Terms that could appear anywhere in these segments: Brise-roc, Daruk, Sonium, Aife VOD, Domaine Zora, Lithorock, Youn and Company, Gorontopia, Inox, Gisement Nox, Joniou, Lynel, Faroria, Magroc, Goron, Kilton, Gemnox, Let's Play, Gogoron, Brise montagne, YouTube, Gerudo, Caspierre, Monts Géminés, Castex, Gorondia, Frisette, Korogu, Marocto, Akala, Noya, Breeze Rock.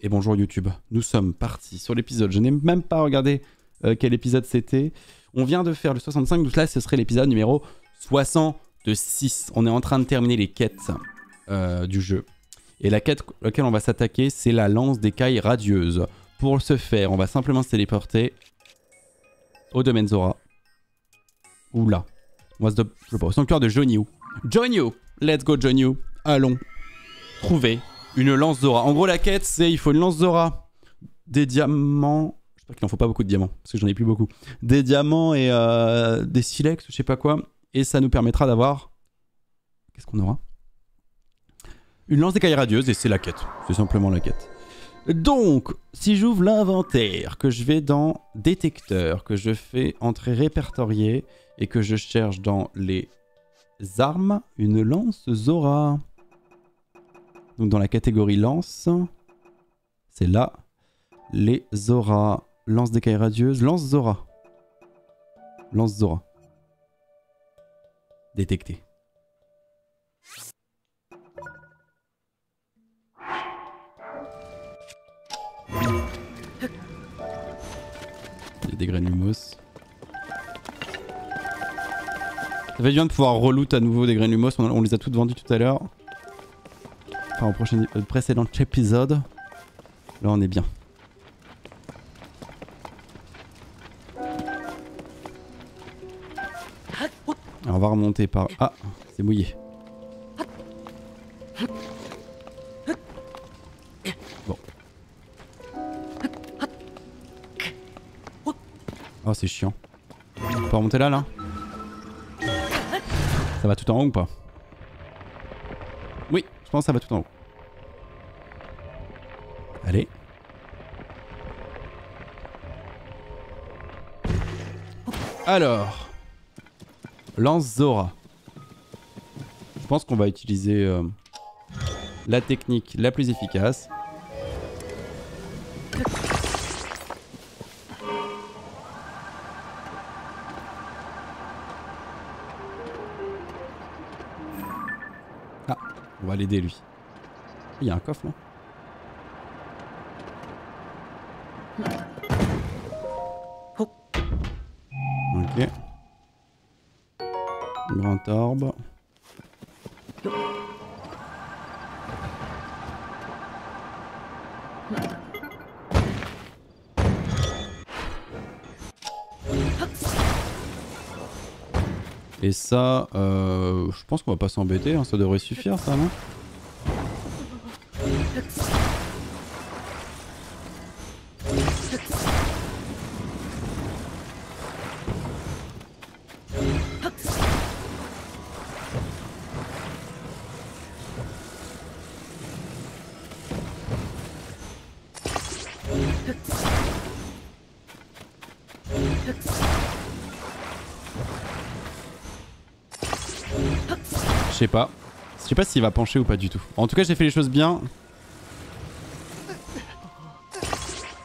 et bonjour YouTube. Nous sommes partis sur l'épisode. Je n'ai même pas regardé quel épisode c'était. On vient de faire le 65, donc là ce serait l'épisode numéro 66. On est en train de terminer les quêtes du jeu. Et la quête à laquelle on va s'attaquer, c'est la lance d'écailles radieuses. Pour ce faire, on va simplement se téléporter au domaine Zora. Ou là. On va se au cœur de Joniou. Joniou, let's go Joniou. Allons. Trouver une lance Zora. En gros, la quête, c'est il faut une lance Zora. Des diamants. J'espère qu'il n'en faut pas beaucoup de diamants, parce que j'en ai plus beaucoup. Des diamants et des silex, je sais pas quoi. Et ça nous permettra d'avoir... Qu'est-ce qu'on aura? Une lance d'écailles radieuse, et c'est la quête. C'est simplement la quête. Donc, si j'ouvre l'inventaire, que je vais dans détecteur, que je fais entrée répertoriée, et que je cherche dans les armes, une lance Zora. Donc dans la catégorie lance, c'est là, les Zora. Lance d'écailles radieuses, lance Zora. Lance Zora. Détecté. Il y a des granumos. Ça fait du bien de pouvoir reloot à nouveau des granumos. On les a toutes vendues tout à l'heure. Enfin, au prochain, précédent épisode. Là, on est bien. Alors, on va remonter par... Ah, c'est mouillé. Oh, c'est chiant. On peut remonter là, là? Ça va tout en haut ou pas? Oui, je pense que ça va tout en haut. Allez. Alors. Lance Zora. Je pense qu'on va utiliser la technique la plus efficace. On va l'aider lui. Il y a un coffre là. Oh. Ok. Grand orbe. Et ça, je pense qu'on va pas s'embêter, hein, ça devrait suffire ça, non? Je sais pas. Je sais pas s'il va pencher ou pas du tout. En tout cas, j'ai fait les choses bien.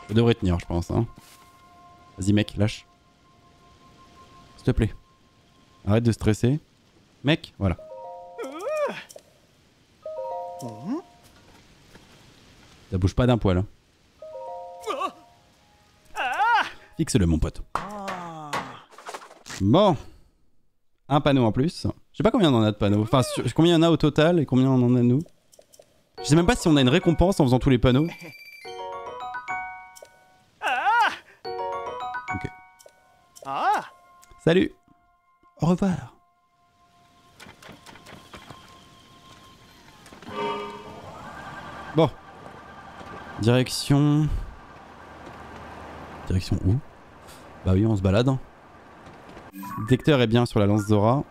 Je devrais tenir, je pense. Hein. Vas-y, mec, lâche. S'il te plaît. Arrête de stresser. Mec, voilà. Ça bouge pas d'un poil. Hein. Fixe-le, mon pote. Bon. Un panneau en plus. Je sais pas combien on en a de panneaux, enfin combien il y en a au total et combien on en a nous. Je sais même pas si on a une récompense en faisant tous les panneaux. Ok. Salut. Au revoir. Bon. Direction... Direction où? Bah oui, on se balade. Le détecteur est bien sur la lance Zora.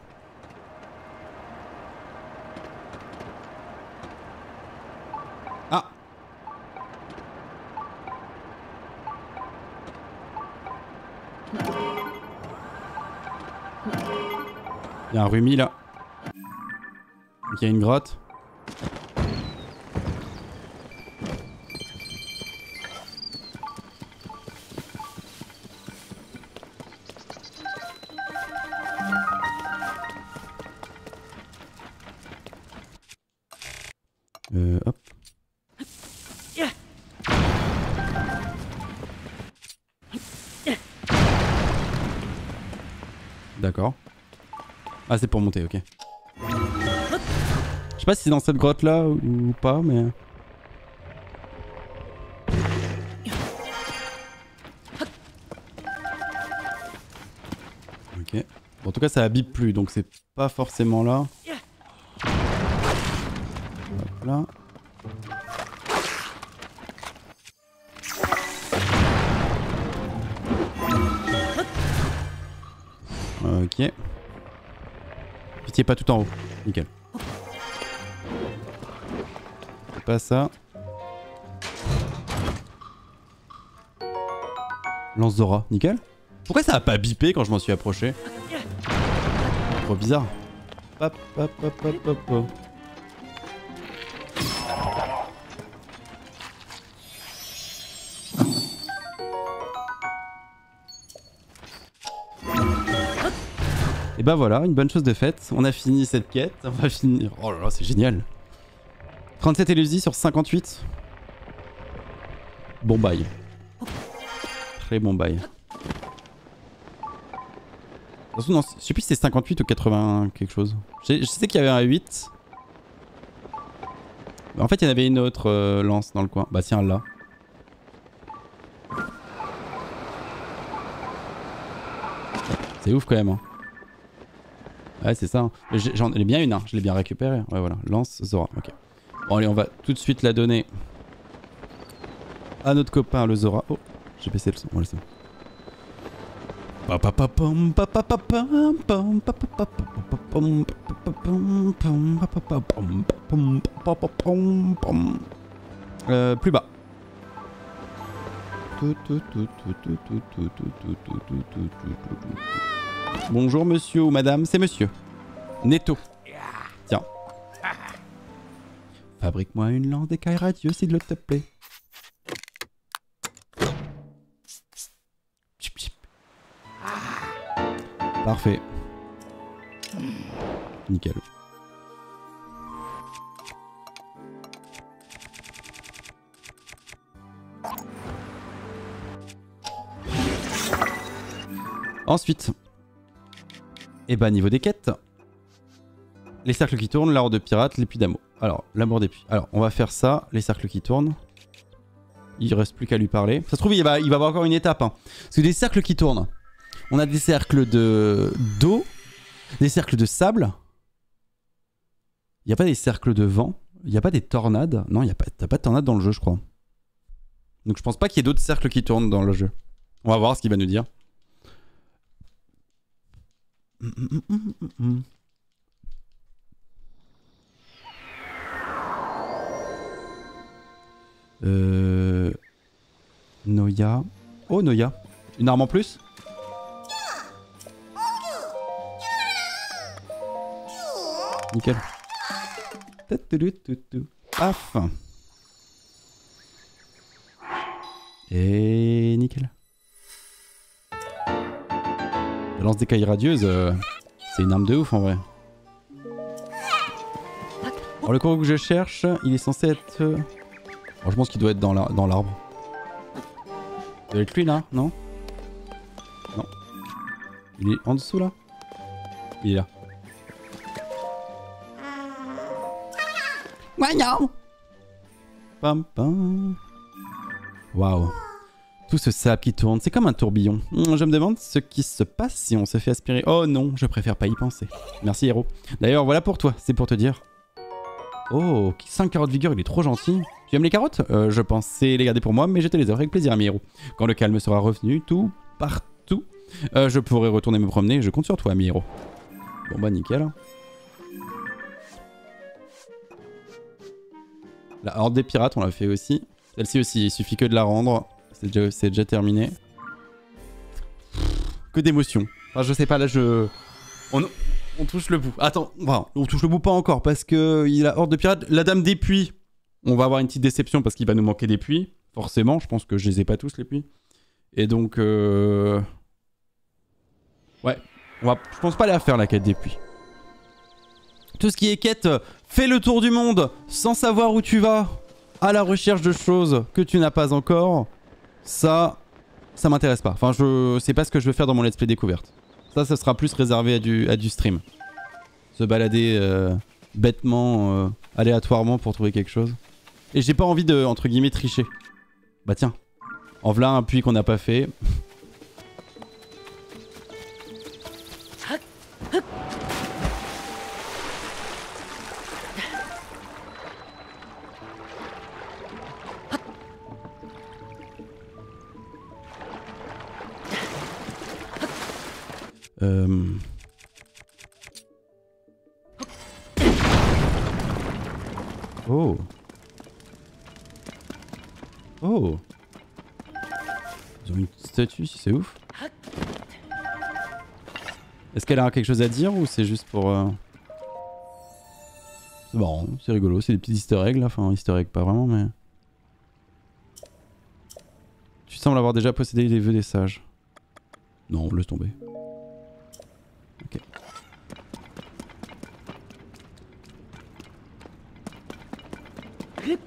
Il y a un rumi là. Donc il y a une grotte. Hop. D'accord. Ah, c'est pour monter, ok. Je sais pas si c'est dans cette grotte là ou pas, mais... Ok. Bon, en tout cas, ça habite plus, donc c'est pas forcément là. Hop là. Ok. Pitié, pas tout en haut. Nickel. C'est pas ça. Lance Zora, nickel. Pourquoi ça a pas bipé quand je m'en suis approché? Trop bizarre. Hop, hop, hop, hop, hop, hop. Et bah voilà, une bonne chose de faite. On a fini cette quête. On va finir. Oh là là, c'est génial. 37 élusies sur 58. Bon bail. Très bon bail. De toute façon, non, je sais plus si c'est 58 ou 80 quelque chose. Je sais qu'il y avait un 8. En fait, il y en avait une autre lance dans le coin. Bah tiens, là. C'est ouf quand même. Hein. Ouais, c'est ça. Hein. J'en ai bien une, hein. Je l'ai bien récupérée. Ouais, voilà. Lance Zora. Ok. Bon, allez, on va tout de suite la donner à notre copain, le Zora. Oh, j'ai baissé le son. Voilà, c'est bon. Plus bas. Bonjour monsieur ou madame, c'est monsieur. Netto. Tiens. Fabrique-moi une lance d'écaille radieuse s'il te plaît. Parfait. Nickel. Ensuite, et bah niveau des quêtes, les cercles qui tournent, la horde de pirates, les puits d'amour. Alors, l'amour des puits. Alors, on va faire ça, les cercles qui tournent. Il reste plus qu'à lui parler. Ça se trouve, il va avoir encore une étape. Hein. Parce que des cercles qui tournent. On a des cercles d'eau, des cercles de sable. Il n'y a pas des cercles de vent. Il n'y a pas des tornades. Non, t'as pas de tornades dans le jeu, je crois. Donc je pense pas qu'il y ait d'autres cercles qui tournent dans le jeu. On va voir ce qu'il va nous dire. Noya. Oh, Noya. Une arme en plus ? Nickel. Paf. Et nickel. La lance d'écaille radieuse, c'est une arme de ouf en vrai. Alors le Korogu que je cherche, il est censé être... Alors, je pense qu'il doit être dans l'arbre. Il doit être lui là, non? Non. Il est en dessous là? Il est là. Pam pam. Waouh. Tout ce sable qui tourne, c'est comme un tourbillon. Je me demande ce qui se passe si on se fait aspirer. Oh non, je préfère pas y penser. Merci héros. D'ailleurs, voilà pour toi, c'est pour te dire. Oh, 5 carottes vigueur, il est trop gentil. Tu aimes les carottes? Je pensais les garder pour moi, mais je te les offre avec plaisir, ami héros. Quand le calme sera revenu, tout, partout, je pourrai retourner me promener. Je compte sur toi, ami héros. Bon bah nickel. La horde des pirates, on l'a fait aussi. Celle-ci aussi, il suffit que de la rendre. C'est déjà terminé. Que d'émotion. Enfin, je sais pas, là, on touche le bout. Attends, enfin, on touche le bout pas encore parce que la horde de pirates, la dame des puits. On va avoir une petite déception parce qu'il va nous manquer des puits. Forcément, je pense que je les ai pas tous, les puits. Et donc, ouais, je pense pas aller à faire la quête des puits. Tout ce qui est quête, fais le tour du monde sans savoir où tu vas, à la recherche de choses que tu n'as pas encore, ça m'intéresse pas. Enfin, c'est pas ce que je veux faire dans mon let's play découverte. Ça sera plus réservé à du stream. Se balader bêtement, aléatoirement pour trouver quelque chose. Et j'ai pas envie de, entre guillemets, tricher. Bah tiens, en v'là un puits qu'on n'a pas fait. Oh. Oh. Ils ont une statue, c'est ouf. Est-ce qu'elle a quelque chose à dire ou c'est juste pour... C'est marrant, c'est rigolo, c'est des petits easter eggs là. Enfin, easter egg pas vraiment mais... Tu sembles avoir déjà possédé les vœux des sages. Non, laisse tomber. Ok.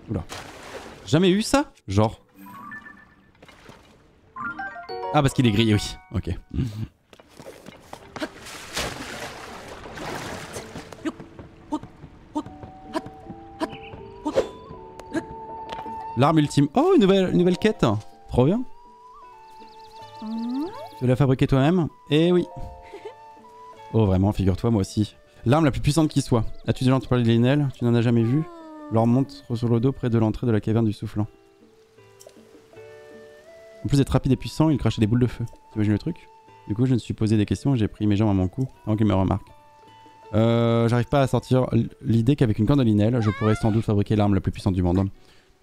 Oula. Jamais eu ça? Genre. Ah parce qu'il est grillé, oui. Ok. L'arme ultime. Oh, une nouvelle quête. Trop bien. Tu veux la fabriquer toi-même? Eh oui. Oh vraiment, figure-toi, moi aussi. L'arme la plus puissante qui soit. As-tu déjà entendu parler de Lynel? Tu n'en as jamais vu? Leur montre sur le dos près de l'entrée de la caverne du soufflant. En plus d'être rapide et puissant, il crachait des boules de feu. T'imagines le truc? Du coup, je me suis posé des questions et j'ai pris mes jambes à mon cou avant qu'il me remarque. J'arrive pas à sortir l'idée qu'avec une corne de Lynel, je pourrais sans doute fabriquer l'arme la plus puissante du monde.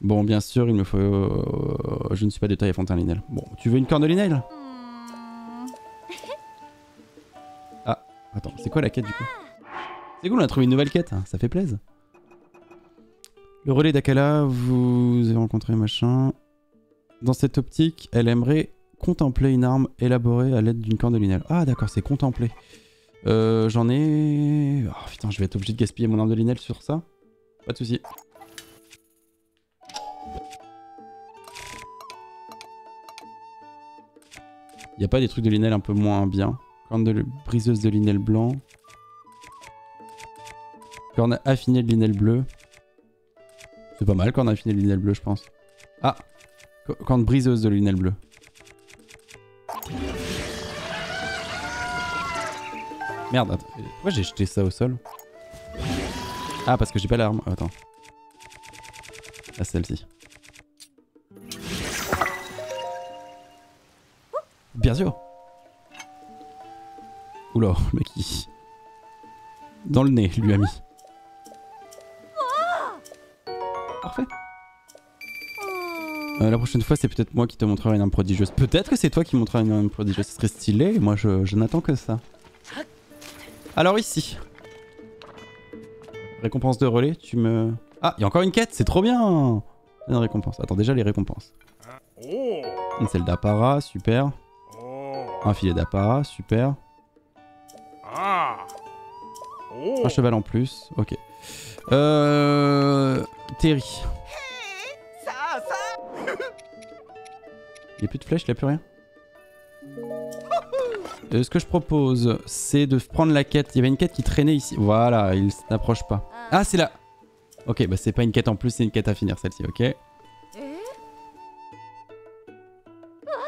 Bon, bien sûr, il me faut... je ne suis pas de taille à fontaine Lynel. Bon, tu veux une corne de Lynel? Ah, attends, c'est quoi la quête du coup? C'est cool, on a trouvé une nouvelle quête, ça fait plaisir. Le relais d'Akala, vous avez rencontré machin. Dans cette optique, elle aimerait contempler une arme élaborée à l'aide d'une corne de Lynel. Ah d'accord, c'est contempler. J'en ai... Oh putain, je vais être obligé de gaspiller mon arme de Lynel sur ça. Pas de soucis. Y'a pas des trucs de Lynel un peu moins bien? Corne de briseuse de Lynel blanc. Corne affinée de Lynel bleu. C'est pas mal quand on a fini le Lynel bleu, je pense. Ah, quand briseuse de Lynel bleu. Merde, attends. Pourquoi j'ai jeté ça au sol? Ah, parce que j'ai pas l'arme. Attends. Ah, celle-ci. Bien sûr. Oula, le mec qui... Dans le nez, lui a mis. Parfait. La prochaine fois, c'est peut-être moi qui te montrerai une arme prodigieuse. Peut-être que c'est toi qui montreras une arme prodigieuse. Ce serait stylé. Moi, je n'attends que ça. Alors ici. Récompense de relais. Tu me... Ah, il y a encore une quête. C'est trop bien. Une récompense. Attends, déjà les récompenses. Une selle d'apparat. Super. Un filet d'apparat. Super. Un cheval en plus. Ok. Terry. Il n'y a plus de flèche, il n'y a plus rien. Ce que je propose, c'est de prendre la quête. Il y avait une quête qui traînait ici. Voilà, il n'approche pas. Ah, c'est là. Ok, bah c'est pas une quête en plus, c'est une quête à finir celle-ci, ok.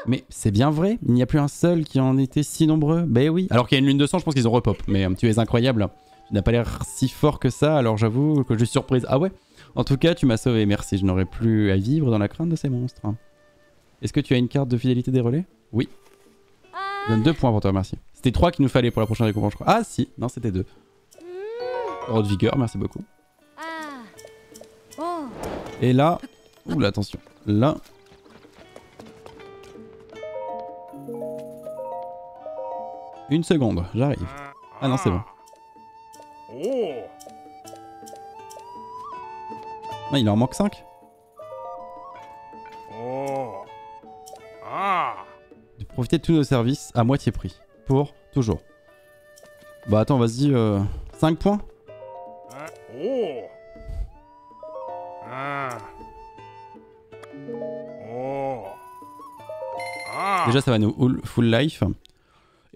Mais c'est bien vrai, il n'y a plus un seul qui en était si nombreux. Bah oui. Alors qu'il y a une lune de sang, je pense qu'ils ont repop. Mais tu es incroyable. Tu n'as pas l'air si fort que ça, alors j'avoue que je suis surprise. Ah ouais? En tout cas, tu m'as sauvé, merci. Je n'aurai plus à vivre dans la crainte de ces monstres. Est-ce que tu as une carte de fidélité des relais? Oui. Je donne 2 points pour toi, merci. C'était 3 qu'il nous fallait pour la prochaine récompense, je crois. Ah si, non, c'était 2. Euro de vigueur, merci beaucoup. Et là... Oula, attention. Là... Une seconde, j'arrive. Ah non, c'est bon. Ah, il en manque 5. De profiter de tous nos services à moitié prix. Pour toujours. Bah attends, vas-y. 5 points. Déjà ça va nous full life.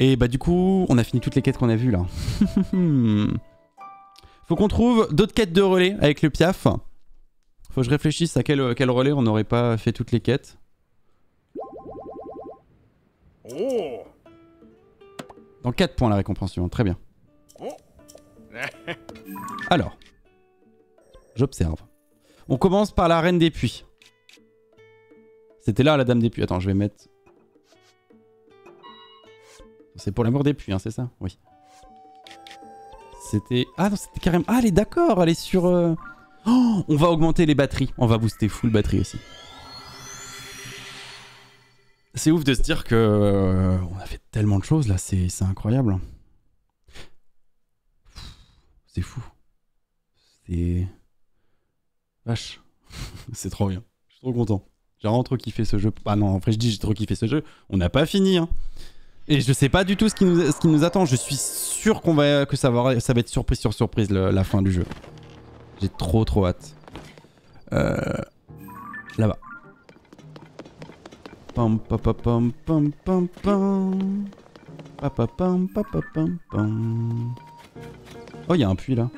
Et bah du coup, on a fini toutes les quêtes qu'on a vues là. Faut qu'on trouve d'autres quêtes de relais avec le piaf. Faut que je réfléchisse à quel relais on n'aurait pas fait toutes les quêtes. Dans 4 points la récompensation, très bien. Alors, j'observe. On commence par la reine des puits. C'était là la dame des puits. Attends, je vais mettre... C'est pour l'amour des puits, hein, c'est ça? Oui. C'était... Ah non, c'était carrément... Ah, elle est d'accord, elle est sur... Oh, on va augmenter les batteries. On va booster full batterie aussi. C'est ouf de se dire que... on a fait tellement de choses, là. C'est incroyable. C'est fou. C'est... Vache. C'est trop bien. Je suis trop content. J'ai vraiment trop kiffé ce jeu. Ah non, en vrai, je dis j'ai trop kiffé ce jeu. On n'a pas fini, hein. Et je sais pas du tout ce qui nous attend. Je suis sûr que ça va être surprise sur surprise la fin du jeu. J'ai trop hâte. Là-bas. Pam pam pam pam pam pam. Pam pam pam pam pam. Oh, il y a un puits là.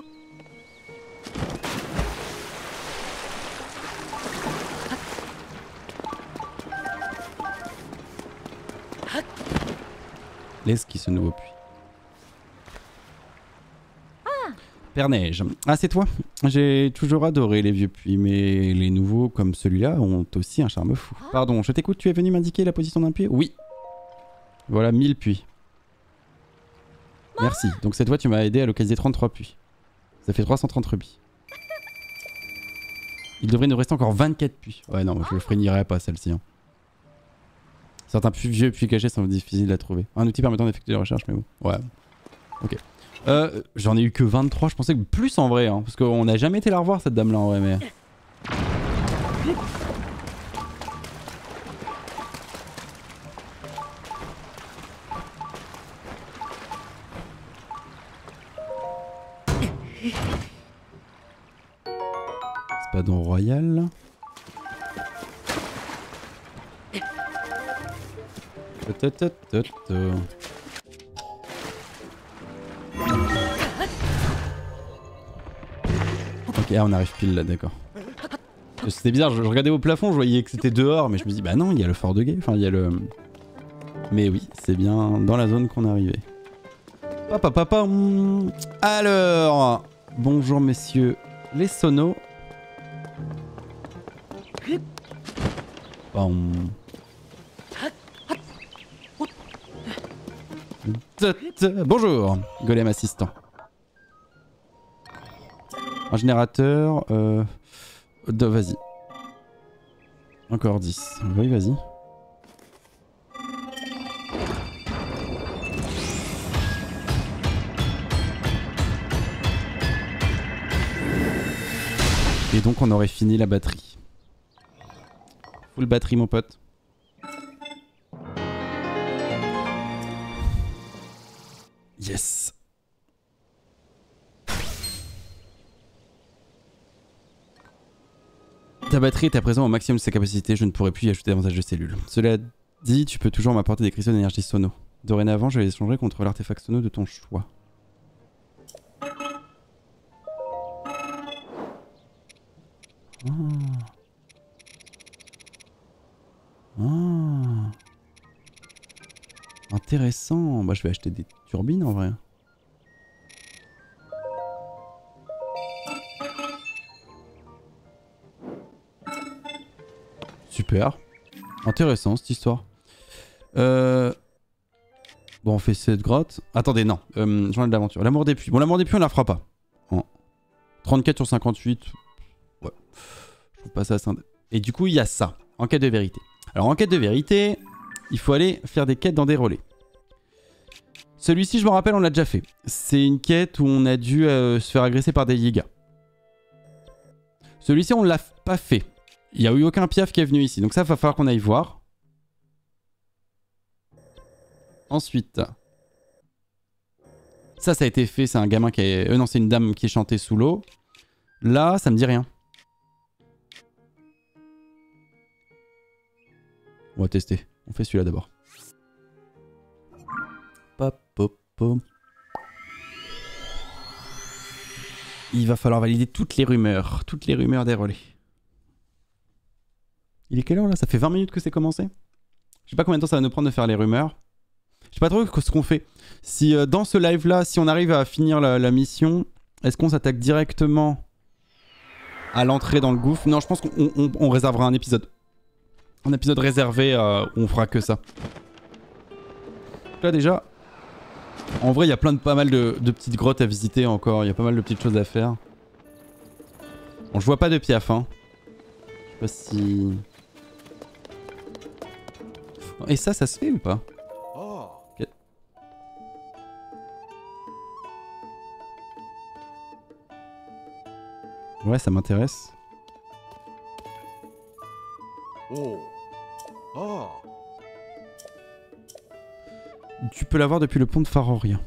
Laisse qui ce nouveau puits. Père Neige. Ah, c'est toi. J'ai toujours adoré les vieux puits, mais les nouveaux comme celui-là ont aussi un charme fou. Pardon, je t'écoute, tu es venu m'indiquer la position d'un puits? Oui. Voilà 1000 puits. Merci. Donc cette fois tu m'as aidé à localiser 33 puits. Ça fait 330 rubis. Il devrait nous rester encore 24 puits. Ouais non, je le freinirai pas celle-ci, hein. Certains plus vieux puits cachés sont difficiles à trouver. Un outil permettant d'effectuer des recherches, mais bon. Ouais. Ok. J'en ai eu que 23, je pensais que plus en vrai, hein, parce qu'on n'a jamais été la revoir cette dame là en vrai, mais... Spadon royal. Ok, ah, on arrive pile là, d'accord. C'était bizarre, je regardais au plafond, je voyais que c'était dehors, mais je me dis bah non, il y a le fort de guet, enfin il y a le... Mais oui, c'est bien dans la zone qu'on est arrivé. Alors, bonjour messieurs les sonos. Bon. Bonjour, golem assistant. Un générateur. Vas-y. Encore 10. Oui, vas-y. Et donc, on aurait fini la batterie. Full batterie, mon pote. Yes. Ta batterie est à présent au maximum de sa capacité, je ne pourrai plus y ajouter davantage de cellules. Cela dit, tu peux toujours m'apporter des cristaux d'énergie sono. Dorénavant, je les échangerai contre l'artefact sono de ton choix. Intéressant, bah je vais acheter des turbines en vrai. Super. Intéressant cette histoire. Bon, on fait cette grotte. Attendez, non. J'en ai de l'aventure. L'amour des puits. Bon, l'amour des puits, on la fera pas. Hein. 34 sur 58. Ouais. Je trouve pas ça scindé. Et du coup, il y a ça. En quête de vérité. Alors, en quête de vérité... Il faut aller faire des quêtes dans des relais. Celui-ci, je me rappelle, on l'a déjà fait. C'est une quête où on a dû se faire agresser par des Yiga. Celui-ci, on l'a pas fait. Il n'y a eu aucun piaf qui est venu ici. Donc ça, va falloir qu'on aille voir. Ensuite. Ça a été fait. C'est un gamin qui est... non, c'est une dame qui est chantée sous l'eau. Là, ça me dit rien. On va tester. On fait celui-là d'abord. repos. Il va falloir valider toutes les rumeurs des relais. Il est quelle heure là? Ça fait 20 minutes que c'est commencé. Je sais pas combien de temps ça va nous prendre de faire les rumeurs. Je sais pas trop ce qu'on fait. Si dans ce live là, si on arrive à finir la mission, est-ce qu'on s'attaque directement à l'entrée dans le gouffre? Non, je pense qu'on réservera un épisode. Un épisode réservé où on fera que ça. Là déjà, en vrai il y a pas mal de petites grottes à visiter encore, il y a pas mal de petites choses à faire. Bon, je vois pas de piaf hein. Je sais pas si... Et ça, ça se fait ou pas? Okay. Ouais, ça m'intéresse. Tu peux l'avoir depuis le pont de Faroria.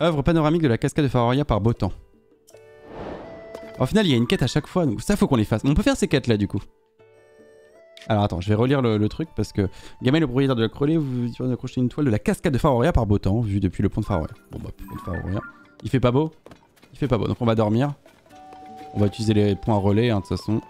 Œuvre panoramique de la cascade de Faroria par beau temps. Au final, il y a une quête à chaque fois, donc ça faut qu'on les fasse. Mais on peut faire ces quêtes là du coup. Alors attends, je vais relire le truc parce que... Gamay, le propriétaire de la crelée, vous vient d'accrocher une toile de la cascade de Faroria par beau temps, vue depuis le pont de Faroria. Bon bah, pont de Faroria. Il fait pas beau? Il fait pas beau, donc on va dormir. On va utiliser les points relais hein, de toute façon.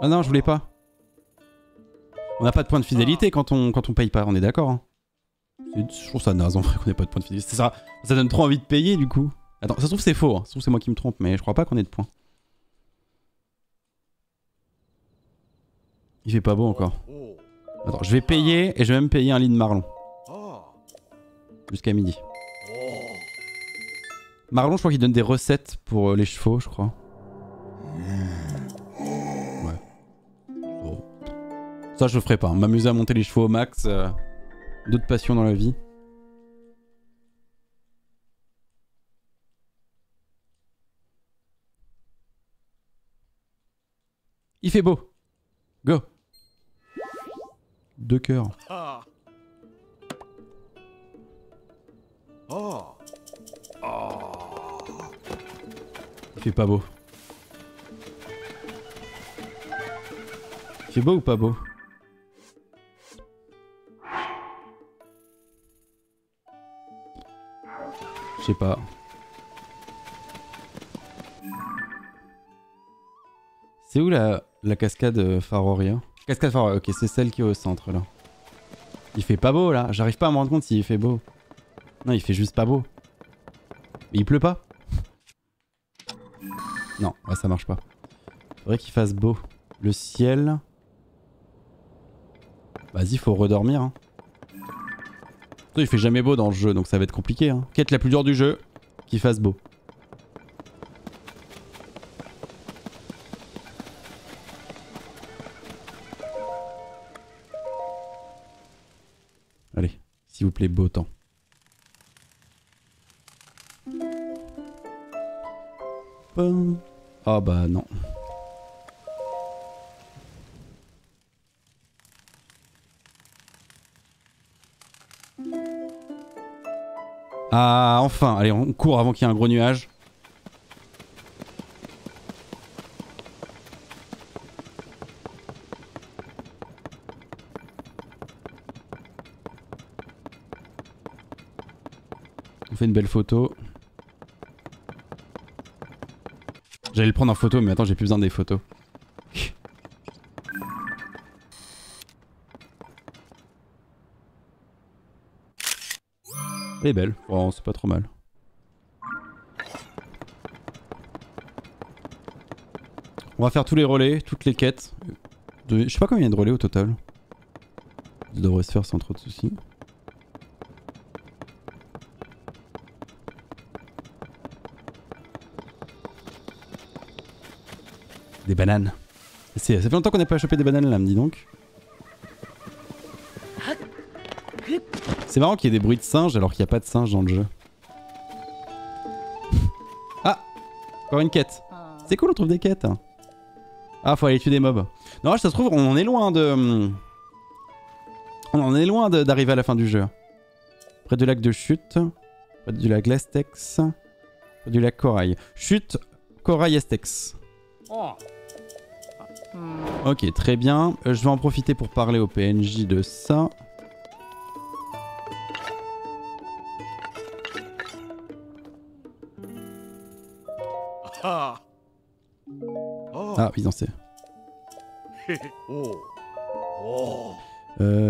Ah non, je voulais pas. On n'a pas de point de fidélité quand on paye pas, on est d'accord hein. Je trouve ça naze en vrai qu'on n'ait pas de point de fidélité. Ça donne trop envie de payer du coup. Attends, ça se trouve c'est faux, hein. Ça se trouve c'est moi qui me trompe, mais je crois pas qu'on ait de points. Il fait pas beau encore. Attends, je vais payer et je vais même payer un lit de marlon. Jusqu'à midi. Marlon, je crois qu'il donne des recettes pour les chevaux, je crois. Ça je ferai pas, m'amuser à monter les chevaux au max, d'autres passions dans la vie. Il fait beau. Go. 2 cœurs. Il fait pas beau. Il fait beau ou pas beau? Je sais pas. C'est où la cascade Faroria? Cascade Faroria, ok, c'est celle qui est au centre là. Il fait pas beau là, j'arrive pas à me rendre compte s'il fait beau. Non, il fait juste pas beau. Mais il pleut pas? Non, ouais, ça marche pas. Faudrait qu'il fasse beau. Le ciel... Vas-y, faut redormir hein. Il fait jamais beau dans le jeu, donc ça va être compliqué hein. Quête la plus dure du jeu, qu'il fasse beau. Allez, s'il vous plaît, beau temps. Ah bah non. Ah enfin, allez on court avant qu'il y ait un gros nuage. On fait une belle photo. J'allais le prendre en photo mais attends j'ai plus besoin des photos. Elle est belle, oh, c'est pas trop mal. On va faire tous les relais, toutes les quêtes. Je sais pas combien il y a de relais au total. Ça devrait se faire sans trop de soucis. Des bananes. Ça fait longtemps qu'on n'a pas chopé des bananes là, me dis donc. C'est marrant qu'il y ait des bruits de singes alors qu'il n'y a pas de singes dans le jeu. Ah! Encore une quête. C'est cool, on trouve des quêtes. Ah, faut aller tuer des mobs. Non, ça se trouve, on en est loin de... On en est loin d'arriver à la fin du jeu. Près du lac de chute. Pas du lac Castex. Pas du lac Corail. Chute Corail Castex. Oh. Ok, très bien. Je vais en profiter pour parler au PNJ de ça. Ah, oui, non, c'est...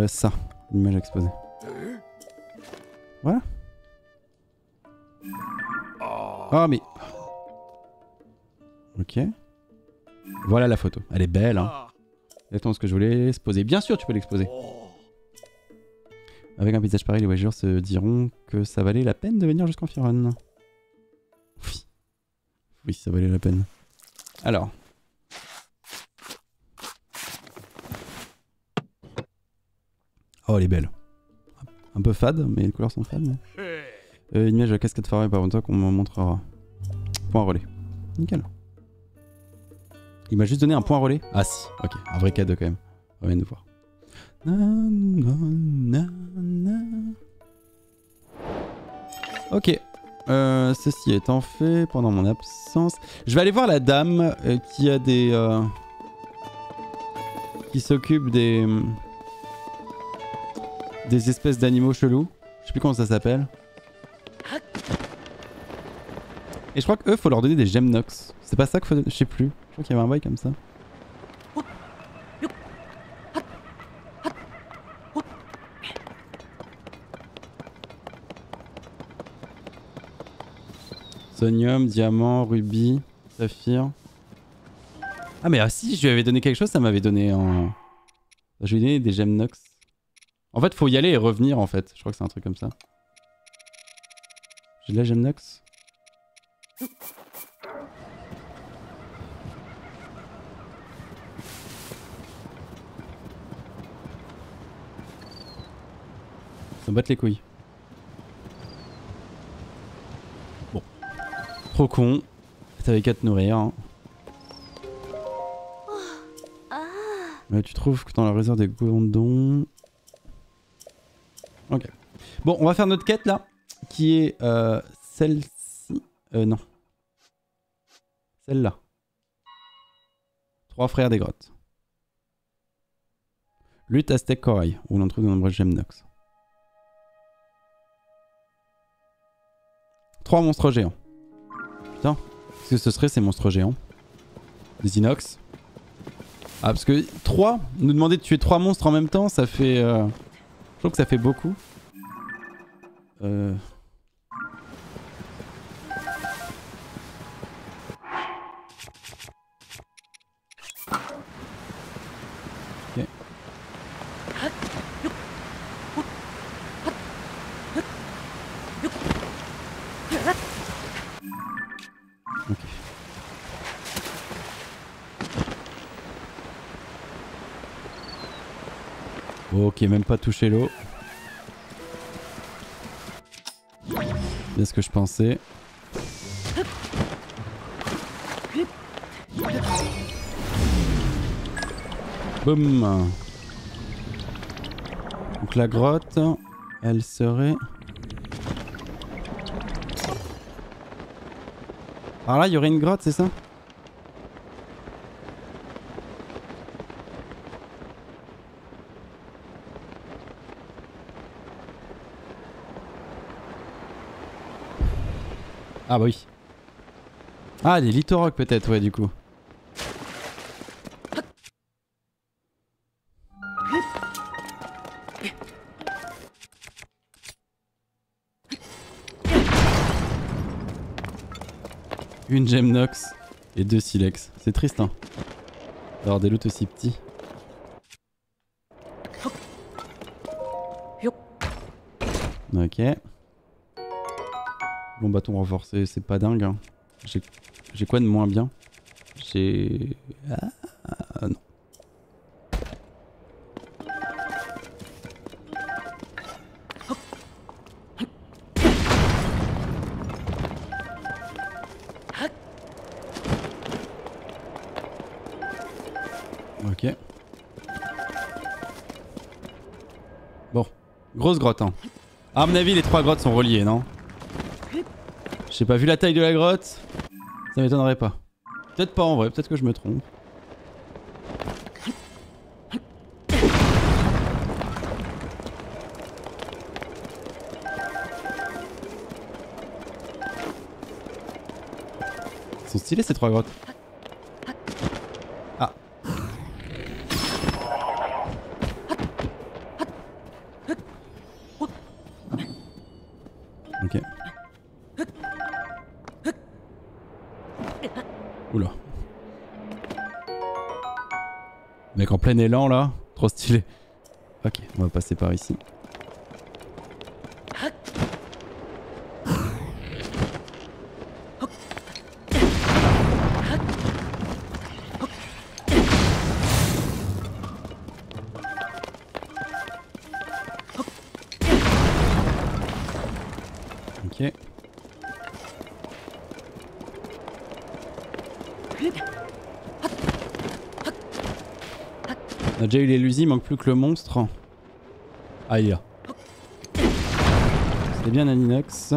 ça, l'image exposée. Voilà. Ah, mais... Ok. Voilà la photo. Elle est belle, hein. Exactement ce que je voulais exposer. Bien sûr, tu peux l'exposer. Avec un paysage pareil, les voyageurs se diront que ça valait la peine de venir jusqu'en Firon. Oui. Oui, ça valait la peine. Alors. Oh, elle est belle. Un peu fade, mais les couleurs sont fades. Mais... une image de la cascade Faroria par contre qu'on me montrera. Point relais. Nickel. Il m'a juste donné un point relais. Ah si, ok, un vrai cadeau quand même. Reviens nous voir. Ok, ceci étant fait, pendant mon absence, je vais aller voir la dame qui a des... qui s'occupe des... des espèces d'animaux chelous. Je sais plus comment ça s'appelle. Et je crois qu'eux, faut leur donner des Gemnox. C'est pas ça que faut... Je sais plus. Je crois qu'il y avait un bail comme ça. Sonium, diamant, rubis, saphir. Ah mais ah, si, je lui avais donné quelque chose, ça m'avait donné un... Je lui ai donné des Gemnox. En fait, faut y aller et revenir en fait. Je crois que c'est un truc comme ça. J'ai de la Gemnox. Ça me batte les couilles. Bon. Trop con. T'avais qu'à te nourrir. Hein. Mais tu trouves que dans la réserve des Gorondons... Ok. Bon, on va faire notre quête là. Qui est celle-ci. Non. Celle-là. 3 frères des grottes. Lutte Aztèque Corail, où l'on trouve de nombreux Gemnox. 3 monstres géants. Putain, qu'est-ce que ce serait ces monstres géants? Des Inox? Ah, parce que 3, nous demander de tuer 3 monstres en même temps, ça fait... je trouve que ça fait beaucoup. Ok, même pas touché l'eau. Bien ce que je pensais. Boum. Donc la grotte, elle serait... Ah là, il y aurait une grotte, c'est ça? Ah bah oui. Ah, des Lithorock peut-être, ouais, du coup. Une Gemnox et 2 Silex. C'est triste, hein, d'avoir des loots aussi petits. Ok. Long bâton renforcé, c'est pas dingue. Hein. J'ai quoi de moins bien? J'ai... Ah non. Ok. Bon. Grosse grotte, hein. À mon avis, les 3 grottes sont reliées, non? J'ai pas vu la taille de la grotte. Ça m'étonnerait pas. Peut-être pas en vrai, peut-être que je me trompe. Ils sont stylés ces trois grottes. Ah. Ok. Oula. Mec en plein élan là, trop stylé. Ok, on va passer par ici. On a déjà eu l'élusie, il manque plus que le monstre. Ah, il est là. C'est bien un Inox.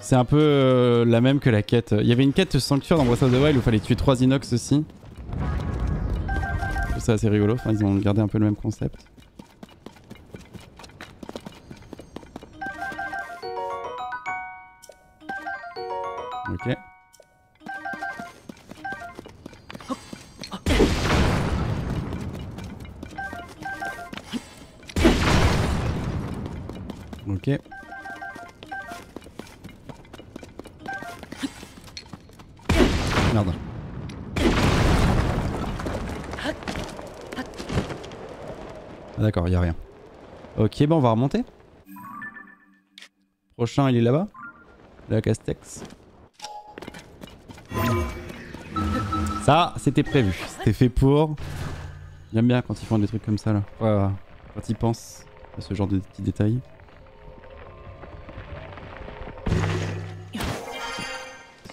C'est un peu la même que la quête. Il y avait une quête sanctuaire dans Breath of the Wild où il fallait tuer 3 Inox aussi. Je trouve ça assez rigolo, enfin, ils ont gardé un peu le même concept. Ok. Ok. Merde. Ah d'accord, y'a rien. Ok, bon, on va remonter. Prochain, il est là-bas. La Castex. Ça, c'était prévu. C'était fait pour. J'aime bien quand ils font des trucs comme ça là. Quand ils pensent à ce genre de petits détails.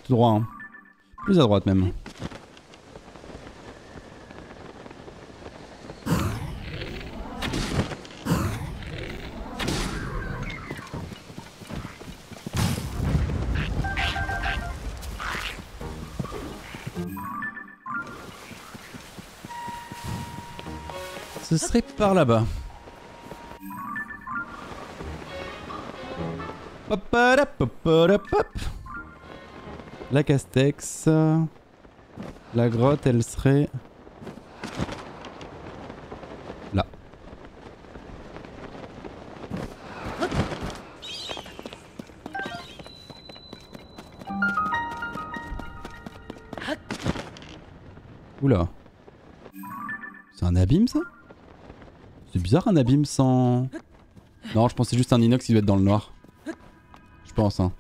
Tout droit, hein. Plus à droite même. Ce serait par là-bas. Hop. La Castex, la grotte, elle serait là. Oula. C'est un abîme ça? C'est bizarre un abîme sans... Non, je pensais juste un inox qui doit être dans le noir. Je pense hein.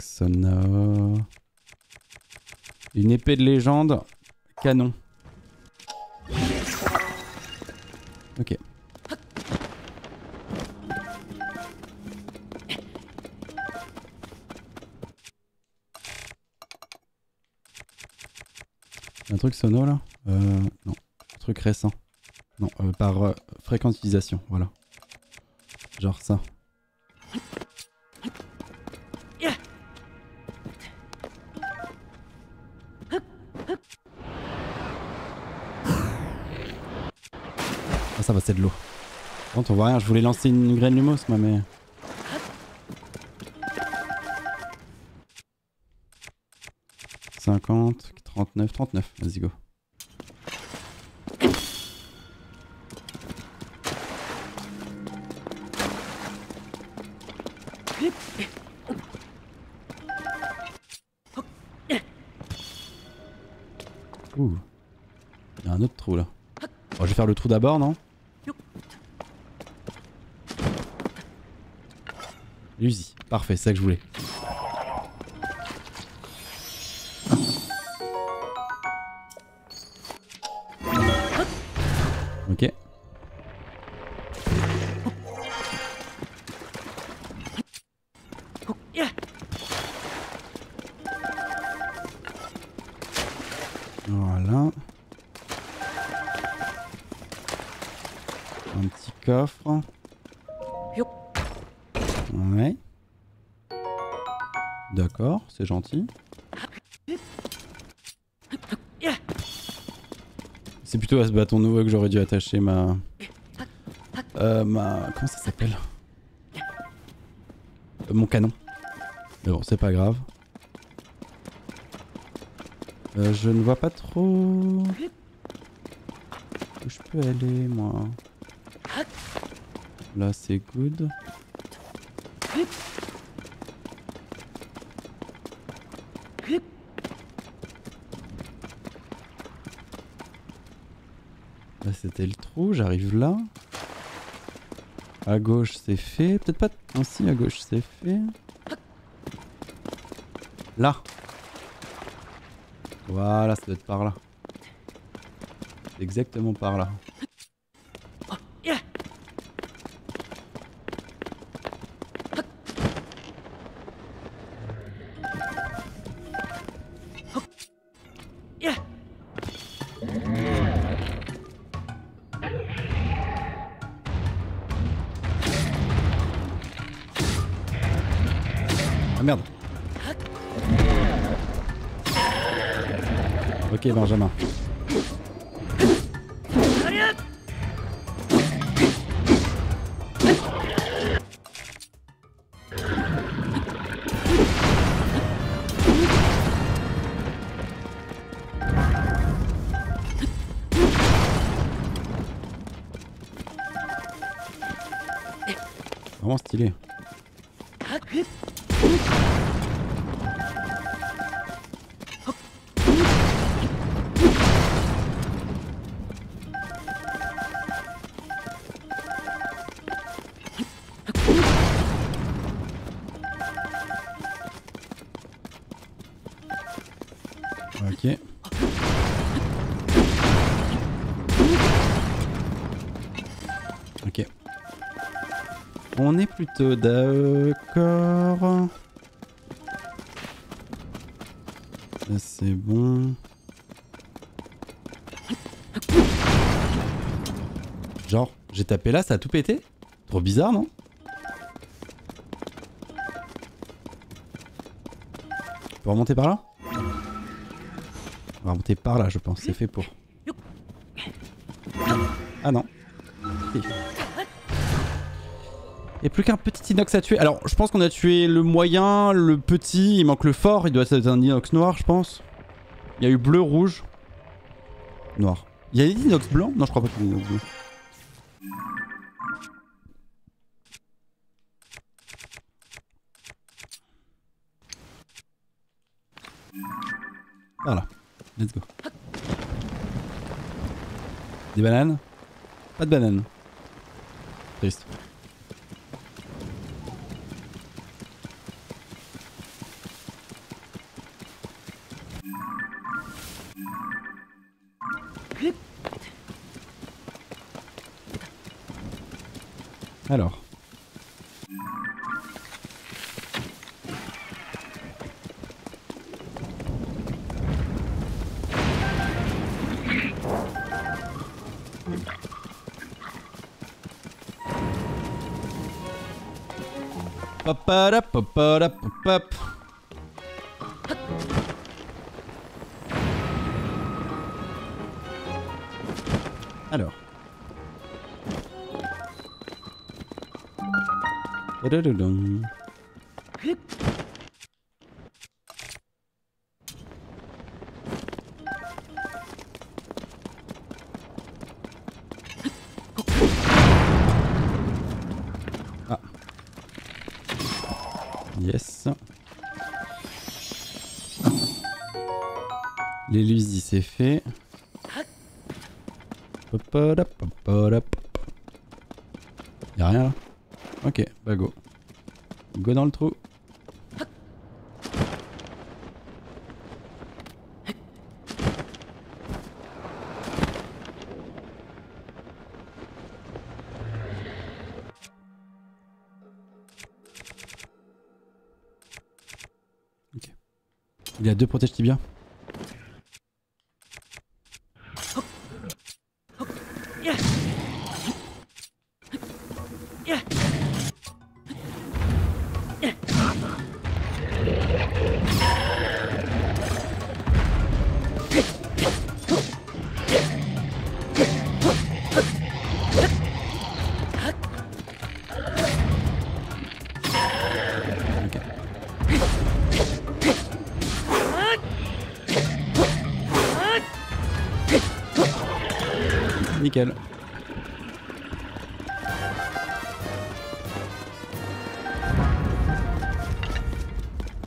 Sonore. Une épée de légende, canon. Ok. Un truc sonore là? Non. Un truc récent. Non, par fréquente utilisation, voilà. Genre ça. Ça va, c'est de l'eau. Bon, on voit rien, je voulais lancer une graine lumos moi mais... « 50, 39, 39, vas-y go. » Ouh. Il y a un autre trou là. Bon, je vais faire le trou d'abord, non? L'usi. Parfait, c'est ça que je voulais. Ok. Voilà. Un petit coffre. Ouais. D'accord, c'est gentil. C'est plutôt à ce bâton nouveau que j'aurais dû attacher ma... Comment ça s'appelle? Mon canon. Mais bon, c'est pas grave. Je ne vois pas trop... Où je peux aller, moi? Là, c'est good. Là c'était le trou, j'arrive là. À gauche c'est fait, peut-être pas... Non si, à gauche c'est fait. Là. Voilà, ça doit être par là. Exactement par là. Benjamin. Vraiment stylé. On est plutôt d'accord. Ça c'est bon. Genre, j'ai tapé là, ça a tout pété? Trop bizarre, non? On peut remonter par là? On va remonter par là, je pense. C'est fait pour. Ah non. Si. Et plus qu'un petit Inox à tuer. Alors, je pense qu'on a tué le moyen, le petit, il manque le fort. Il doit être un Inox noir, je pense. Il y a eu bleu, rouge, noir. Il y a eu Inox blanc? Non, je crois pas qu'il y a eu Inox blanc. Voilà. Let's go. Des bananes? Pas de bananes. Triste. Alors. Papa papa pop. Alors. Ah. Yes. Les lusies c'est fait. Y'a rien là? Ok, bah go. Go dans le trou. Ok. Il y a deux protèges tibia.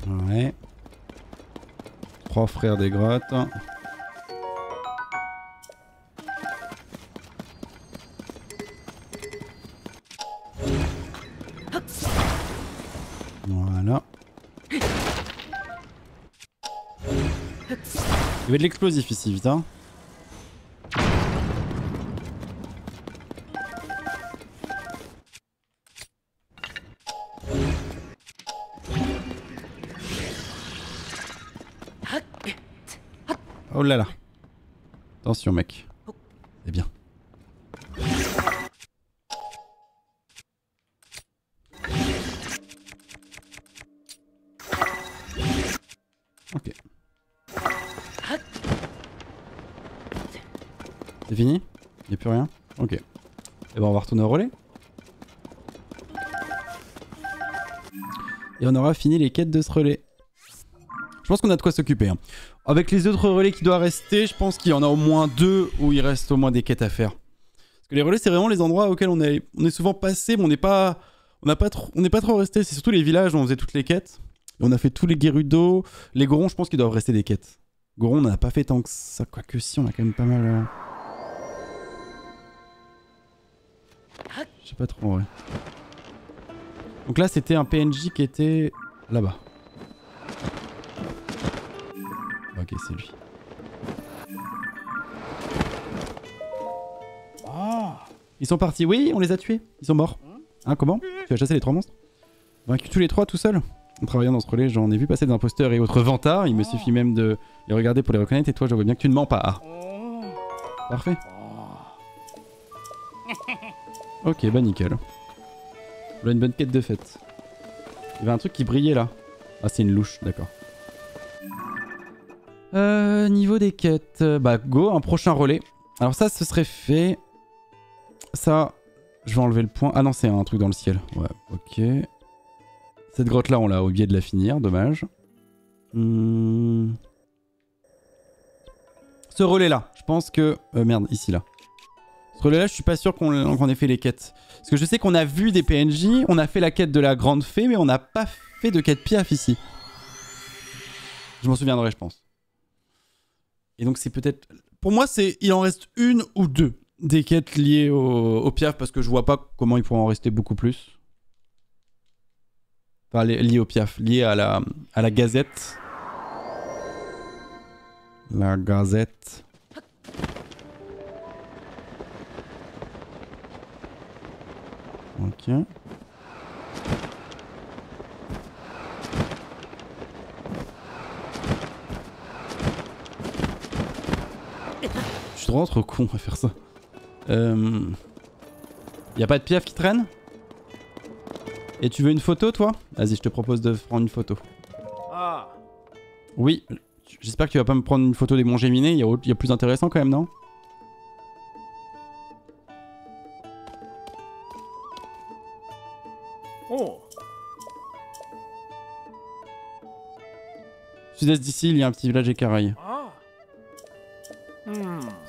Ouais. Trois frères des grottes. Voilà. Il y avait de l'explosif ici, vite hein. Oh là là. Attention mec. C'est bien. Ok. C'est fini? Y'a plus rien? Ok. Et ben on va retourner au relais. Et on aura fini les quêtes de ce relais. Je pense qu'on a de quoi s'occuper. Avec les autres relais qui doivent rester, je pense qu'il y en a au moins deux où il reste au moins des quêtes à faire. Parce que les relais, c'est vraiment les endroits auxquels on est souvent passé, mais on n'est pas trop resté. C'est surtout les villages où on faisait toutes les quêtes. On a fait tous les Gerudo, les Goron, je pense qu'ils doivent rester des quêtes. Goron, on n'en a pas fait tant que ça. Quoique si, on a quand même pas mal. Je sais pas trop, ouais. Donc là, c'était un PNJ qui était là-bas. Ok, c'est lui. Ah, ils sont partis. Oui, on les a tués. Ils sont morts. Hein, comment? Tu as chassé les trois monstres? Vaincu tous les trois tout seul? En travaillant dans ce relais, j'en ai vu passer des imposteurs et autres vantards. Il me suffit même de les regarder pour les reconnaître. Et toi, je vois bien que tu ne mens pas. Ah. Parfait. Ok, bah nickel. On a une bonne quête de fête. Il y avait un truc qui brillait là. Ah, c'est une louche, d'accord. Niveau des quêtes, bah go, un prochain relais. Alors ça, ce serait fait. Ça, je vais enlever le point. Ah non, c'est un truc dans le ciel. Ouais, ok. Cette grotte là, on l'a oublié de la finir, dommage. Ce relais là, je pense que... merde, ici là. Ce relais là, je suis pas sûr qu'on ait fait les quêtes. Parce que je sais qu'on a vu des PNJ, on a fait la quête de la grande fée, mais on n'a pas fait de quête piaf ici. Je m'en souviendrai, je pense. Et donc c'est peut-être... Pour moi, il en reste une ou deux des quêtes liées au piaf, parce que je vois pas comment il pourrait en rester beaucoup plus. Enfin, liées au piaf, liées à la gazette. La gazette. Ok. Je suis trop con à faire ça. Y'a pas de piaf qui traîne? Et tu veux une photo toi? Vas-y, je te propose de prendre une photo. Ah. Oui, j'espère que tu vas pas me prendre une photo des Monts Géminés. Il y a plus intéressant quand même, non? Oh. Sud-est d'ici, il y a un petit village écaraillé.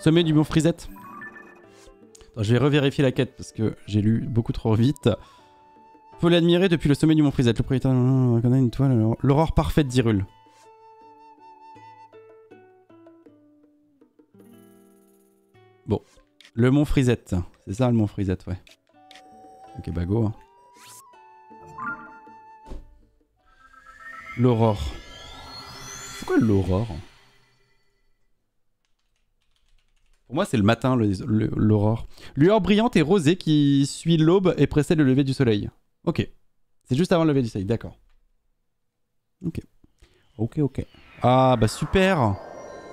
Sommet du mont Frisette. Attends, je vais revérifier la quête parce que j'ai lu beaucoup trop vite. peut l'admirer depuis le sommet du mont Frisette. Le propriétaire reconnaît une toile, alors l'aurore parfaite d'Hyrule. Bon, le mont Frisette, c'est ça le mont Frisette, ouais. Ok, bah go. Hein. L'aurore. C'est quoi l'aurore? Pour moi, c'est le matin, l'aurore. Lueur brillante et rosée qui suit l'aube et précède le lever du soleil. Ok. C'est juste avant le lever du soleil, d'accord. Ok. Ok, ok. Ah, bah super.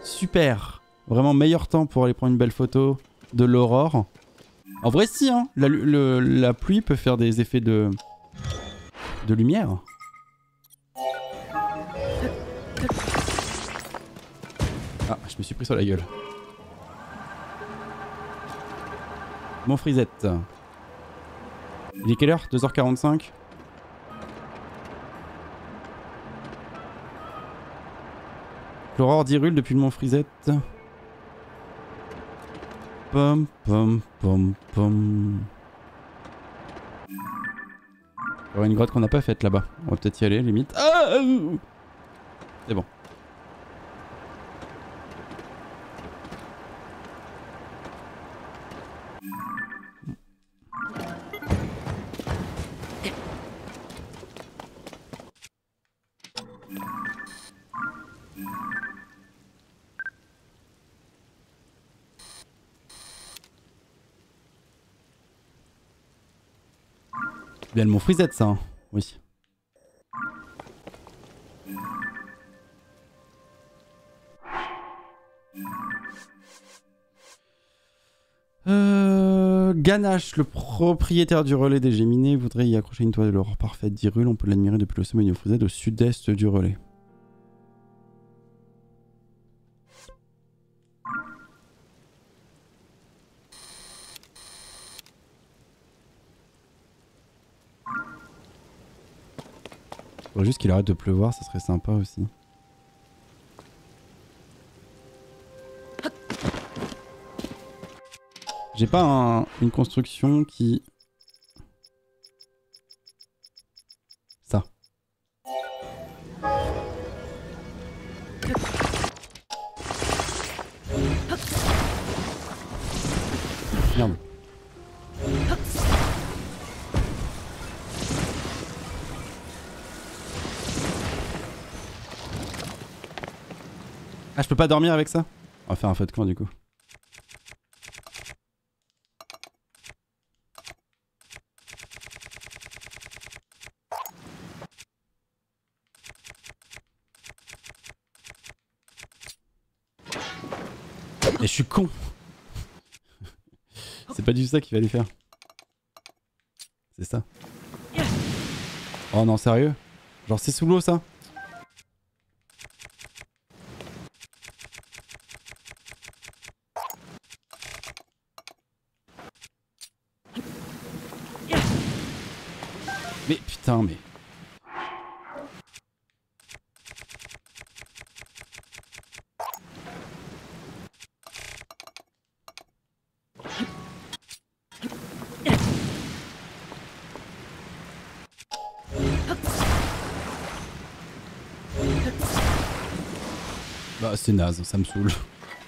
Super. Vraiment meilleur temps pour aller prendre une belle photo de l'aurore. En vrai, si, hein. La pluie peut faire des effets de lumière. Ah, je me suis pris sur la gueule. Mon frisette. Il est quelle heure? 2h45. L'aurore d'Hyrule depuis le mont Frisette. Pom pom pom pom. Il y aura une grotte qu'on n'a pas faite là-bas. On va peut-être y aller limite. Ah, c'est bon. Bien le mont Frisette ça, hein. Oui. Ganache, le propriétaire du relais des Géminés, voudrait y accrocher une toile de l'aurore parfaite d'Hyrule. On peut l'admirer depuis le sommet du mont Frisette au sud-est du relais. Juste qu'il arrête de pleuvoir, ça serait sympa aussi. J'ai pas une construction qui... Ça. Merde. Ah, je peux pas dormir avec ça? On va faire un feu de camp du coup. Mais je suis con. C'est pas du tout ça qu'il fallait faire. C'est ça. Oh non, sérieux? Genre c'est sous l'eau ça? Putain, mais... Bah c'est naze, ça me saoule.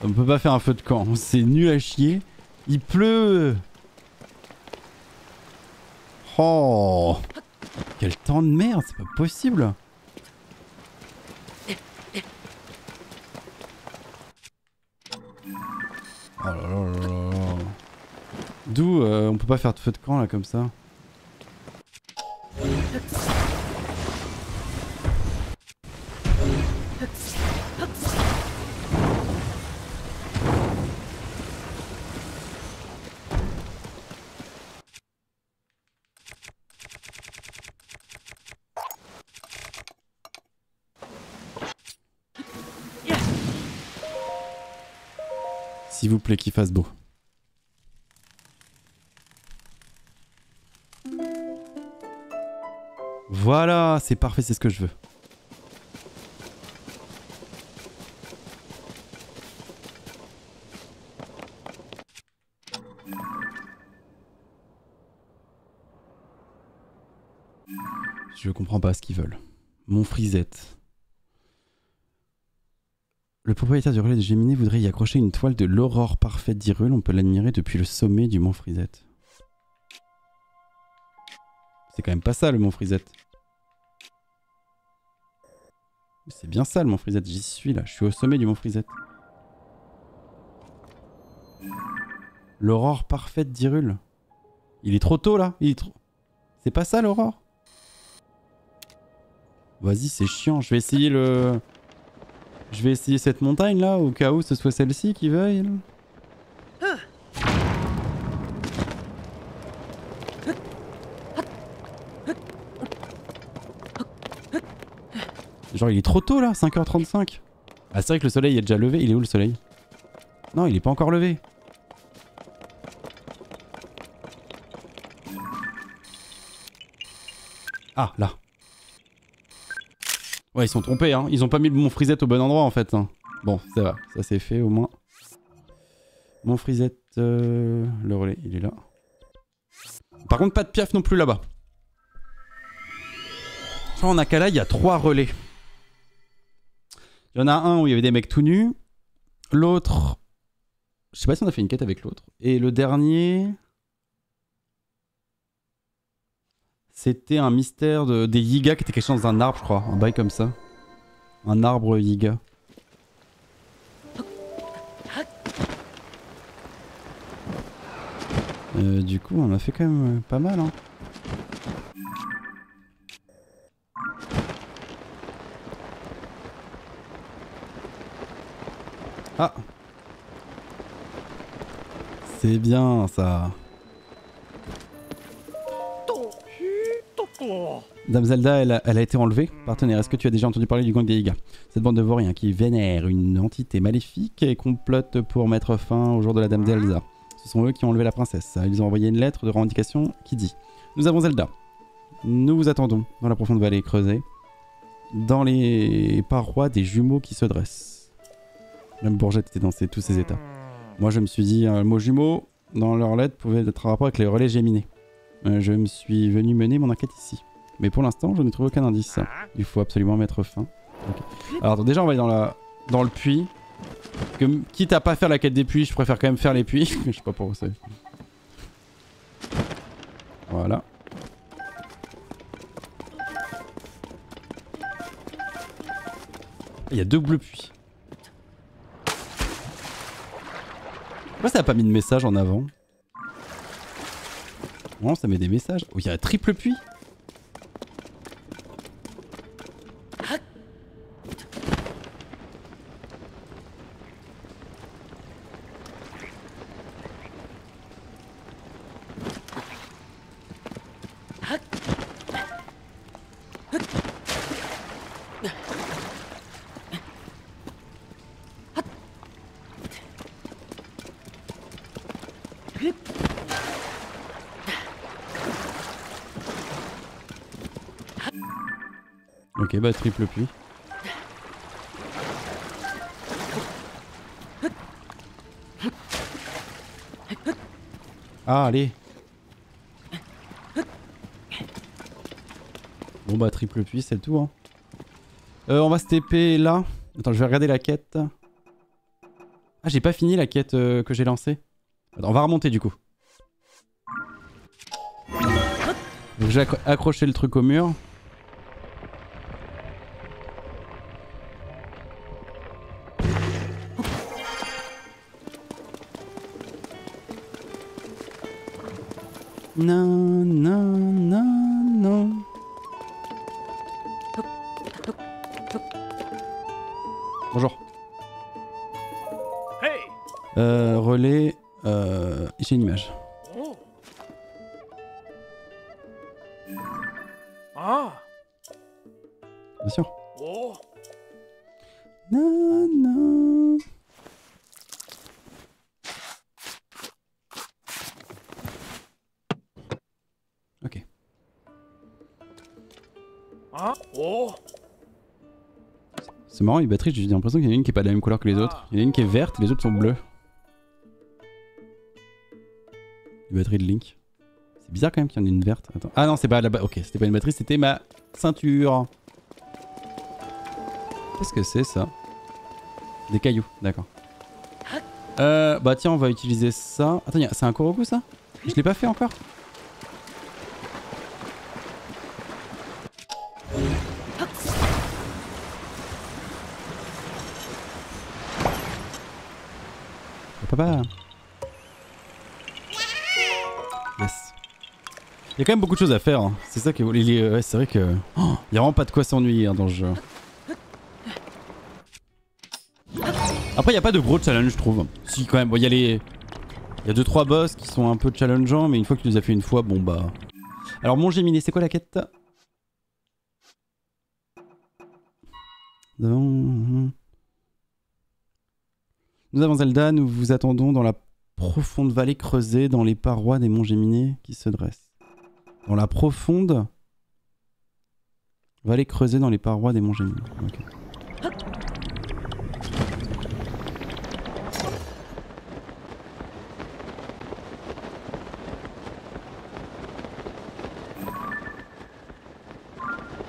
On peut pas faire un feu de camp, c'est nul à chier. Il pleut. Oh. Quel temps de merde, c'est pas possible. Oh là là là là. D'où on peut pas faire de feu de camp là comme ça. S'il vous plaît, qu'il fasse beau. Voilà, c'est parfait, c'est ce que je veux. Je comprends pas ce qu'ils veulent. Mon frisette. Le propriétaire du relais de Géminé voudrait y accrocher une toile de l'aurore parfaite d'Irul. On peut l'admirer depuis le sommet du mont Frisette. C'est quand même pas ça le mont Frisette. C'est bien ça le mont Frisette. J'y suis là. Je suis au sommet du mont Frisette. L'aurore parfaite d'Irul. Il est trop tôt là. C'est pas ça l'aurore. Vas-y, c'est chiant. Je vais essayer le... Je vais essayer cette montagne là, au cas où ce soit celle-ci qui veuille. Genre il est trop tôt là, 5h35. Ah c'est vrai que le soleil est déjà levé, il est où le soleil? Non il est pas encore levé. Ah là. Ouais, ils sont trompés, hein. Ils ont pas mis mon frisette au bon endroit en fait. Hein. Bon, ça va, ça c'est fait au moins. Mon frisette, le relais, il est là. Par contre, pas de piaf non plus là-bas. En Akala, il y a 3 relais. Il y en a un où il y avait des mecs tout nus. L'autre, je sais pas si on a fait une quête avec l'autre. Et le dernier, c'était un mystère des Yiga qui était quelque chose dans un arbre, je crois. Un bail comme ça. Un arbre Yiga. Du coup, on a fait quand même pas mal. Hein. Ah! C'est bien ça! Dame Zelda, elle a été enlevée. Partenaire, est-ce que tu as déjà entendu parler du gang des Yiga? Cette bande de vauriens qui vénère une entité maléfique et complote pour mettre fin au jour de la Dame Zelda. Ce sont eux qui ont enlevé la princesse. Ils ont envoyé une lettre de revendication qui dit: nous avons Zelda. Nous vous attendons dans la profonde vallée creusée, dans les parois des jumeaux qui se dressent. Même Bourgette était dans tous ces états. Moi je me suis dit, le mot jumeau dans leur lettre pouvait être en rapport avec les relais Géminés. Je me suis venu mener mon enquête ici. Mais pour l'instant, je ne trouve aucun indice. Il faut absolument mettre fin. Okay. Alors déjà, on va aller dans le puits. Quitte à pas faire la quête des puits, je préfère quand même faire les puits. Je sais pas pourquoi ça. Voilà. Il y a 2 bleus puits. Pourquoi ça a pas mis de message en avant? Non, ça met des messages. Oh, il y a un triple puits. Ok, bah triple puits. Ah, allez. Bon bah triple puits, c'est tout. Hein. On va se TP là. Attends, je vais regarder la quête. Ah, j'ai pas fini la quête que j'ai lancée. Attends, on va remonter du coup. Donc j'ai accroché le truc au mur. Non, non, non, non. Bonjour. Hey. Relais. J'ai une image. Oh. Ah. Bien sûr. Oh. Non, non. C'est marrant, les batteries, j'ai l'impression qu'il y en a une qui est pas de la même couleur que les autres. Il y en a une qui est verte, les autres sont bleues. Les batteries de Link. C'est bizarre quand même qu'il y en ait une verte. Attends. Ah non, c'est pas là-bas. Ok, c'était pas une batterie, c'était ma ceinture. Qu'est-ce que c'est ça? Des cailloux, d'accord. Bah tiens, on va utiliser ça. Attends, c'est un Korogu ça? Je l'ai pas fait encore. Papa. Yes. Il y a quand même beaucoup de choses à faire. Hein. C'est ça qui est. Ouais, c'est vrai que. Oh, il n'y a vraiment pas de quoi s'ennuyer hein, dans le jeu. Après, il n'y a pas de gros challenge, je trouve. Si, quand même. Bon, il y a les. Il y a 2-3 boss qui sont un peu challengeants, mais une fois que tu les as fait une fois, bon bah. Alors, Monts Géminés, c'est quoi la quête? Nous avons Zelda, nous vous attendons dans la profonde vallée creusée dans les parois des monts Géminés qui se dressent. Dans la profonde vallée creusée dans les parois des monts Géminés. Okay.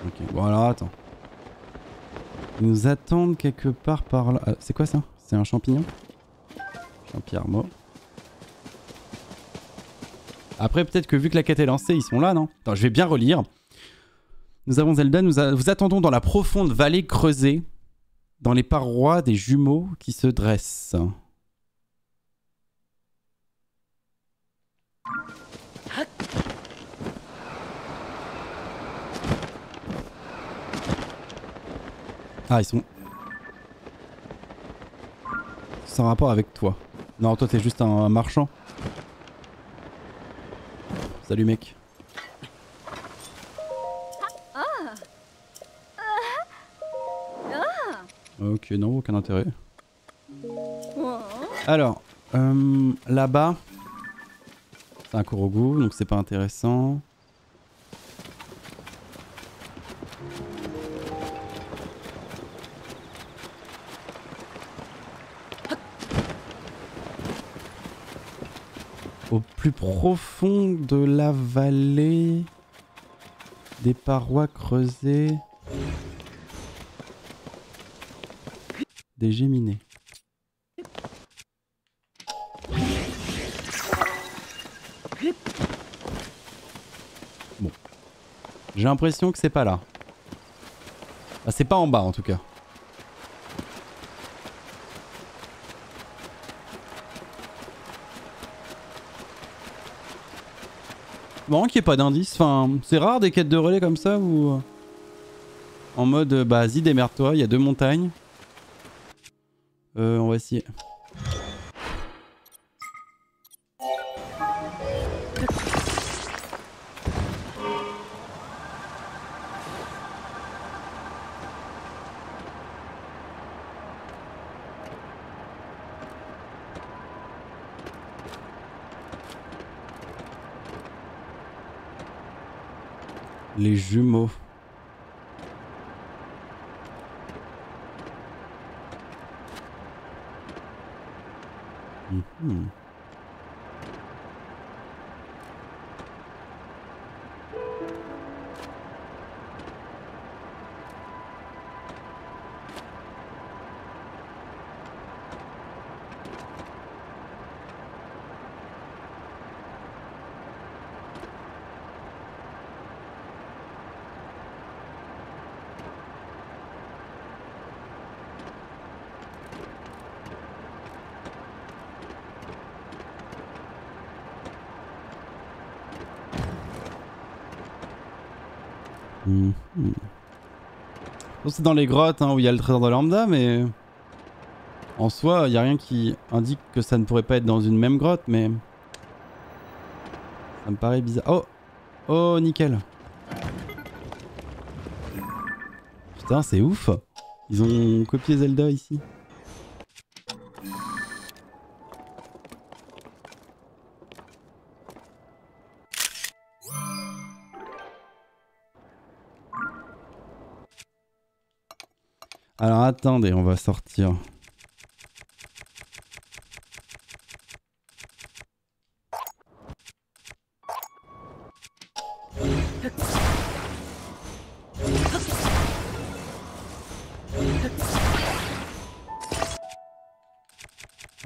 Ok, bon alors attends. Ils nous attendent quelque part par là. Ah, c'est quoi ça ? C'est un champignon. Champignon mort. Après peut-être que vu que la quête est lancée, ils sont là, non? Attends, je vais bien relire. Nous avons Zelda, vous attendons dans la profonde vallée creusée, dans les parois des jumeaux qui se dressent. Ah, ils sont... sans rapport avec toi. Non, toi t'es juste un marchand. Salut mec. Ok, non, aucun intérêt. Alors, là-bas, c'est un Korogu, donc c'est pas intéressant. Au plus profond de la vallée, des parois creusées, des Géminés. Bon. J'ai l'impression que c'est pas là. Ah, c'est pas en bas en tout cas. Marrant qu'il n'y ait pas d'indice, enfin c'est rare des quêtes de relais comme ça où en mode bah vas-y démerde-toi, il y a 2 montagnes. On va essayer. Les jumeaux. C'est dans les grottes hein, où il y a le trésor de lambda, mais en soi, il n'y a rien qui indique que ça ne pourrait pas être dans une même grotte, mais ça me paraît bizarre. Oh, oh, nickel. Putain, c'est ouf. Ils ont copié Zelda ici. Alors attendez, on va sortir.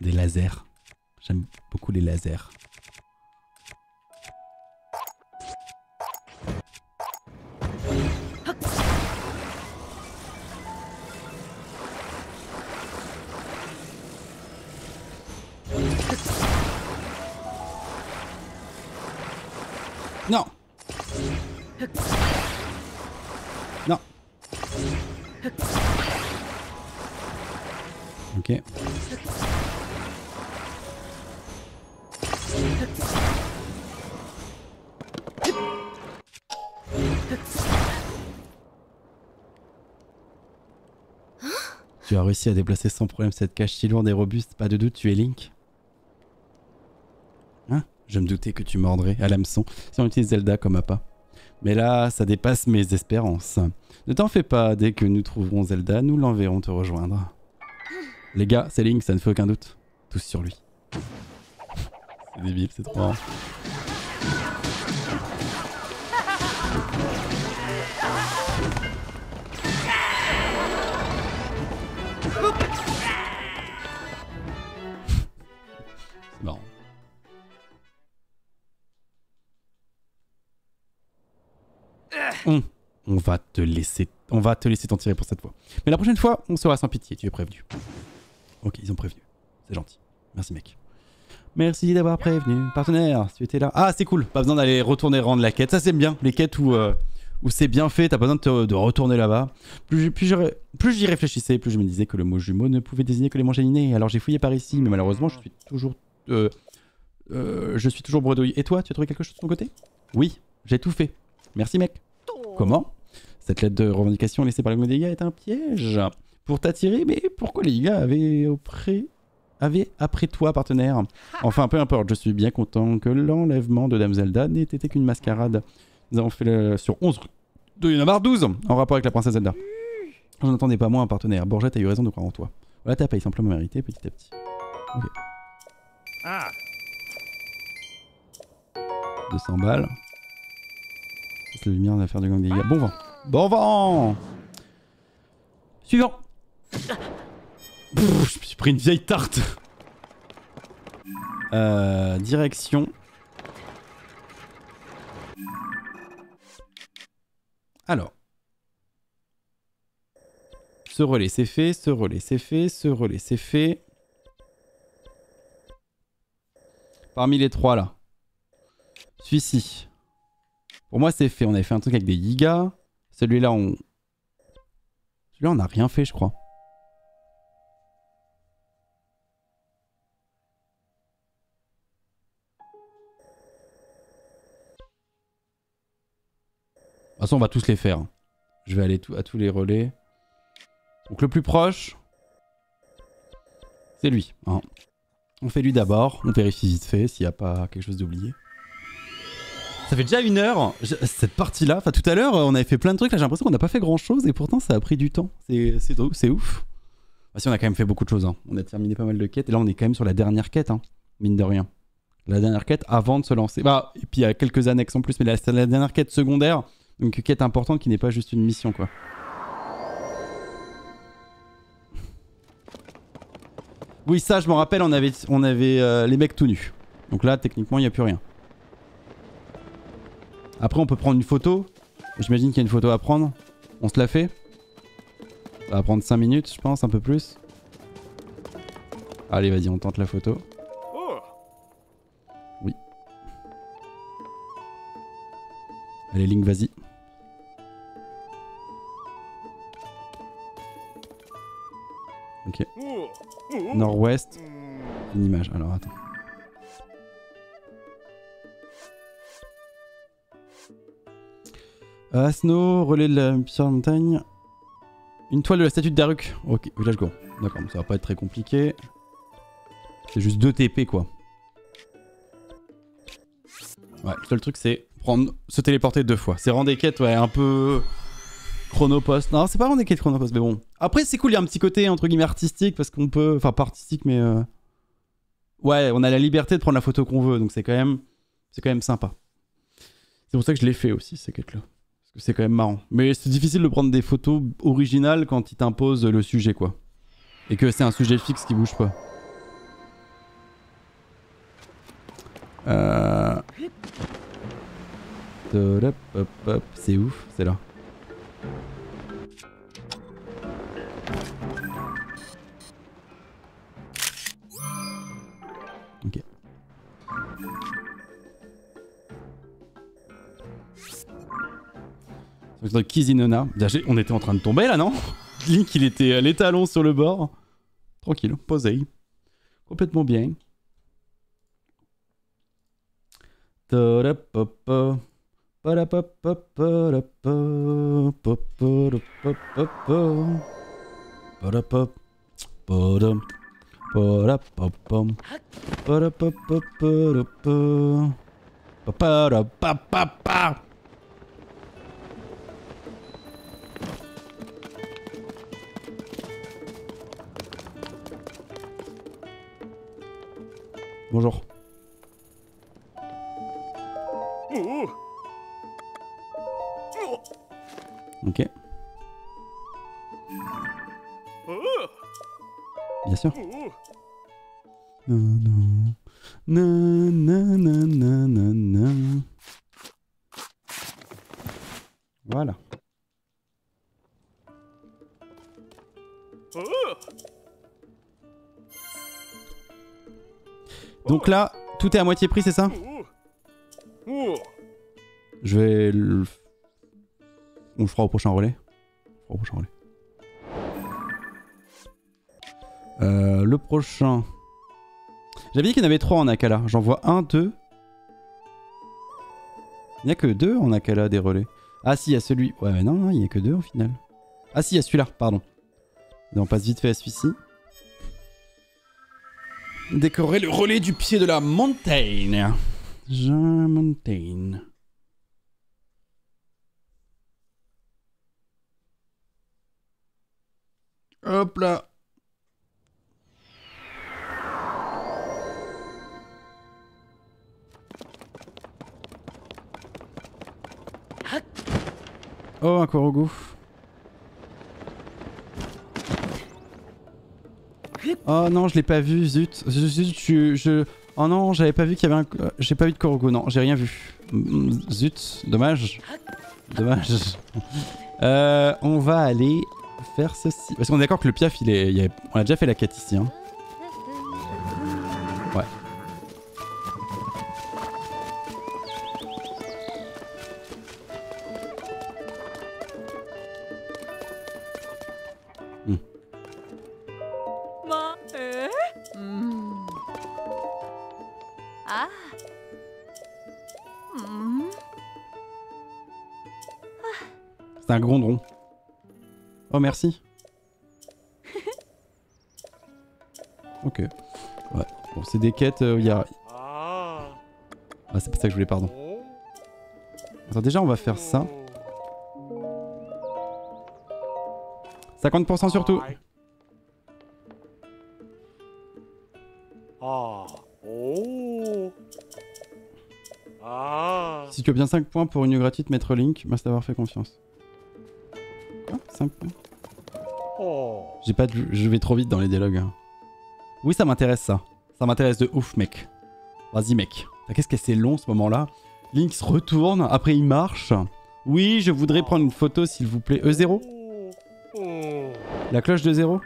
Des lasers. J'aime beaucoup les lasers. Non. Non. Ok. Tu as réussi à déplacer sans problème cette cache si lourde et robuste, pas de doute, tu es Link. Hein ? Je me doutais que tu mordrais à l'hameçon si on utilise Zelda comme appât. Mais là, ça dépasse mes espérances. Ne t'en fais pas, dès que nous trouverons Zelda, nous l'enverrons te rejoindre. Les gars, c'est Link, ça ne fait aucun doute. Tous sur lui. C'est débile, c'est trop marrant. On va te laisser t'en tirer pour cette fois. Mais la prochaine fois, on sera sans pitié, tu es prévenu. Ok, ils ont prévenu. C'est gentil. Merci mec. Merci d'avoir prévenu. Partenaire, tu étais là. Ah, c'est cool. Pas besoin d'aller retourner rendre la quête. Ça, c'est bien. Les quêtes où c'est bien fait, t'as pas besoin de retourner là-bas. Plus j'y réfléchissais, plus je me disais que le mot jumeau ne pouvait désigner que les Monts Géminés. Alors j'ai fouillé par ici, mais malheureusement, je suis toujours bredouille. Et toi, tu as trouvé quelque chose de ton côté? Oui, j'ai tout fait. Merci mec. Comment? Cette lettre de revendication laissée par les Yiga est un piège pour t'attirer, mais pourquoi les Yiga avaient après toi, partenaire? Enfin, peu importe, je suis bien content que l'enlèvement de Dame Zelda n'ait été qu'une mascarade. Nous avons fait le... sur 11 rue de Yonavar 12 en rapport avec la princesse Zelda. J'en attendais pas moins un partenaire. Bourgette a eu raison de croire en toi. Voilà, t'as payé simplement mérité petit à petit. Ok. 200 balles. La lumière d'affaire de Gang Yiga. Bon vent. Bon vent. Suivant. Pff, je me suis pris une vieille tarte. Direction. Alors. Ce relais c'est fait, ce relais c'est fait, ce relais c'est fait. Parmi les trois là. Celui-ci. Pour moi c'est fait, on avait fait un truc avec des Yiga. Celui-là on n'a rien fait je crois. De toute façon on va tous les faire. Je vais aller à tous les relais. Donc le plus proche, c'est lui. Hein. On fait lui d'abord, on vérifie vite fait s'il n'y a pas quelque chose d'oublié. Ça fait déjà 1 heure, cette partie-là, enfin tout à l'heure on avait fait plein de trucs, là j'ai l'impression qu'on n'a pas fait grand-chose et pourtant ça a pris du temps, c'est ouf. Bah si on a quand même fait beaucoup de choses, hein. On a terminé pas mal de quêtes et là on est quand même sur la dernière quête, hein, mine de rien. La dernière quête avant de se lancer, bah et puis il y a quelques annexes en plus mais c'est la dernière quête secondaire, donc quête importante qui n'est pas juste une mission quoi. Oui ça je m'en rappelle, on avait les mecs tout nus, donc là techniquement il n'y a plus rien. Après on peut prendre une photo, j'imagine qu'il y a une photo à prendre, on se la fait. Ça va prendre 5 minutes je pense, un peu plus. Allez vas-y on tente la photo. Oui. Allez Link vas-y. Ok. Nord-ouest. Une image, alors attends. Asno, relais de la Brise montagne. Une toile de la statue de Daruk. Ok, village Goron. D'accord, ça va pas être très compliqué. C'est juste 2 TP quoi. Ouais, le seul truc c'est se téléporter 2 fois. C'est rendre des quêtes, ouais, un peu chronopost. Non, c'est pas rendre des quêtes chronopost, mais bon. Après c'est cool, il y a un petit côté entre guillemets artistique parce qu'on peut... Enfin, pas artistique, mais... Ouais, on a la liberté de prendre la photo qu'on veut, donc c'est quand même sympa. C'est pour ça que je l'ai fait aussi, ces quêtes-là. Parce que c'est quand même marrant. Mais c'est difficile de prendre des photos originales quand ils t'imposent le sujet, quoi. Et que c'est un sujet fixe qui bouge pas. C'est ouf, c'est là. Ok. Kizinona. On était en train de tomber là, non? Link, il était les talons sur le bord. Tranquille, posé. Complètement bien. Bonjour. Ok. Bien sûr. Non, non, non, non, non, non, non. Voilà. Donc là, tout est à moitié prix, c'est ça? Je vais le... On le fera au prochain relais. Au prochain relais. Le prochain... J'avais dit qu'il y en avait 3 en Akala. J'en vois 1, 2. Il n'y a que 2 en Akala des relais. Ah si, il y a celui... Ouais mais non, non, il n'y a que 2 au final. Ah si, il y a celui-là, pardon. Et on passe vite fait à celui-ci. Décorer le relais du pied de la montagne. The Mountain. Hop là. Oh, un Korogu. Oh non, je l'ai pas vu, zut. Zut, Oh non, j'avais pas vu qu'il y avait un... J'ai pas vu de Korogu, non, j'ai rien vu. Zut, dommage. Dommage. On va aller faire ceci. Parce qu'on est d'accord que le piaf, il est... On a déjà fait la quête ici, hein. Ouais. C'est un grondron. Oh merci. Ok. Ouais. Bon, c'est des quêtes où il y a... Ah, c'est pas ça que je voulais, pardon. Attends, déjà on va faire ça. 50% surtout. Si tu obtiens 5 points pour une gratuite, maître Link, merci d'avoir fait confiance. Quoi, 5 points? J'ai pas de... Je vais trop vite dans les dialogues. Oui, ça m'intéresse ça. Ça m'intéresse de ouf, mec. Vas-y, mec. Qu'est-ce que c'est long ce moment-là. Link se retourne, après il marche. Oui, je voudrais prendre une photo, s'il vous plaît. E0 ? La cloche de 0 ?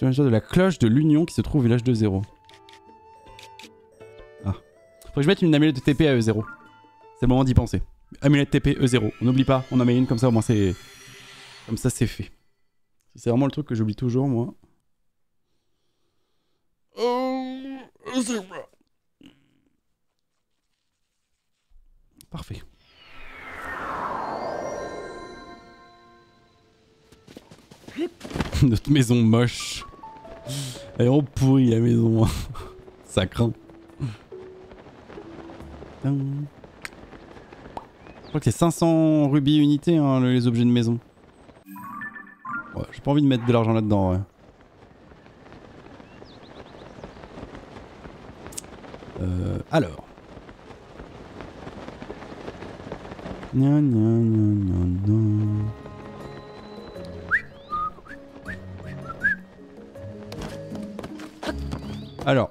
De la cloche de l'Union qui se trouve au village de 0. Ah. Faut que je mette une amulette de TP à E0. C'est le moment d'y penser. Amulette TP E0. On n'oublie pas, on en met une comme ça, au moins c'est... Comme ça c'est fait. C'est vraiment le truc que j'oublie toujours, moi. Parfait. Notre maison moche. Elle est en pourrie la maison. Ça craint. Je crois que c'est 500 rubis unités hein, les objets de maison. Ouais, j'ai pas envie de mettre de l'argent là-dedans. Ouais. Alors. Gna, gna, gna, gna, gna. Alors.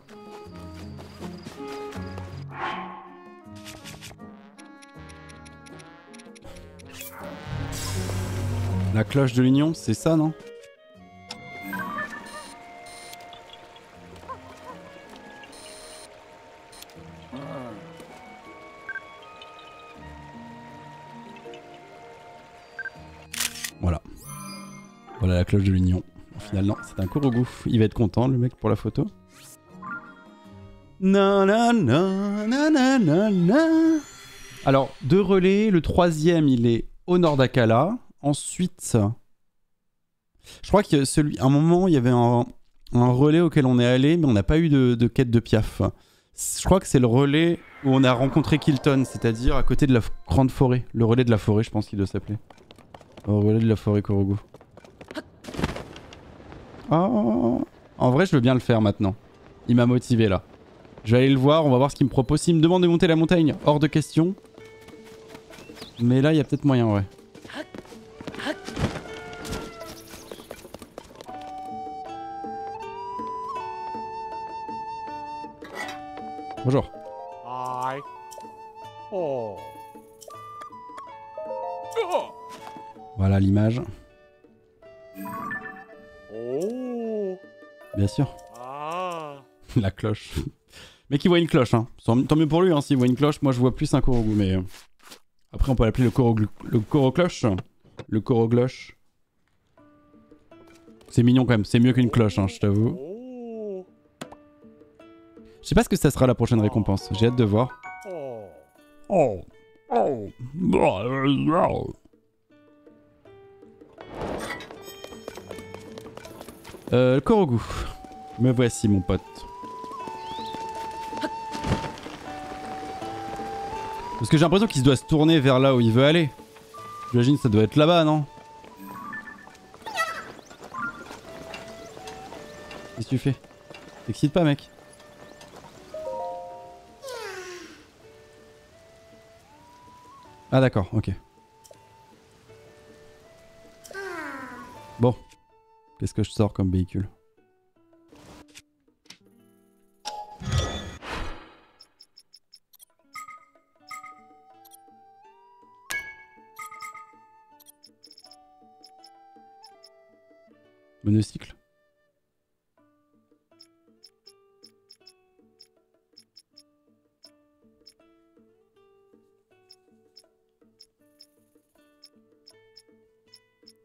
La cloche de l'union, c'est ça, non? Voilà. Voilà la cloche de l'union. Au final, non, c'est un Korogu. Il va être content, le mec, pour la photo. Na na na na na na na. Alors, 2 relais. Le troisième, il est au nord d'Akala. Ensuite, je crois qu'à un moment, il y avait un relais auquel on est allé, mais on n'a pas eu de quête de piaf. Je crois que c'est le relais où on a rencontré Kilton, c'est-à-dire à côté de la grande forêt. Le relais de la forêt, je pense qu'il doit s'appeler. Le relais de la forêt Korogu. Oh. En vrai, je veux bien le faire maintenant. Il m'a motivé là. Je vais aller le voir, on va voir ce qu'il me propose. S'il me demande de monter la montagne, hors de question. Mais là, il y a peut-être moyen, ouais. Bonjour. Hi. Oh. Voilà l'image. Oh. Bien sûr. Ah. La cloche. Mais qui voit une cloche, hein. Tant mieux pour lui, hein, s'il voit une cloche. Moi, je vois plus un Korogu, mais... Après, on peut l'appeler le Korogloche. Le Korogloche. C'est mignon, quand même. C'est mieux qu'une cloche, hein, je t'avoue. Je sais pas ce que ça sera la prochaine récompense. J'ai hâte de voir. Oh. Oh. Korogu. Me voici, mon pote. Parce que j'ai l'impression qu'il doit se tourner vers là où il veut aller. J'imagine que ça doit être là-bas, non? Qu'est-ce que tu fais? T'excites pas, mec? Ah d'accord, ok. Bon. Qu'est-ce que je sors comme véhicule? Monocycle.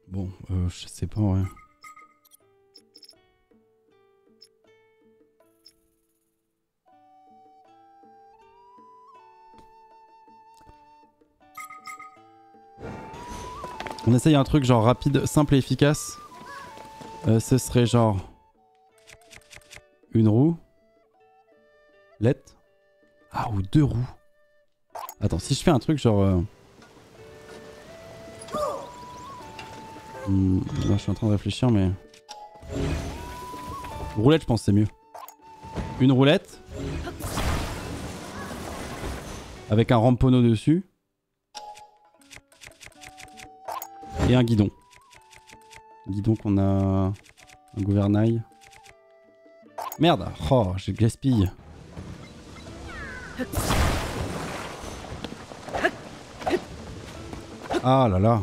Bon, je sais pas, ouais. On essaye un truc genre rapide, simple et efficace. Ce serait genre une roue, lettre, ah ou 2 roues. Attends, si je fais un truc genre... là, je suis en train de réfléchir mais... Roulette je pense c'est mieux. Une roulette. Avec un ramponneau dessus. Et un guidon. Guidon qu'on a un gouvernail. Merde! Oh, je gaspille. Ah là là.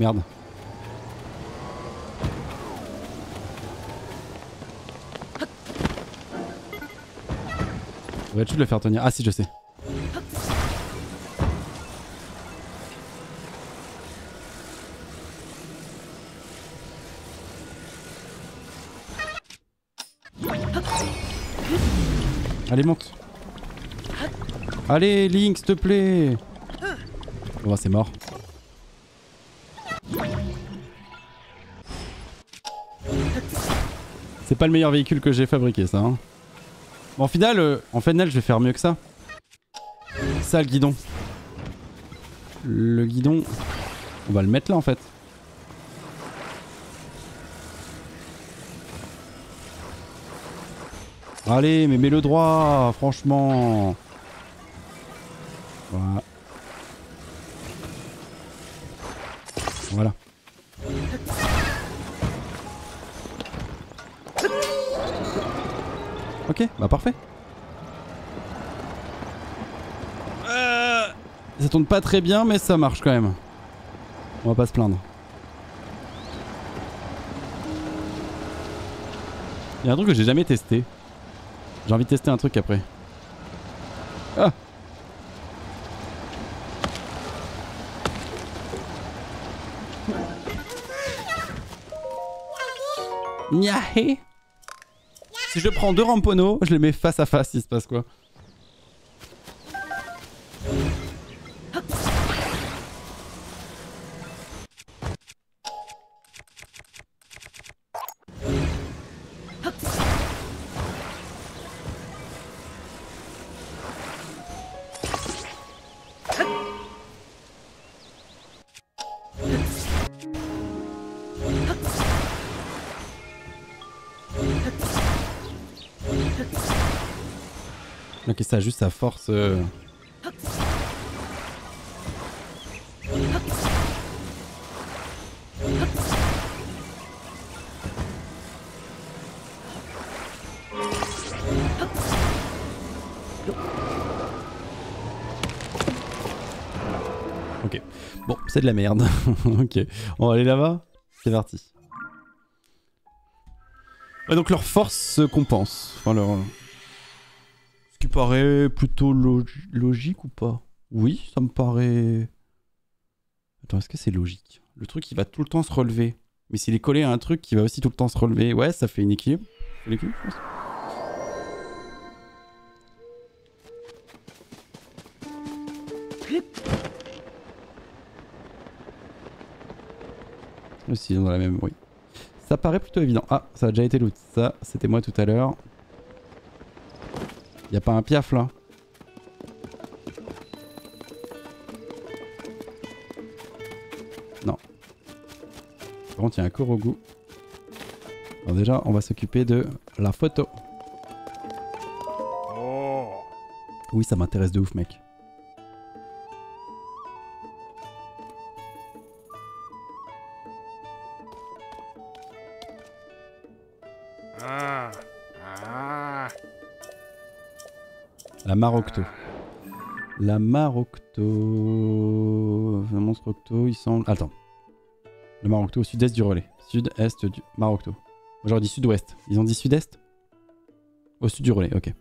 Merde. Devrais-tu le faire tenir? Ah si, je sais. Allez, monte. Allez, Link, s'il te plaît. Oh, c'est mort. C'est pas le meilleur véhicule que j'ai fabriqué, ça. Hein. Bon, en final, je vais faire mieux que ça. Ça, le guidon. Le guidon, on va le mettre là, en fait. Allez, mais mets-le droit, franchement. Voilà. Voilà. Ok, bah parfait. Ça tourne pas très bien, mais ça marche quand même. On va pas se plaindre. Il y a un truc que j'ai jamais testé. J'ai envie de tester un truc après. Ah! Niahé! Si je prends deux ramponeaux, je les mets face à face, il se passe quoi? Ok, ça juste sa force. Ok, bon, c'est de la merde. Ok, on va aller là-bas. C'est parti. Ouais, donc leur force se compense. Enfin, leur... Ce qui paraît plutôt logique ou pas? Oui, ça me paraît... Attends, est-ce que c'est logique? Le truc, il va tout le temps se relever. Mais s'il est collé à un truc qui va aussi tout le temps se relever, ouais, ça fait une équilibre. L'équilibre, je pense. Aussi, dans la même, oui. Ça paraît plutôt évident. Ah, ça a déjà été loot. Ça, c'était moi tout à l'heure. Y'a pas un piaf là? Non. Par contre, y'a un Korogu. Alors, déjà, on va s'occuper de la photo. Oui, ça m'intéresse de ouf, mec. La Marocto. La Marocto. Un monstre octo, il semble. Attends. Le Marocto au sud-est du relais. Sud-est du Marocto. J'aurais dit sud-ouest. Ils ont dit sud-est? Au sud du relais, ok.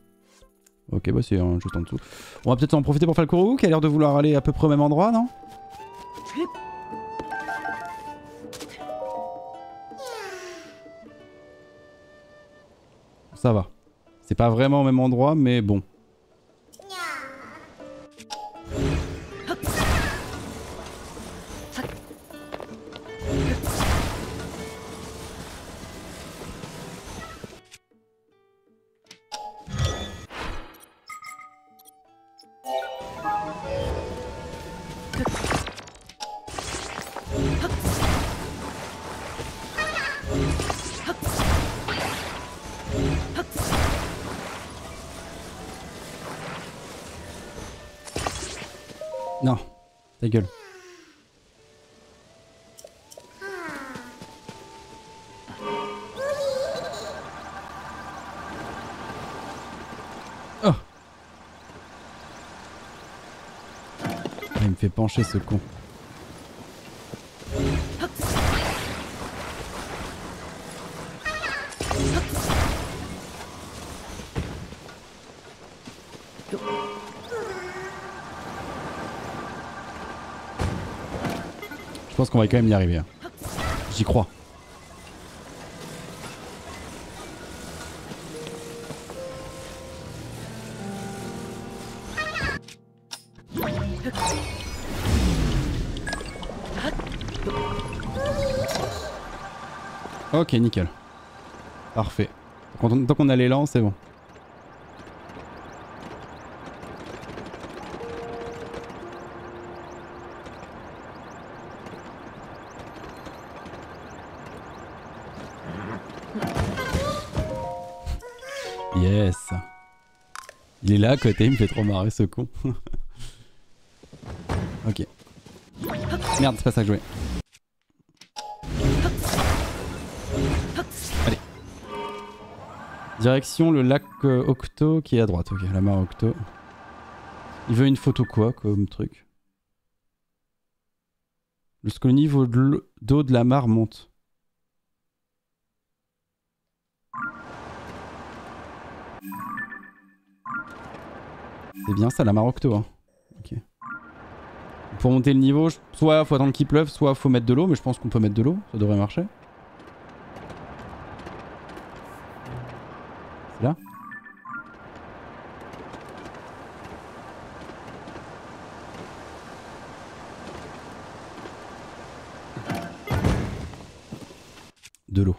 Ok, bah c'est juste en dessous. On va peut-être en profiter pour faire le Korogu qui a l'air de vouloir aller à peu près au même endroit, non? Ça va. C'est pas vraiment au même endroit, mais bon. Non, ta gueule. Oh, il me fait pencher ce con. Je pense qu'on va quand même y arriver. J'y crois. Ok, nickel. Parfait. Tant qu'on a l'élan, c'est bon. Yes. Il est là à côté, il me fait trop marrer ce con. Ok. Merde, c'est pas ça que je jouais. Allez. Direction le lac Octo qui est à droite. Ok, la Marocto. Il veut une photo quoi comme truc? Jusqu'au niveau de l'eau de la mare monte. C'est bien ça la Marocto hein. Ok. Pour monter le niveau, soit faut attendre qu'il pleuve, soit faut mettre de l'eau, mais je pense qu'on peut mettre de l'eau, ça devrait marcher. C'est là? De l'eau.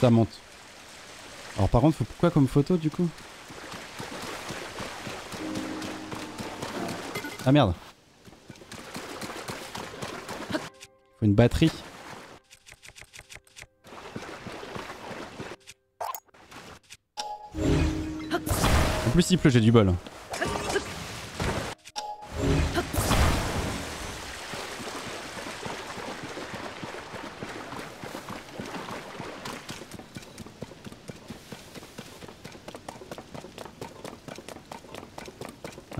Ça monte. Alors par contre faut quoi comme photo du coup? Ah merde. Faut une batterie. En plus il pleut, j'ai du bol.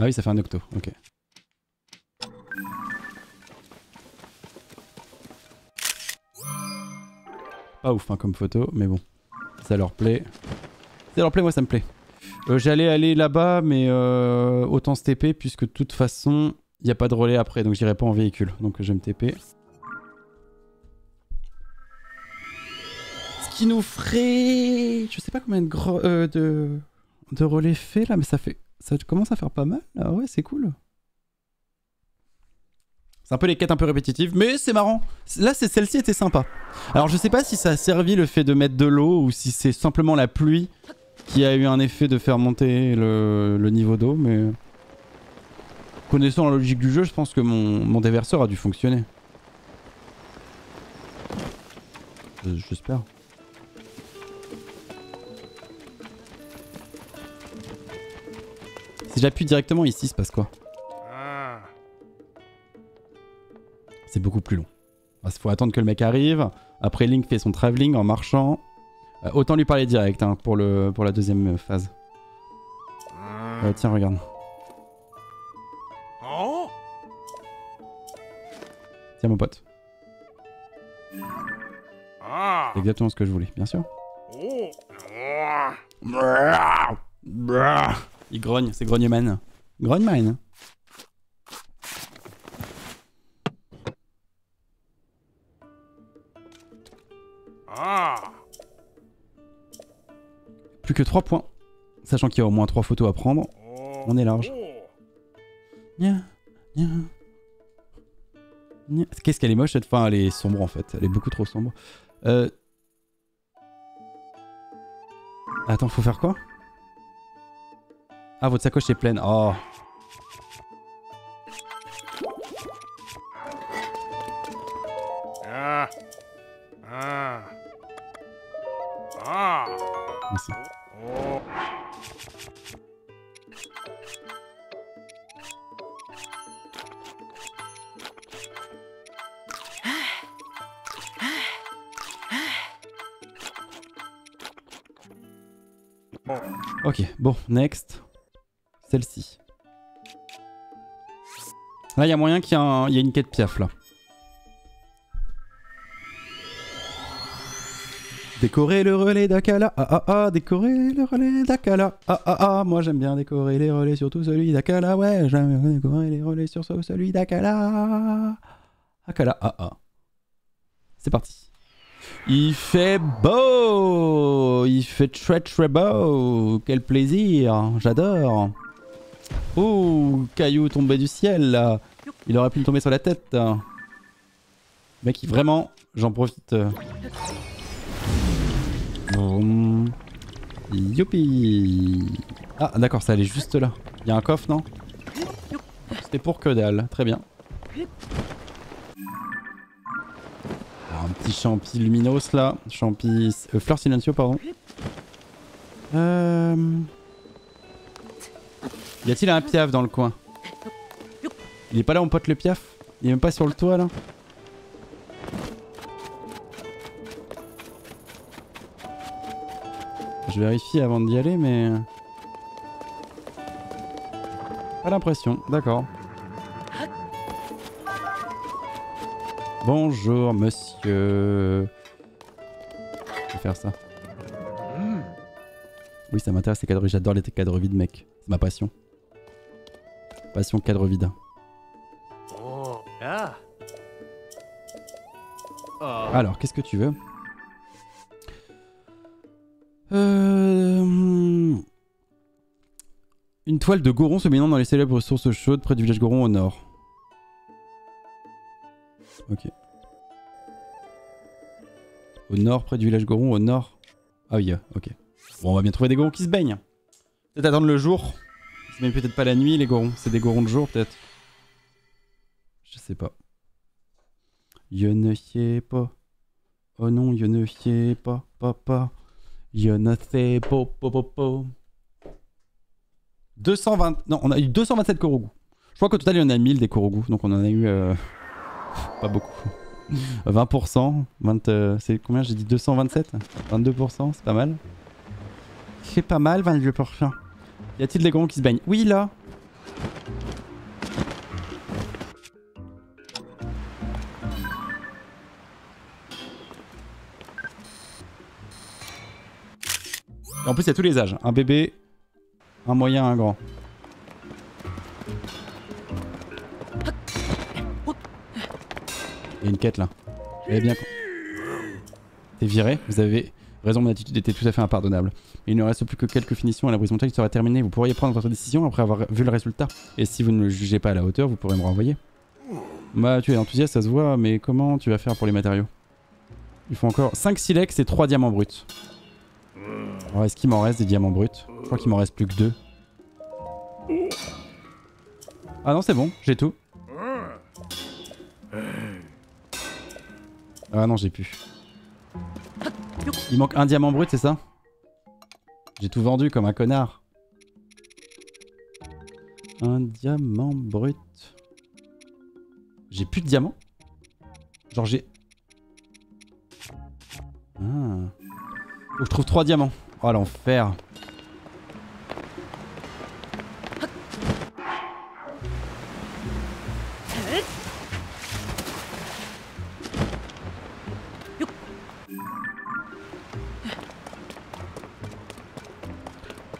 Ah oui, ça fait un octo, ok. Pas ouf hein, comme photo, mais bon. Ça leur plaît. Ça leur plaît, moi ça me plaît. J'allais aller là-bas, mais autant se TP, puisque de toute façon, il n'y a pas de relais après, donc j'irai pas en véhicule. Donc je vais me TP. Ce qui nous ferait... Je sais pas combien de relais fait là, mais ça fait... Ça commence à faire pas mal, ah ouais c'est cool. C'est un peu les quêtes un peu répétitives, mais c'est marrant. Là celle-ci était sympa. Alors je sais pas si ça a servi le fait de mettre de l'eau ou si c'est simplement la pluie qui a eu un effet de faire monter le niveau d'eau, mais... Connaissant la logique du jeu, je pense que mon déverseur a dû fonctionner. J'espère. Si j'appuie directement ici, il se passe quoi? C'est beaucoup plus long. Il faut attendre que le mec arrive. Après, Link fait son travelling en marchant. Autant lui parler direct hein, pour la deuxième phase. Tiens, regarde. Tiens, mon pote. C'est exactement ce que je voulais, bien sûr. Il grogne, c'est Grogneman. Grogneman. Plus que 3 points. Sachant qu'il y a au moins 3 photos à prendre. On est large. Qu'est-ce qu'elle est moche cette fois? Elle est sombre en fait. Elle est beaucoup trop sombre. Attends, faut faire quoi? Ah, votre sacoche est pleine. Oh. Merci. Ok, bon, next. Celle-ci. Là, il y a moyen qu'il y ait une quête piaf, là. Décorer le relais d'Akala, ah ah ah, décorer le relais d'Akala, ah ah ah, moi j'aime bien décorer les relais, surtout celui d'Akala, ouais, j'aime bien décorer les relais, surtout celui d'Akala, Akala, ah ah. C'est parti. Il fait beau, il fait très très beau, quel plaisir, j'adore. Oh, caillou tombé du ciel, il aurait pu me tomber sur la tête. Mec, vraiment, j'en profite. Youpi! Ah d'accord, ça allait juste là. Il y a un coffre, non? C'était pour que dalle, très bien. Alors, un petit champi luminos là. Champi... fleur silencieux, pardon. Y a-t-il un piaf dans le coin? Il est pas là, on pote le piaf? Il est même pas sur le toit là? Je vérifie avant d'y aller, mais... Pas l'impression, d'accord. Bonjour, monsieur. Je vais faire ça. Oui, ça m'intéresse, les cadres vides. J'adore les cadres vides, mec. C'est ma passion. Passion cadre vide. Alors, qu'est-ce que tu veux ? Une toile de Goron se baignant dans les célèbres sources chaudes près du village Goron au nord. Ok. Au nord, près du village Goron, au nord. Ah oui, ok. Bon, on va bien trouver des Gorons qui se baignent. Peut-être attendre le jour. C'est même peut-être pas la nuit, les Gorons. C'est des Gorons de jour, peut-être. Je sais pas. Yo ne sais pas. Oh non, yo ne sais pas, papa. Yo ne sais pas, papa. 220... Non, on a eu 227 Korogu. Je crois qu'au total, il y en a 1000 des Korogu. Donc on en a eu... pas beaucoup. 20%. 20... C'est combien? J'ai dit 227 22%, c'est pas mal. C'est pas mal, 22%. Y a-t-il des Gorons qui se baignent? Oui, là. En plus, il y a tous les âges. Un bébé... Un moyen, un grand. Il y a une quête là. J'avais bien... T'es viré, vous avez raison, mon attitude était tout à fait impardonnable. Il ne reste plus que quelques finitions à la brise montagne qui sera terminée. Vous pourriez prendre votre décision après avoir vu le résultat. Et si vous ne le jugez pas à la hauteur, vous pourrez me renvoyer. Bah tu es enthousiaste, ça se voit, mais comment tu vas faire pour les matériaux? Il faut encore 5 silex et 3 diamants bruts. Alors est-ce qu'il m'en reste des diamants bruts? Je crois qu'il m'en reste plus que 2. Ah non c'est bon, j'ai tout. Ah non j'ai plus. Il manque un diamant brut, c'est ça? J'ai tout vendu comme un connard. Un diamant brut. J'ai plus de diamants? Genre j'ai... Ah... Faut que je trouve 3 diamants. Oh l'enfer.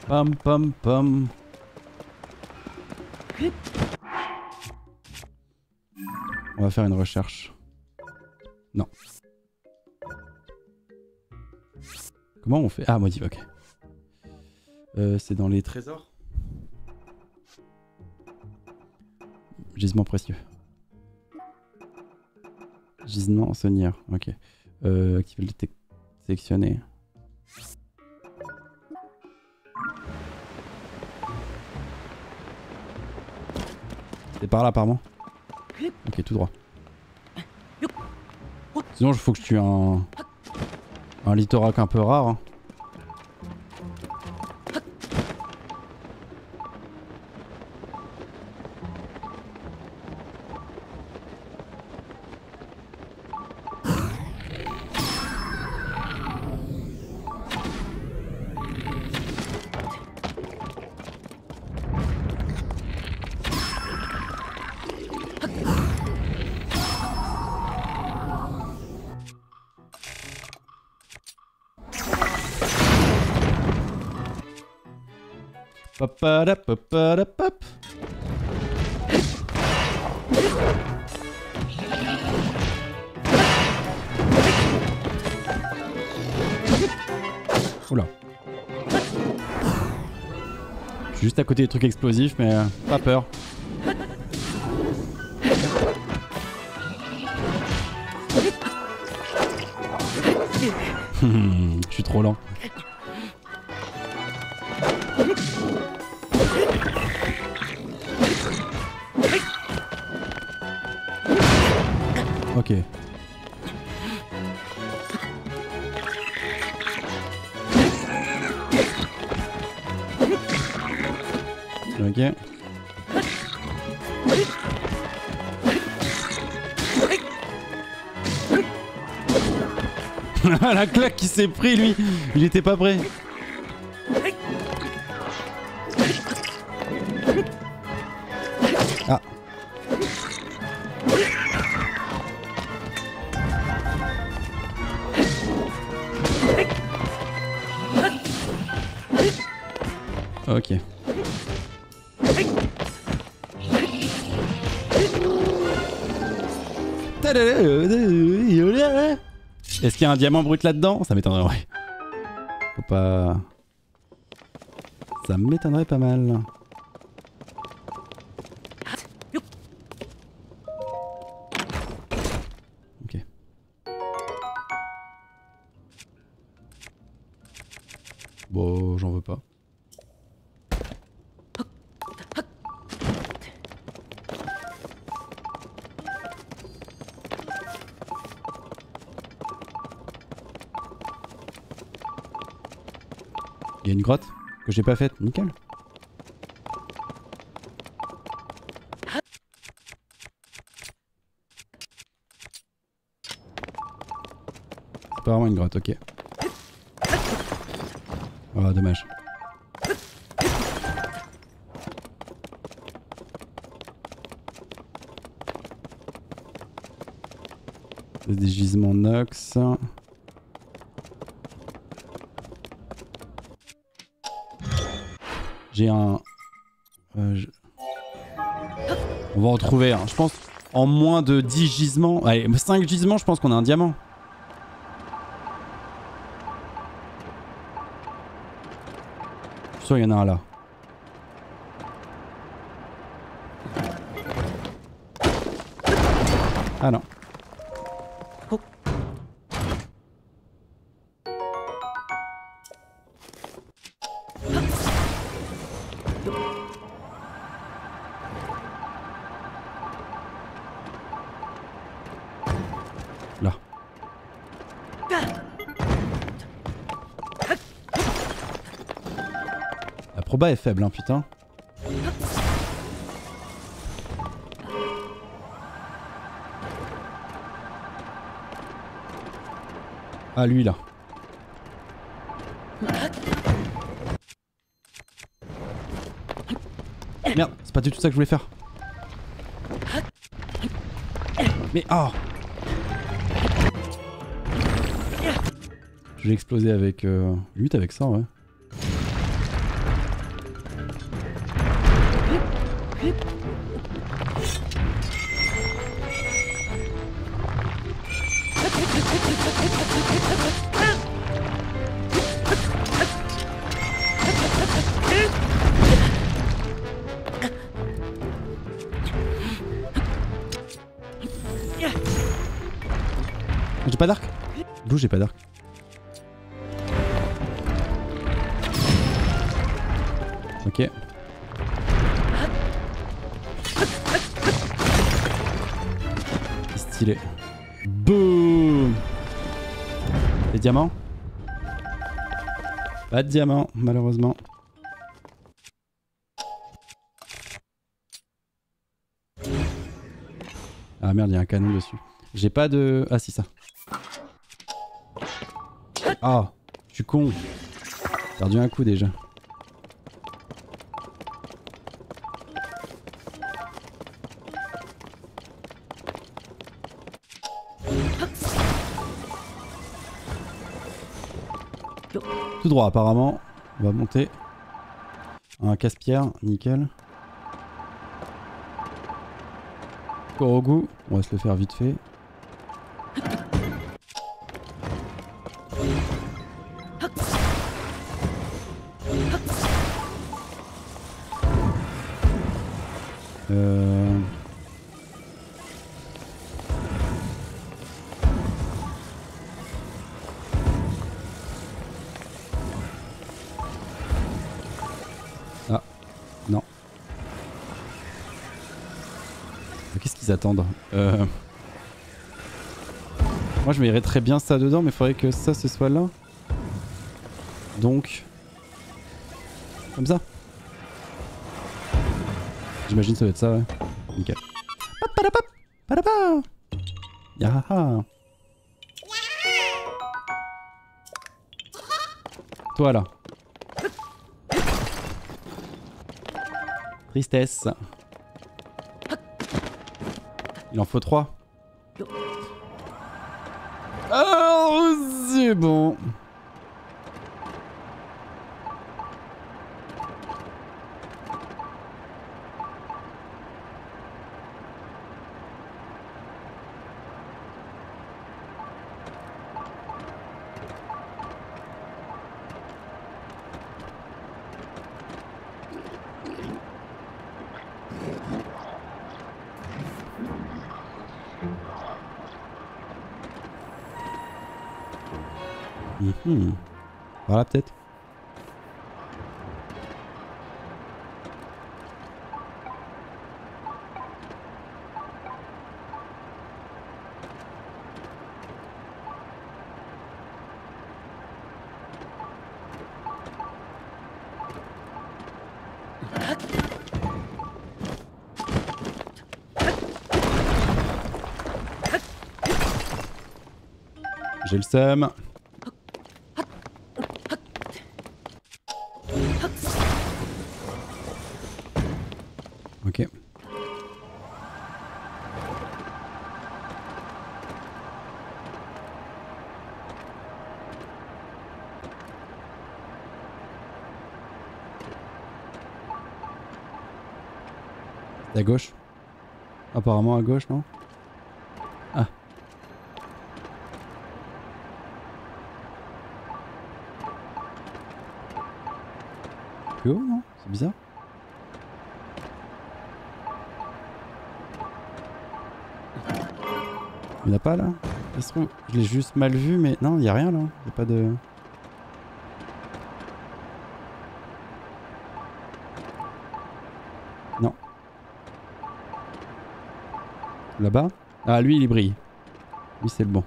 Pam pam pam. On va faire une recherche. Non. Comment on fait? Ah, motif, ok. C'est dans les trésors. Gisement précieux. Gisement sonnière, ok. Activer le sélectionner. C'est par là, apparemment. Ok, tout droit. Sinon, il faut que je tue un... Un Lithorock un peu rare. Hein. Pop. Oula. Je suis juste à côté des trucs explosifs, mais pas peur. Je suis trop lent. Ok. Ok. La claque qui s'est pris lui, il était pas prêt. Ah. Ok. Est-ce qu'il y a un diamant brut là-dedans? Ça m'étonnerait, ouais. Faut pas... Ça m'étonnerait pas mal. Ok. Bon, j'en veux pas. Il y a une grotte que j'ai pas faite, nickel. C'est pas vraiment une grotte, ok. Oh, dommage. Des gisements Nox. J'ai un... On va en trouver un. Je pense en moins de 10 gisements. Allez, 5 gisements, je pense qu'on a un diamant. Je suis sûr qu'il y en a un là. Ah non. Bas est faible, hein, putain. Ah, lui là. Merde, c'est pas du tout ça que je voulais faire. Mais oh, je vais exploser avec 8 avec ça, ouais. J'ai pas d'arc. D'où j'ai pas d'arc. Ok. Stylé. Boum. Les diamants? Pas de diamants, malheureusement. Ah merde, il y a un canon dessus. J'ai pas de... Ah si, ça. Ah, je suis con. J'ai perdu un coup déjà. Tout droit apparemment. On va monter. Un Caspierre, nickel. Korogu, on va se le faire vite fait. Ah, non. Qu'est-ce qu'ils attendent? Moi je m'irais très bien ça dedans, mais il faudrait que ça ce soit là. Donc... comme ça. J'imagine ça doit être ça, ouais. Nickel. Yaha. Toi là. Tristesse. Il en faut 3. Oh, c'est bon. Voilà peut-être. J'ai le seum. À gauche, apparemment à gauche, non? Ah. Plus haut, non? C'est bizarre. Il n'y en a pas là? Ça se trouve, je l'ai juste mal vu, mais non, il n'y a rien là. Il n'y a pas de... Là-bas? Ah, lui, il brille. Lui, c'est le bon.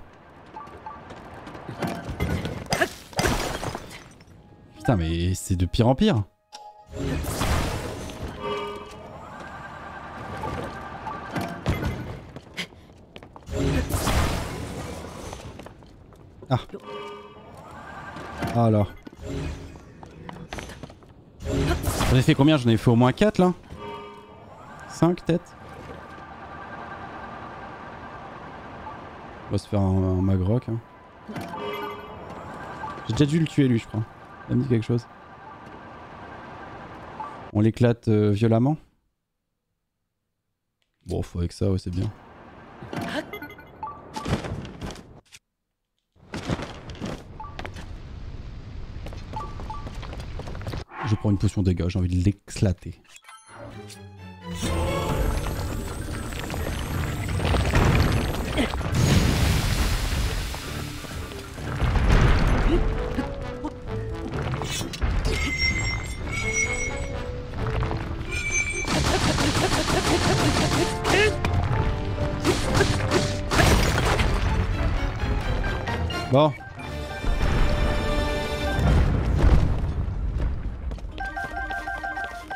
Putain, mais c'est de pire en pire. Ah. Ah, alors. J'en ai fait combien? J'en ai fait au moins 4, là. 5, peut-être. On va se faire un Magroc. Hein. J'ai déjà dû le tuer lui je crois. Il me dit quelque chose. On l'éclate violemment. Bon faut avec ça ouais c'est bien. Je prends une potion dégâts, j'ai envie de l'éclater. Bon.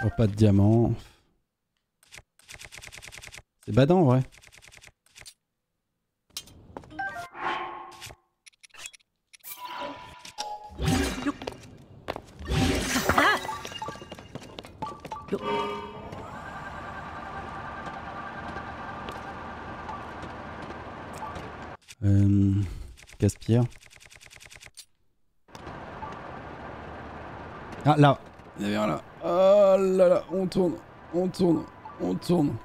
Oh, pas de diamant. C'est badant, ouais. Ah là, il y avait un là. Oh là là, on tourne, on tourne, on tourne.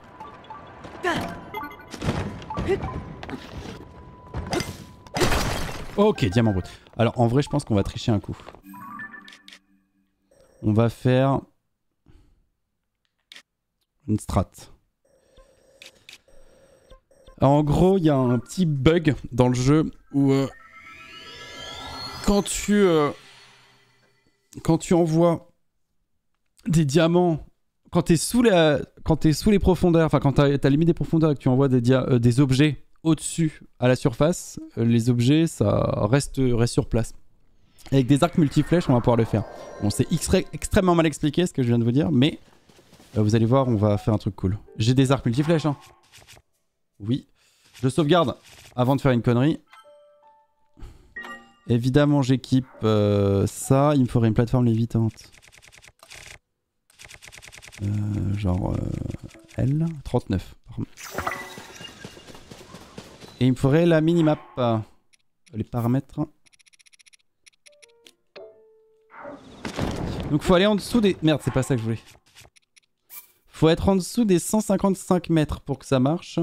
Ok, diamant brut. Alors en vrai, je pense qu'on va tricher un coup. On va faire une strat. Alors en gros, il y a un petit bug dans le jeu où quand tu envoies des diamants, quand t'es sous les profondeurs, enfin quand t'as la limite des profondeurs et que tu envoies des objets au-dessus à la surface, les objets ça reste sur place. Avec des arcs multiflèches, on va pouvoir le faire. Bon, c'est extrêmement mal expliqué ce que je viens de vous dire, mais vous allez voir, on va faire un truc cool. J'ai des arcs multiflèches, hein. Oui. Je sauvegarde avant de faire une connerie. Évidemment, j'équipe ça. Il me faudrait une plateforme lévitante. Genre L. 39. Et il me faudrait la minimap. Les paramètres. Donc faut aller en dessous des... Merde, c'est pas ça que je voulais. Faut être en dessous des 155 mètres pour que ça marche.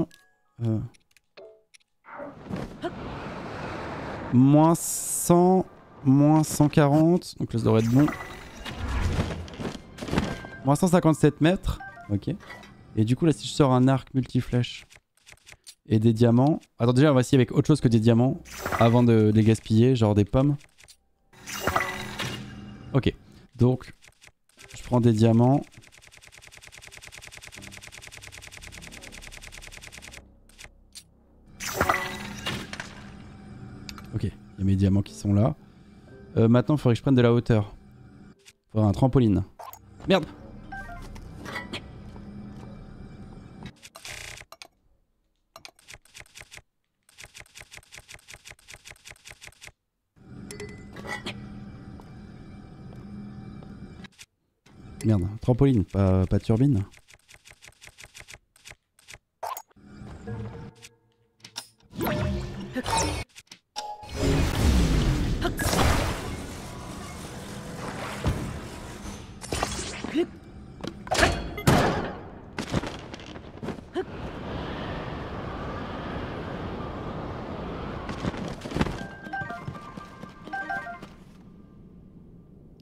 Moins 100, moins 140. Donc là ça devrait être bon. Moins 157 mètres. Ok. Et du coup là si je sors un arc multiflèche et des diamants. Attends, déjà on va essayer avec autre chose que des diamants avant de les gaspiller, genre des pommes. Ok. Donc, je prends des diamants. Ok, il y a mes diamants qui sont là. Maintenant, il faudrait que je prenne de la hauteur. Il faudrait un trampoline. Merde! Merde, trampoline, pas turbine.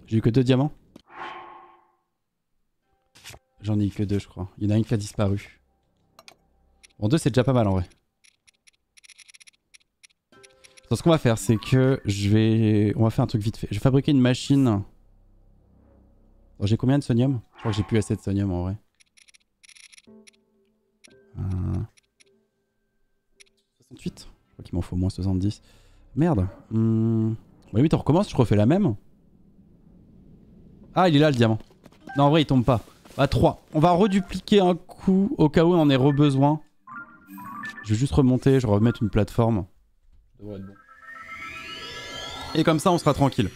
J'ai eu que 2 diamants. J'en ai que 2 je crois. Il y en a une qui a disparu. Bon 2 c'est déjà pas mal en vrai. Donc, ce qu'on va faire c'est que on va faire un truc vite fait. Je vais fabriquer une machine. J'ai combien de sonium? Je crois que j'ai plus assez de sonium en vrai. 68? Je crois qu'il m'en faut au moins 70. Merde. Bah oui, on recommence, je refais la même. Ah il est là le diamant. Non en vrai il tombe pas. Bah 3. On va redupliquer un coup au cas où on en ait re-besoin. Je vais juste remonter, je vais remettre une plateforme. Ça devrait être bon. Et comme ça on sera tranquille.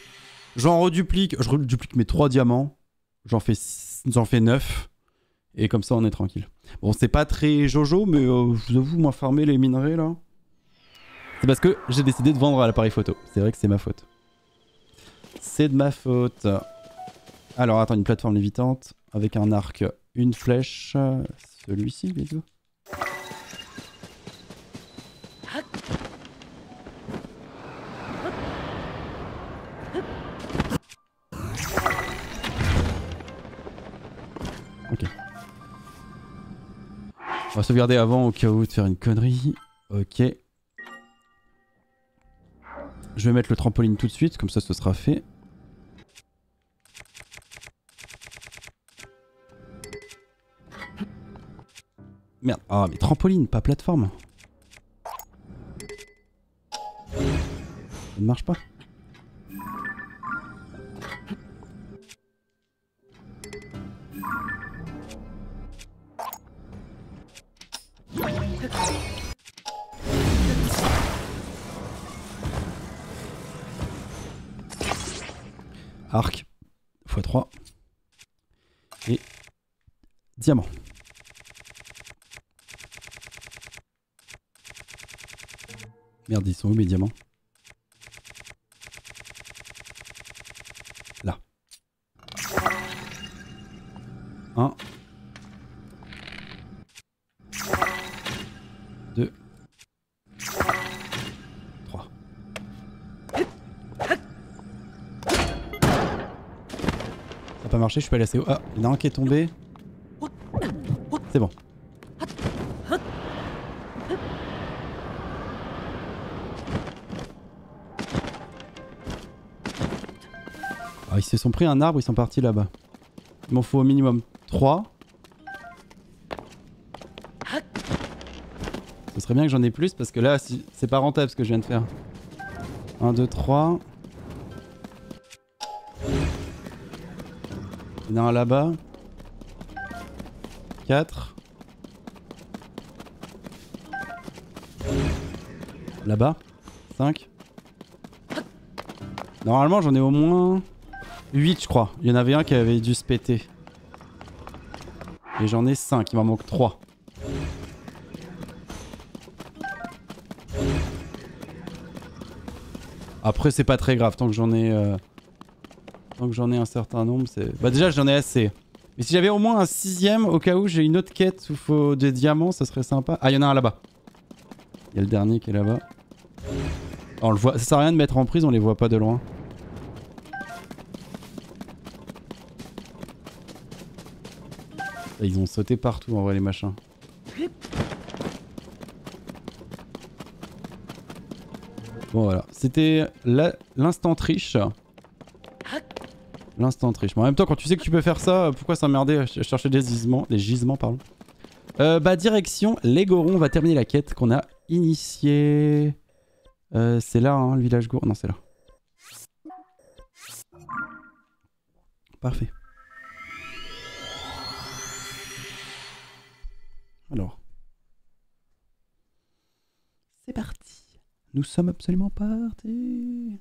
J'en reduplique, je reduplique mes 3 diamants. J'en fais 9. Et comme ça on est tranquille. Bon c'est pas très jojo mais je vous avoue moi farmer les minerais là. C'est parce que j'ai décidé de vendre à l'appareil photo. C'est vrai que c'est ma faute. C'est de ma faute. Alors attends, une plateforme lévitante. Avec un arc, une flèche, celui-ci, les deux. Ok. On va sauvegarder avant au cas où de faire une connerie. Ok. Je vais mettre le trampoline tout de suite, comme ça ce sera fait. Merde, ah mais trampoline, pas plateforme. Ça ne marche pas. Arc, x3. Et diamant. Merde, ils sont où mes diamants? Là. 2. 3. Ça n'a pas marché, je suis pas allé assez haut. Ah, il y en a un qui est tombé. C'est bon. Ah, ils se sont pris un arbre, ils sont partis là-bas. Il m'en faut au minimum 3. Ce serait bien que j'en ai plus parce que là si, c'est pas rentable ce que je viens de faire. 1, 2, 3. Il y en a un là-bas. 4. Là-bas. 5. Normalement j'en ai au moins 8 je crois. Il y en avait un qui avait dû se péter. Et j'en ai 5, il m'en manque 3. Après c'est pas très grave, tant que j'en ai un certain nombre c'est... Bah déjà j'en ai assez. Mais si j'avais au moins un 6ème au cas où j'ai une autre quête où faut des diamants, ça serait sympa. Ah il y en a un là-bas. Il y a le dernier qui est là-bas. On le voit, ça sert à rien de mettre en prise, on les voit pas de loin. Ils ont sauté partout en vrai les machins. Bon voilà, c'était l'instant triche. L'instant triche. Mais en même temps, quand tu sais que tu peux faire ça, pourquoi s'emmerder à chercher des gisements pardon. Bah direction, les Gorons, on va terminer la quête qu'on a initiée. C'est là, hein, le village Goron. Non, c'est là. Parfait. Alors. C'est parti. Nous sommes absolument partis.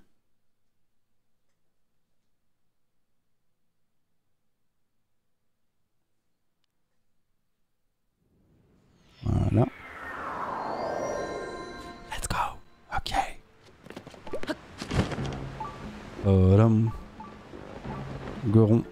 Voilà. Let's go. Ok. Voilà. Goron.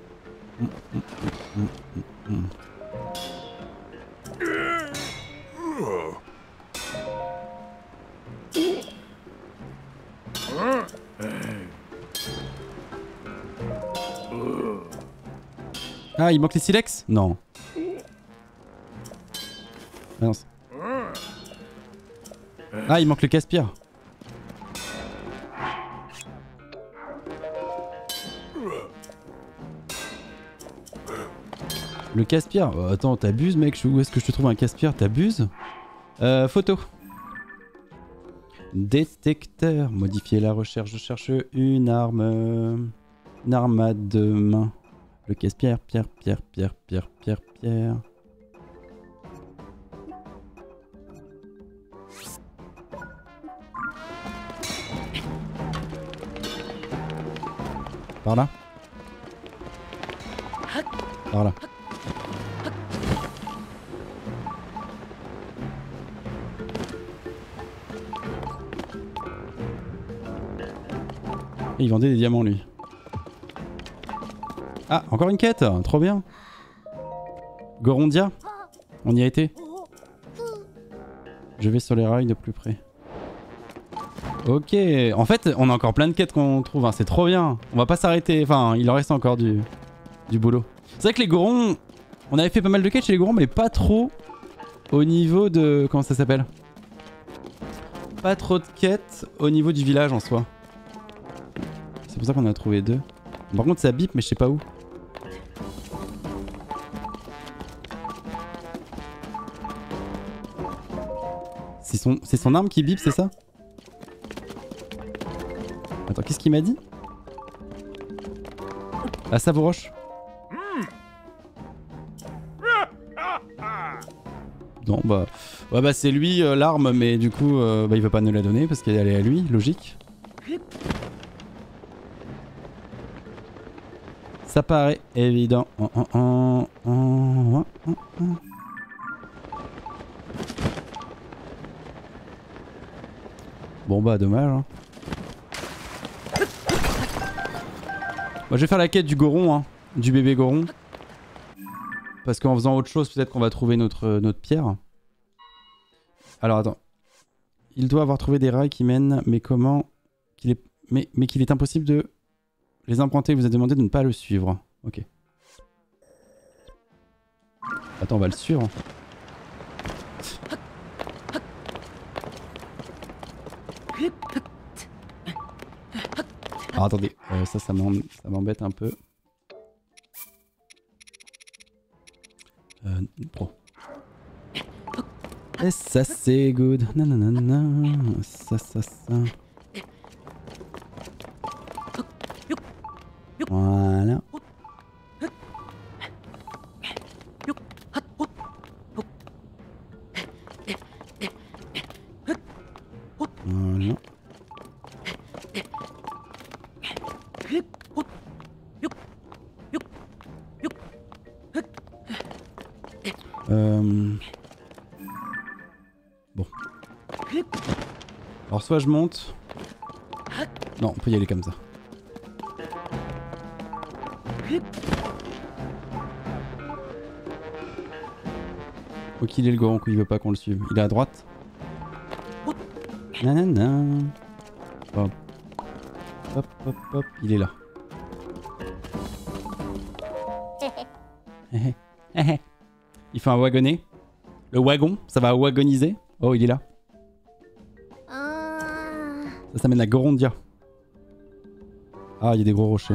Ah, il manque les silex? Non. Ah, non. Ah, il manque le Caspierre. Le Caspierre. Oh, attends, t'abuses, mec. Où est-ce que je te trouve un Caspierre? T'abuses. Photo. Détecteur. Modifier la recherche. Je cherche une arme. Une arme à deux mains. Le Caspierre, pierre. Par là? Par là. Il vendait des diamants lui. Ah, encore une quête, trop bien. Gorondia, on y a été. Je vais sur les rails de plus près. Ok, en fait, on a encore plein de quêtes qu'on trouve, hein. C'est trop bien. On va pas s'arrêter, enfin, il en reste encore du boulot. C'est vrai que les Gorons, on avait fait pas mal de quêtes chez les Gorons, mais pas trop au niveau de... Comment ça s'appelle? Pas trop de quêtes au niveau du village en soi. C'est pour ça qu'on en a trouvé deux. Par contre, ça bip, mais je sais pas où. C'est son arme qui bip, c'est ça? Attends, qu'est-ce qu'il m'a dit? Ah, ça vous roche. Non, bah... Ouais, bah c'est lui l'arme, mais du coup, bah, il veut pas nous la donner parce qu'elle est à lui, logique. Ça paraît évident. Bon bah dommage hein. Moi je vais faire la quête du Goron hein, du bébé Goron. Parce qu'en faisant autre chose peut-être qu'on va trouver notre pierre. Alors attends. Il doit avoir trouvé des rails qui mènent, mais comment... Mais qu'il est impossible de les emprunter. Il vous a demandé de ne pas le suivre. Ok. Attends, on va le suivre. Alors attendez, ça m'embête un peu. Bon. Et ça c'est good. Nanana. Ça. Voilà. Bon. Alors soit je monte. Non, on peut y aller comme ça. Faut qu'il est le Goron, il veut pas qu'on le suive. Il est à droite. Nanana. Hop. Hop, il est là. Il fait un wagonnet. Le wagon, ça va wagoniser. Oh, il est là. Ça s'amène à Gorondia. Ah, il y a des gros rochers.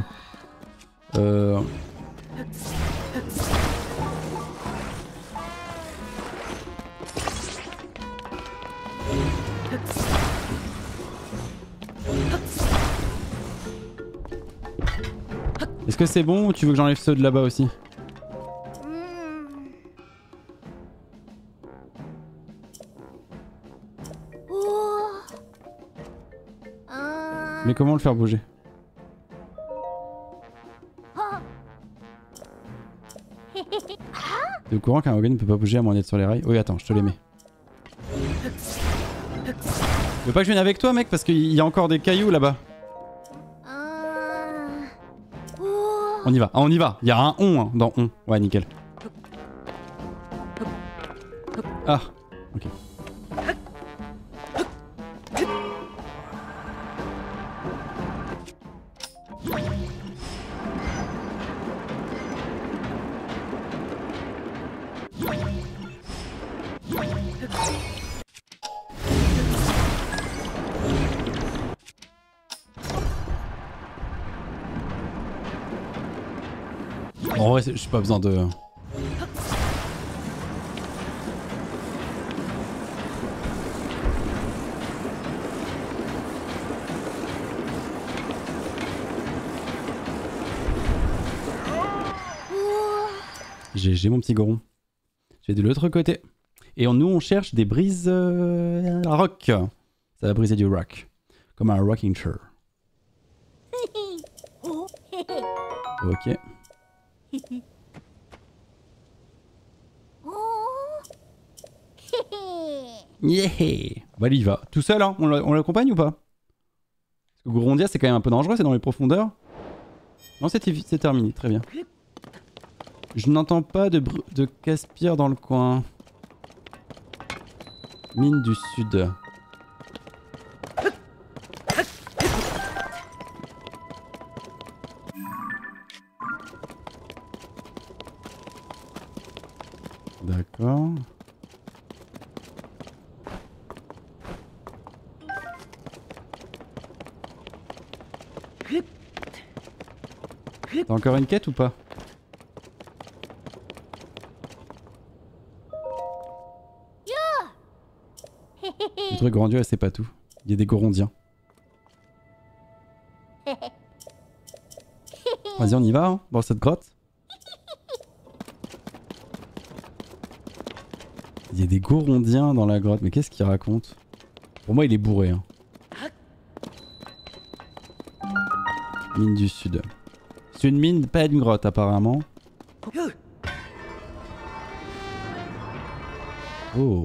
Est-ce que c'est bon ou tu veux que j'enlève ceux de là-bas aussi? Mais comment le faire bouger? T'es au courant qu'un wagon ne peut pas bouger à moins d'être sur les rails? Oui, attends, je te les mets. Tu veux pas que je vienne avec toi, mec? Parce qu'il y a encore des cailloux là-bas. On y va, on y va. Il y a un on hein, dans on. Ouais, nickel. Ah, ok. En vrai, j'ai pas besoin de... J'ai mon petit Goron. Je vais de l'autre côté. Et nous, on cherche des brises... rock. Ça va briser du rock. Comme un rocking chair. Ok. Yeah. Bah lui il va. Tout seul hein, on l'accompagne ou pas? Parce que Gorondia c'est quand même un peu dangereux, c'est dans les profondeurs. Non c'est terminé, très bien. Je n'entends pas de Caspierre dans le coin. Mine du sud. D'accord. T'as encore une quête ou pas? Le truc grandiose, elle sait pas tout. Il y a des Gorondiens. Vas-y, on y va, hein, dans cette grotte. Il y a des Gorondiens dans la grotte, mais qu'est-ce qu'il raconte? Pour moi, il est bourré. Hein. Mine du sud. C'est une mine, pas une grotte apparemment. Oh.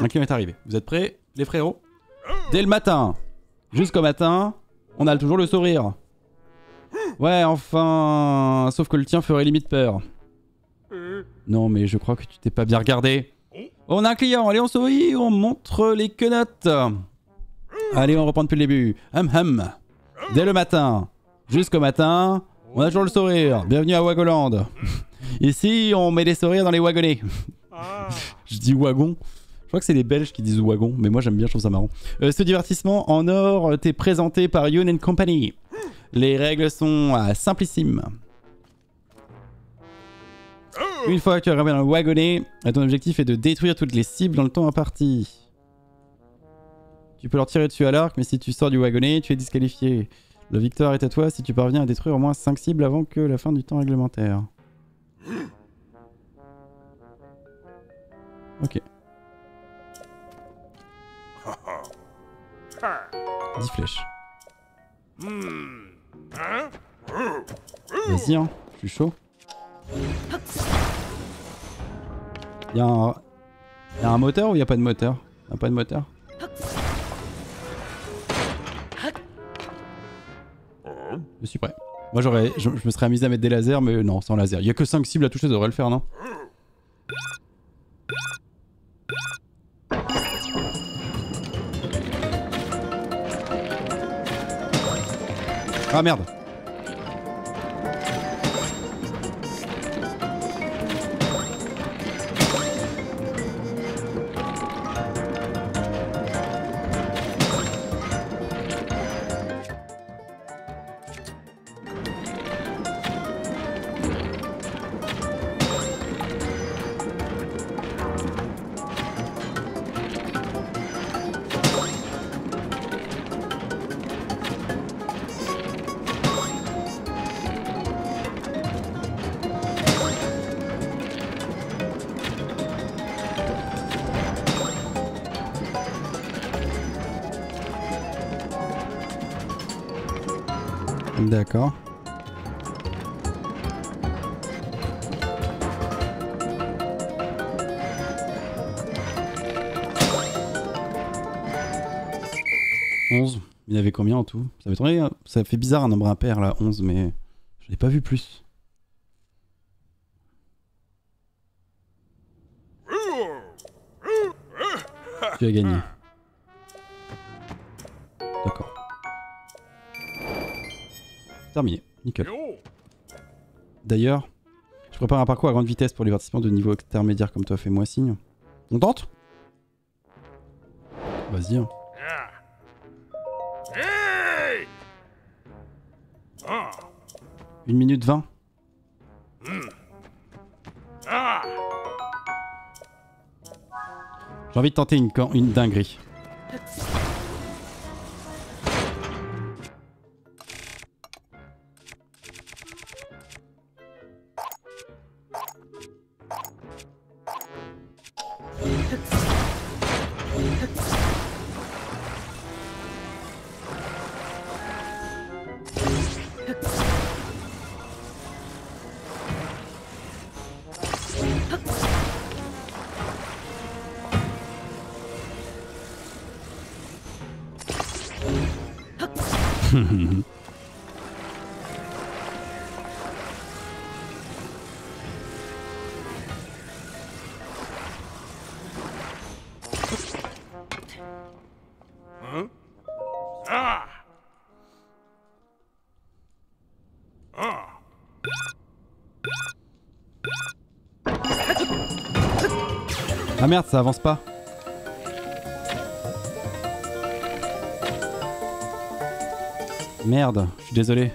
Un client est arrivé. Vous êtes prêts, les frérots? Dès le matin, jusqu'au matin, on a toujours le sourire. Ouais, enfin, sauf que le tien ferait limite peur. Non, mais je crois que tu t'es pas bien regardé. On a un client, allez, on sourit, on montre les quenottes. Allez, on reprend depuis le début. Dès le matin, jusqu'au matin, on a toujours le sourire. Bienvenue à Wagoland. Ici, on met des sourires dans les wagonnets. Je dis wagon. Je crois que c'est les Belges qui disent wagon, mais moi j'aime bien, je trouve ça marrant. Ce divertissement en or t'est présenté par Youn and Company. Les règles sont simplissimes. Une fois que tu arrives dans le wagonnet, ton objectif est de détruire toutes les cibles dans le temps imparti. Tu peux leur tirer dessus à l'arc, mais si tu sors du wagonnet, tu es disqualifié. La victoire est à toi si tu parviens à détruire au moins 5 cibles avant que la fin du temps réglementaire. Ok. Dix flèches. Vas-y, hein, je suis chaud. Y'a un moteur ou y'a pas de moteur? Y'a pas de moteur. Je suis prêt. Moi j'aurais, je me serais amusé à mettre des lasers, mais non, sans laser. Y'a que 5 cibles à toucher, ça devrait le faire, non? Ah merde! D'accord. Onze. Il y avait combien en tout? Ça fait tourner, ça fait bizarre un nombre impair là, 11, mais je n'ai pas vu plus. Tu as gagné. Terminé, nickel. D'ailleurs, je prépare un parcours à grande vitesse pour les participants de niveau intermédiaire comme toi, fais-moi signe. On tente? Vas-y. Hein. Hey 1 minute 20. J'ai envie de tenter une dinguerie. Ah merde, ça avance pas. Merde, je suis désolé.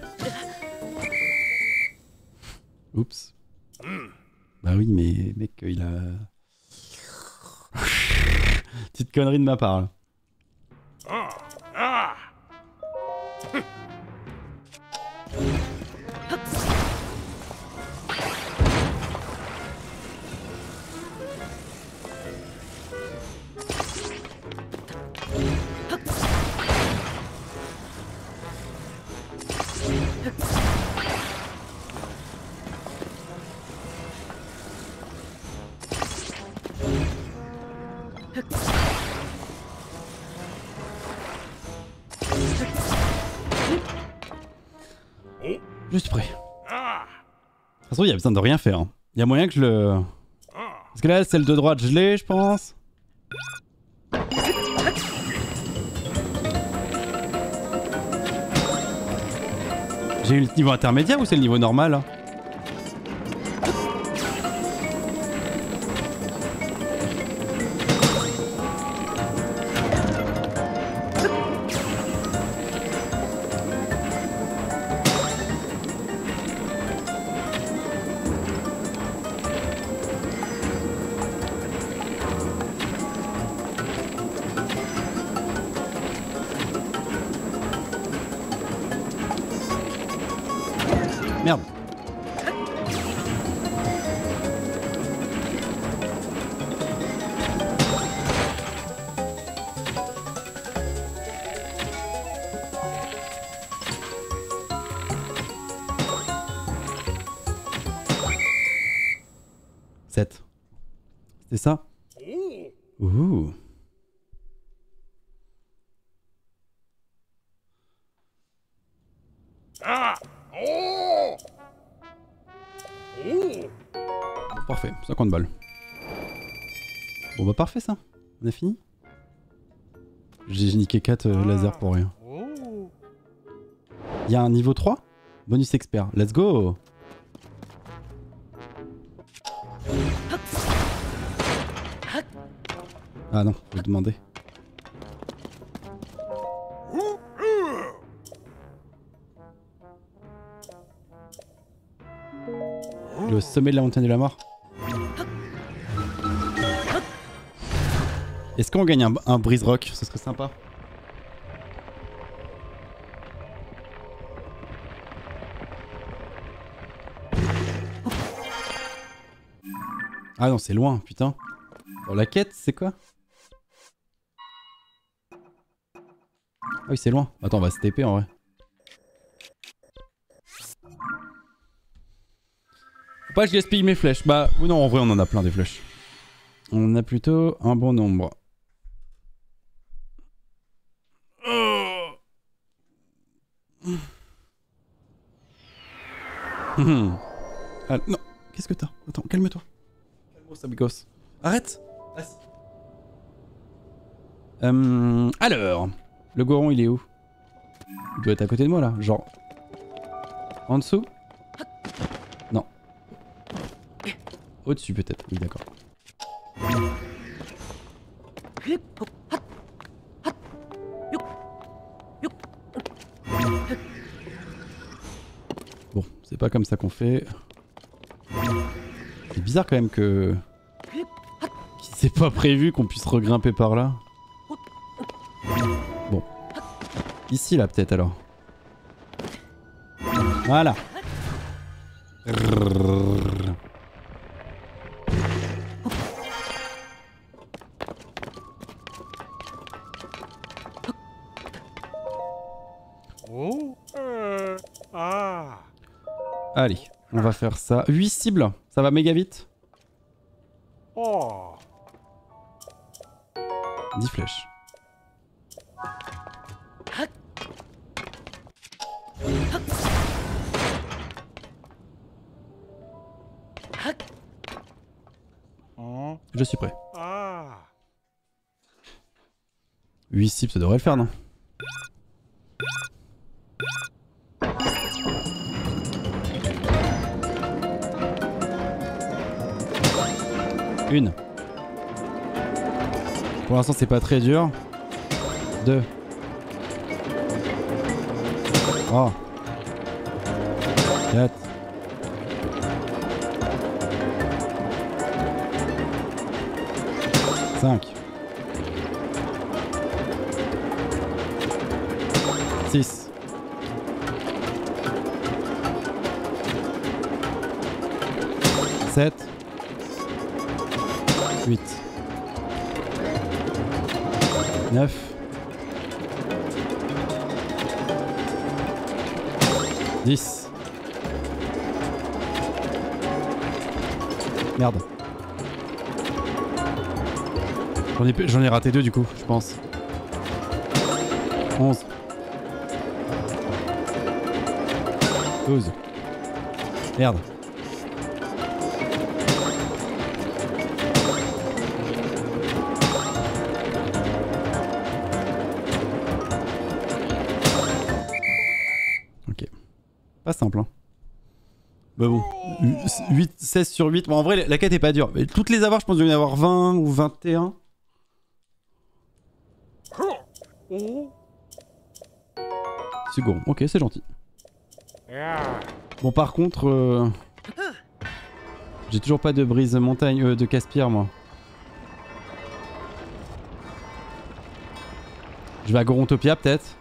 Oups. Bah oui, mais mec, il a... Petite connerie de ma part, là. Juste prêt. De toute façon, il n'y a besoin de rien faire. Hein. Y'a moyen que je le... Parce que là, celle de droite, je l'ai, je pense. J'ai eu le niveau intermédiaire ou c'est le niveau normal hein? Parfait, 50 balles. Bon bah parfait ça, on a fini. J'ai niqué 4 lasers pour rien. Il y a un niveau 3 ? Bonus expert, let's go. Ah non, je vais demander. Le sommet de la montagne de la mort. Est-ce qu'on gagne un Breeze Rock? Ce serait sympa. Ah non, c'est loin, putain. Bon, la quête, c'est quoi? Ah oui, c'est loin. Attends, on va se TP en vrai. Faut pas que je gaspille mes flèches. Bah, ou non, en vrai, on en a plein des flèches. On en a plutôt un bon nombre. Ah, non, qu'est-ce que t'as? Attends, calme-toi. Calme-toi, ça me gosse. Arrête. Alors, le Goron, il est où? Il doit être à côté de moi là, genre. En dessous? Au-dessus peut-être, oui d'accord. Bon, c'est pas comme ça qu'on fait. C'est bizarre quand même que... C'est pas prévu qu'on puisse regrimper par là. Bon. Ici là peut-être alors. Voilà. Allez, on va faire ça. 8 cibles, ça va méga vite. 10 flèches. Je suis prêt. 8 cibles, ça devrait le faire, non? Une. Pour l'instant c'est pas très dur. Deux. Oh. Quatre. Cinq. Six. 7. 8. 9. 10. Merde. J'en ai raté deux du coup, je pense. 11. 12. Merde. Pas simple, hein. Bah bon, 8, 16 sur 8. Bon, en vrai, la quête est pas dure. Mais toutes les avoir, je pense qu'il y en avoir 20 ou 21. C'est Goron, ok, c'est gentil. Bon, par contre, j'ai toujours pas de brise montagne, de Caspierre, moi. Je vais à Gorontopia, peut-être.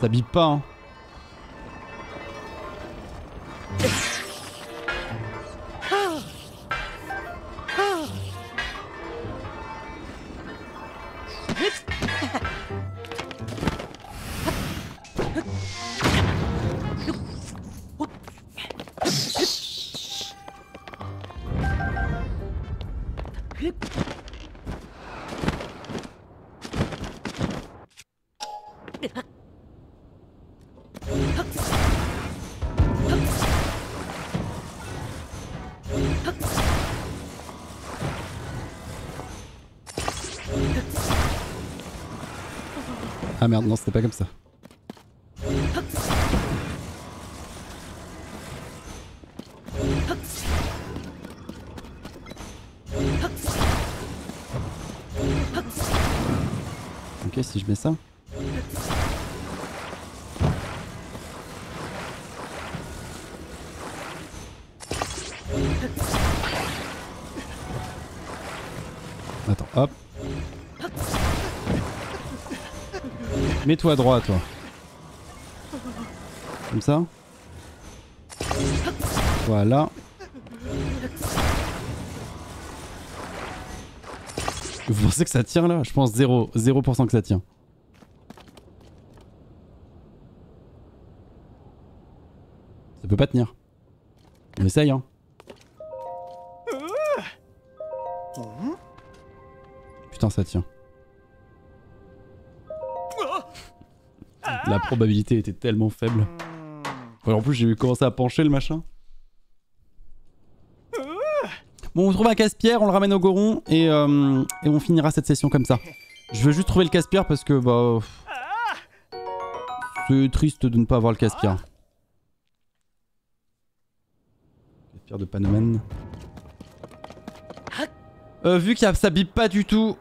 Ça bip pas, hein. Ah merde, non, c'était pas comme ça. Ok, si je mets ça. Attends, hop. Mets-toi à droite, toi. Comme ça. Voilà. Vous pensez que ça tient là? Je pense 0% que ça tient. Ça peut pas tenir. On essaye, hein. Putain, ça tient. La probabilité était tellement faible. Enfin, en plus, j'ai commencé à pencher le machin. Bon, on trouve un Caspierre, on le ramène au Goron et on finira cette session comme ça. Je veux juste trouver le Caspierre parce que bah c'est triste de ne pas avoir le Caspierre. Caspierre de Panaman. Vu qu'il ça bip pas du tout,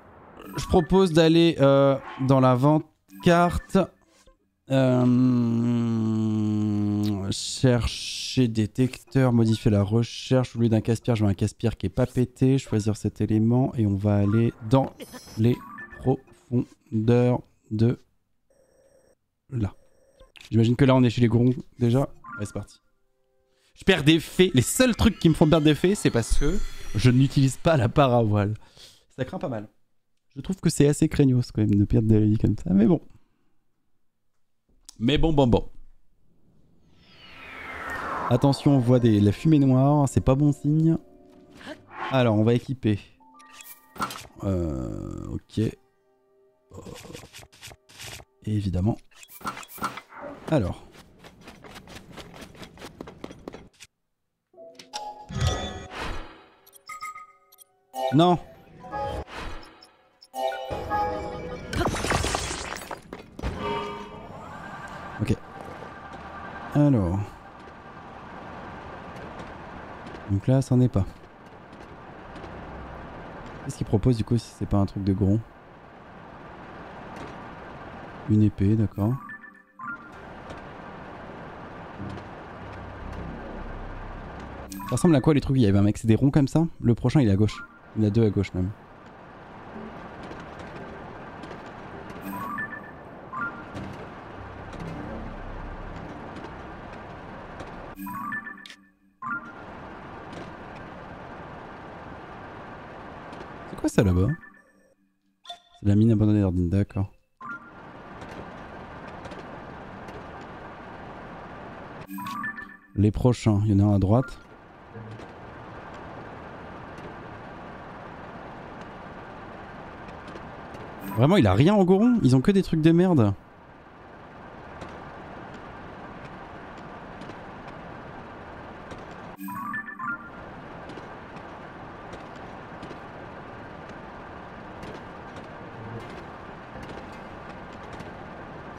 je propose d'aller dans la vente carte. Chercher détecteur, modifier la recherche. Au lieu d'un Caspierre, je veux un Caspierre qui est pas pété. Choisir cet élément et on va aller dans les profondeurs de là. J'imagine que là on est chez les Gorons déjà. Allez, c'est parti. Je perds des fées. Les seuls trucs qui me font perdre des fées, c'est parce que je n'utilise pas la paravoile. Ça craint pas mal. Je trouve que c'est assez craignos quand même de perdre des vies comme ça, mais bon. Mais bon. Attention, on voit la fumée noire, c'est pas bon signe. Alors, on va équiper. Ok. Oh. Évidemment. Alors. Non. Ok. Alors. Donc là, ça n'en est pas. Qu'est-ce qu'il propose du coup si c'est pas un truc de Goron? Une épée, d'accord. Ça ressemble à quoi les trucs? Il y avait un mec, c'est des ronds comme ça. Le prochain il est à gauche. Il y en a deux à gauche même. C'est là-bas. C'est la mine abandonnée d'Ardine, d'accord. Les prochains, il y en a un à droite. Vraiment, il a rien en Goron, ils ont que des trucs de merde.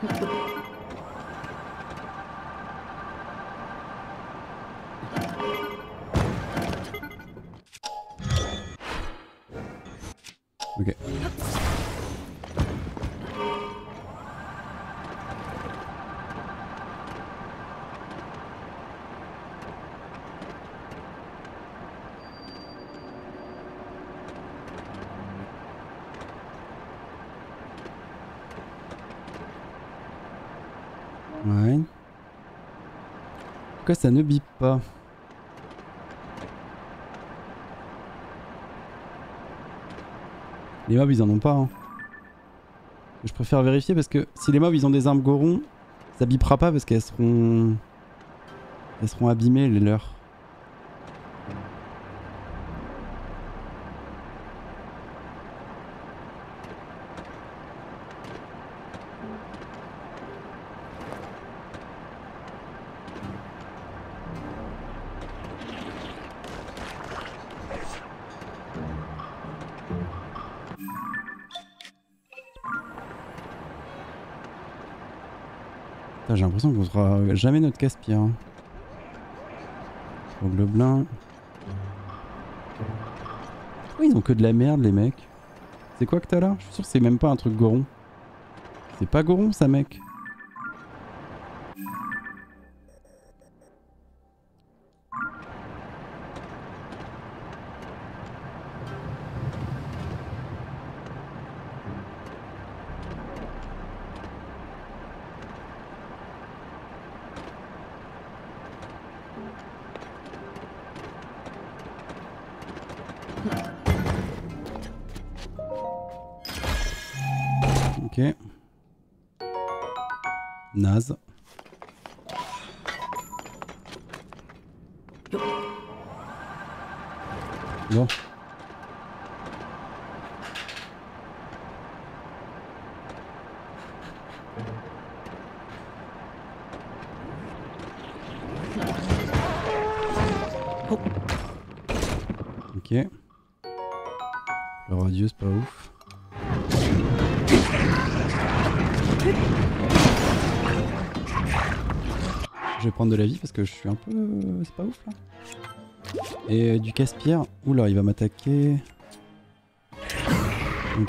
Ok. Ouais. Pourquoi ça ne bip pas? Les mobs ils en ont pas hein. Je préfère vérifier parce que si les mobs ils ont des armes Goron, ça bipera pas parce qu'elles seront... Elles seront abîmées les leurs. J'ai l'impression qu'on trouvera jamais notre Caspierre. Hein. Au Gobelin. Pourquoi ils ont que de la merde, les mecs? C'est quoi que t'as là? Je suis sûr que c'est même pas un truc Goron. C'est pas Goron, ça, mec. Naze. Bon. Ok. Le radius c'est pas ouf. Je vais prendre de la vie parce que je suis un peu... C'est pas ouf là. Et du Caspierre. Oula, il va m'attaquer. Ok.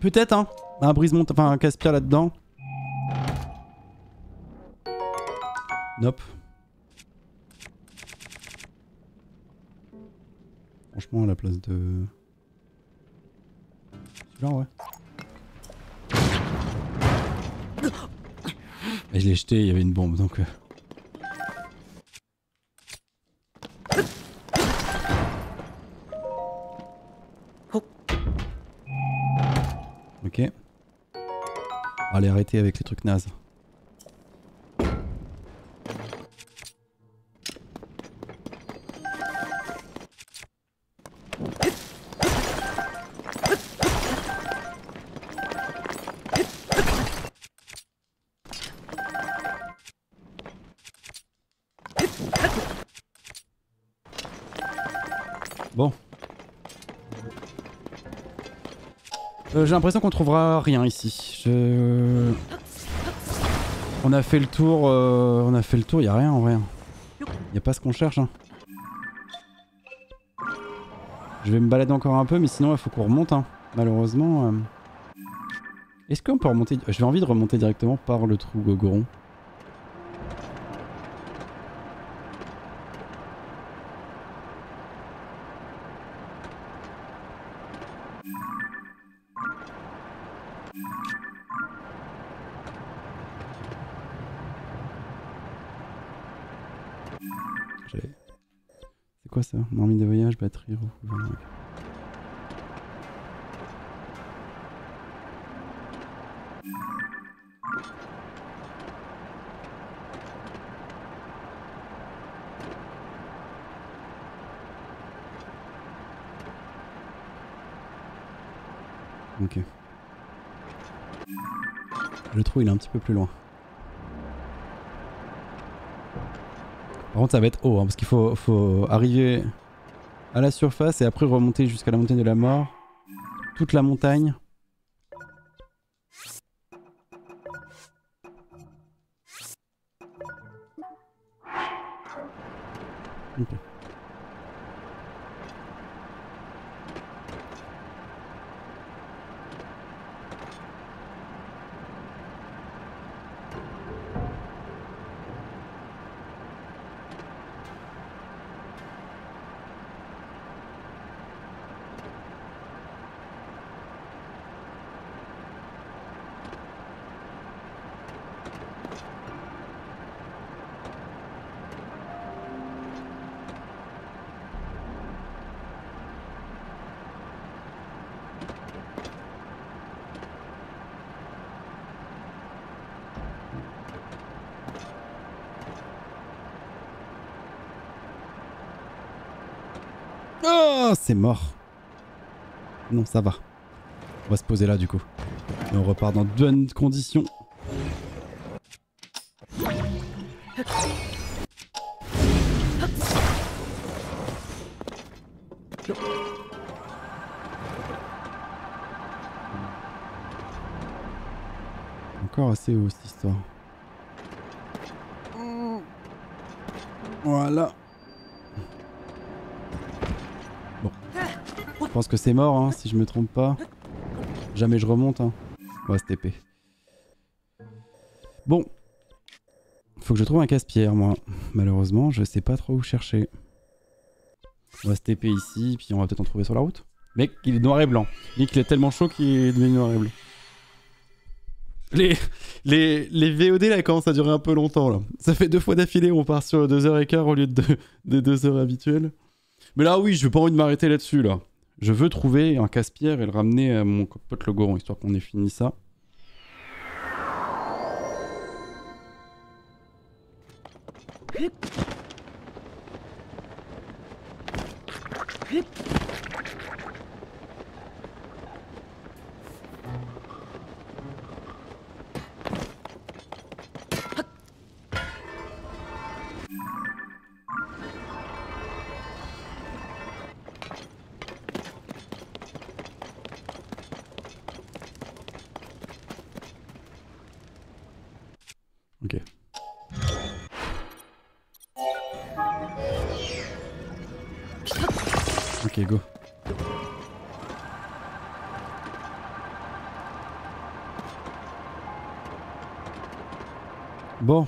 Peut-être hein, un brise montagne, enfin un Caspierre là-dedans. Nope. Franchement à la place de... Celui-là ouais. Et je l'ai jeté, il y avait une bombe donc... Ok. Allez, arrêtez avec les trucs nazes. Bon. J'ai l'impression qu'on trouvera rien ici. On a fait le tour, il n'y a rien en vrai. Il n'y a pas ce qu'on cherche. Hein. Je vais me balader encore un peu, mais sinon, il faut qu'on remonte. Hein. Malheureusement. Est-ce qu'on peut remonter? J'ai envie de remonter directement par le trou Gogoron. C'est quoi ça? Marmite de voyage, batterie, recouvre. Ok. Le trou il est un petit peu plus loin. Par contre ça va être haut hein, parce qu'il faut arriver à la surface et après remonter jusqu'à la montagne de la mort. Toute la montagne. Ok. Oh, c'est mort. Non, ça va. On va se poser là du coup. Et on repart dans de bonnes conditions. Encore assez haut cette histoire. Voilà. Je pense que c'est mort hein, si je me trompe pas. Jamais je remonte hein. On va se TP. Bon. Faut que je trouve un Caspierre moi. Malheureusement je sais pas trop où chercher. On va se TP ici puis on va peut-être en trouver sur la route. Mec il est noir et blanc. Mec il est tellement chaud qu'il est devenu noir et blanc. Les VOD là commencent à durer un peu longtemps là. Ça fait deux fois d'affilée on part sur 2h15 au lieu des 2 heures habituelles. Mais là oui, je n'ai pas envie de m'arrêter là-dessus là. Je veux trouver un Caspierre et le ramener à mon pote le Goron, histoire qu'on ait fini ça. Ok, go. Bon.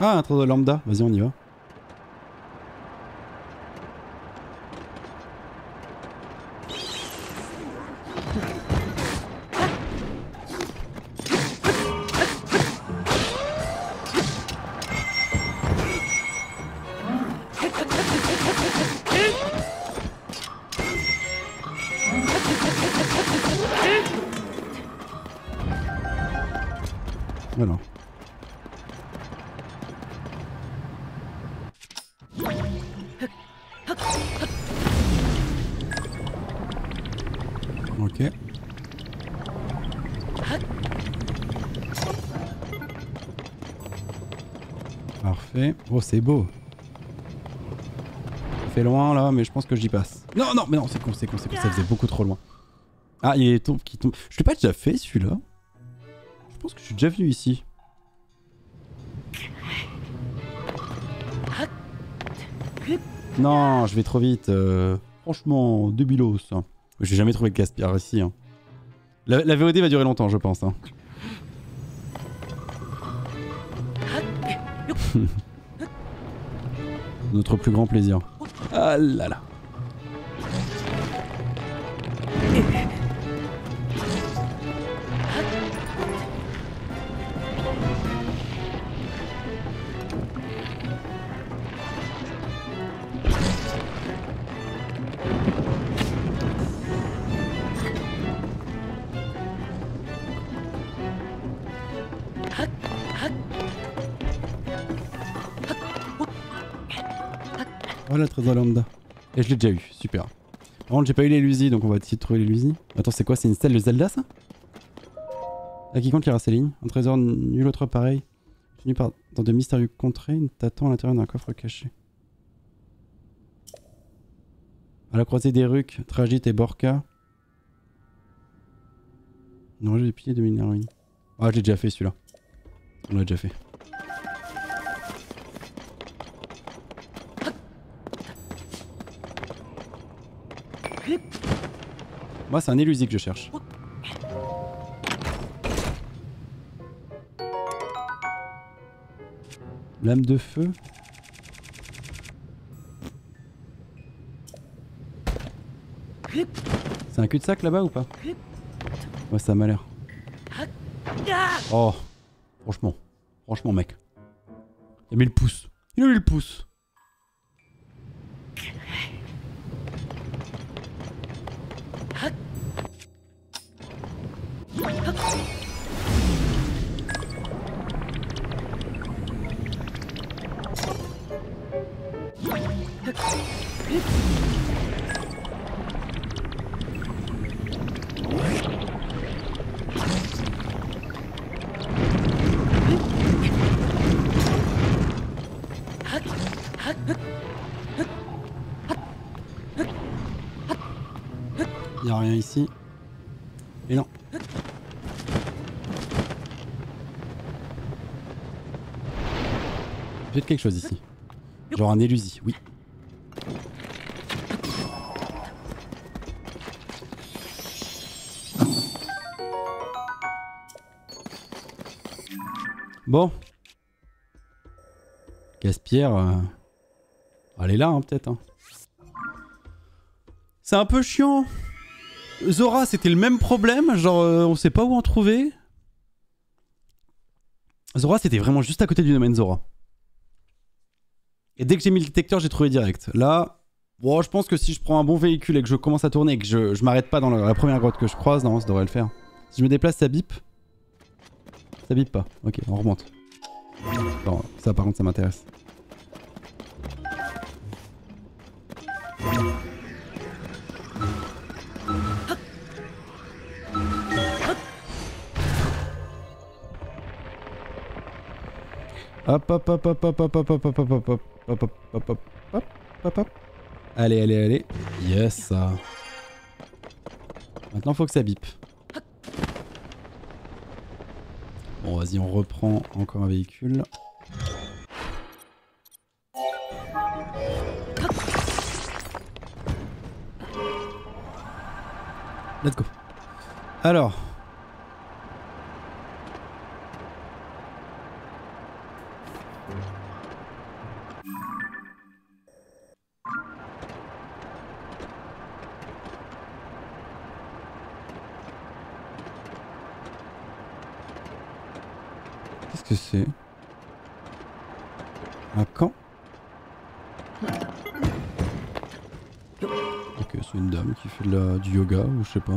Ah, un trou de lambda, vas-y on y va. Voilà. Ok. Parfait. Oh, c'est beau. Ça fait loin là, mais je pense que j'y passe. Non, non, mais non, c'est con, ça faisait beaucoup trop loin. Ah, il y a les tombes qui tombent. Je l'ai pas déjà fait celui-là. Je pense que je suis déjà venu ici. Non, je vais trop vite. Franchement, débilos. Je vais jamais trouver de Caspierre ici. Hein. La VOD va durer longtemps, je pense. Hein. Notre plus grand plaisir. Ah là là. Voilà, trésor lambda. Et je l'ai déjà eu, super. Par contre, j'ai pas eu l'Élusie, donc on va essayer de trouver l'Élusie. Attends, c'est quoi? C'est une stèle de Zelda, ça? À qui compte lira ces lignes? Un trésor, nul autre pareil. Tenu par dans de mystérieux contrées, t'attends à l'intérieur d'un coffre caché. À la croisée des Rucs, Tragite et Borka. Non, j'ai des piliers de minerais. Ah, je l'ai déjà fait celui-là. On l'a déjà fait. Moi, c'est un élusie que je cherche. Lame de feu. C'est un cul-de-sac là-bas ou pas? Ouais, ça m'a l'air. Oh, franchement. Franchement, mec. Il a mis le pouce. Il a mis le pouce. Y'a rien ici. Et non. Peut-être quelque chose ici. Genre un élusie, oui. Bon. Caspierre. Elle est là, hein, peut-être. Hein. C'est un peu chiant. Zora, c'était le même problème, genre on sait pas où en trouver. Zora, c'était vraiment juste à côté du domaine Zora. Et dès que j'ai mis le détecteur, j'ai trouvé direct. Là, bon, je pense que si je prends un bon véhicule et que je commence à tourner et que je m'arrête pas dans la première grotte que je croise, non, ça devrait le faire. Si je me déplace, ça bip. Ça bip pas. Ok, on remonte. Non, ça par contre, ça m'intéresse. Hop hop hop hop hop hop hop hop hop hop hop hop hop hop hop hop hop hop. Allez allez allez. Yes. Maintenant faut que ça bip. Bon vas-y on reprend encore un véhicule. Let's go. Alors. C'est un camp. Ok, c'est une dame qui fait du yoga ou je sais pas.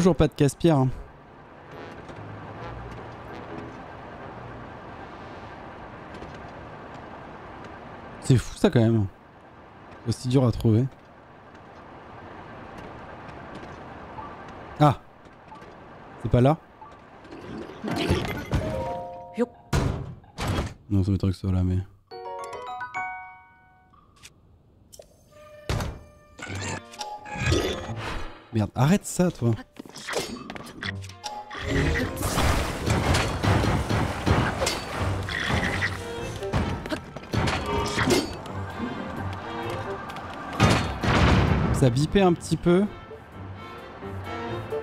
toujours pas de Caspierre. Hein. C'est fou ça quand même. Aussi dur à trouver. Ah, c'est pas là? Non, ça m'étonne que ce soit là, mais... Merde, arrête ça, toi. Ça bipait un petit peu.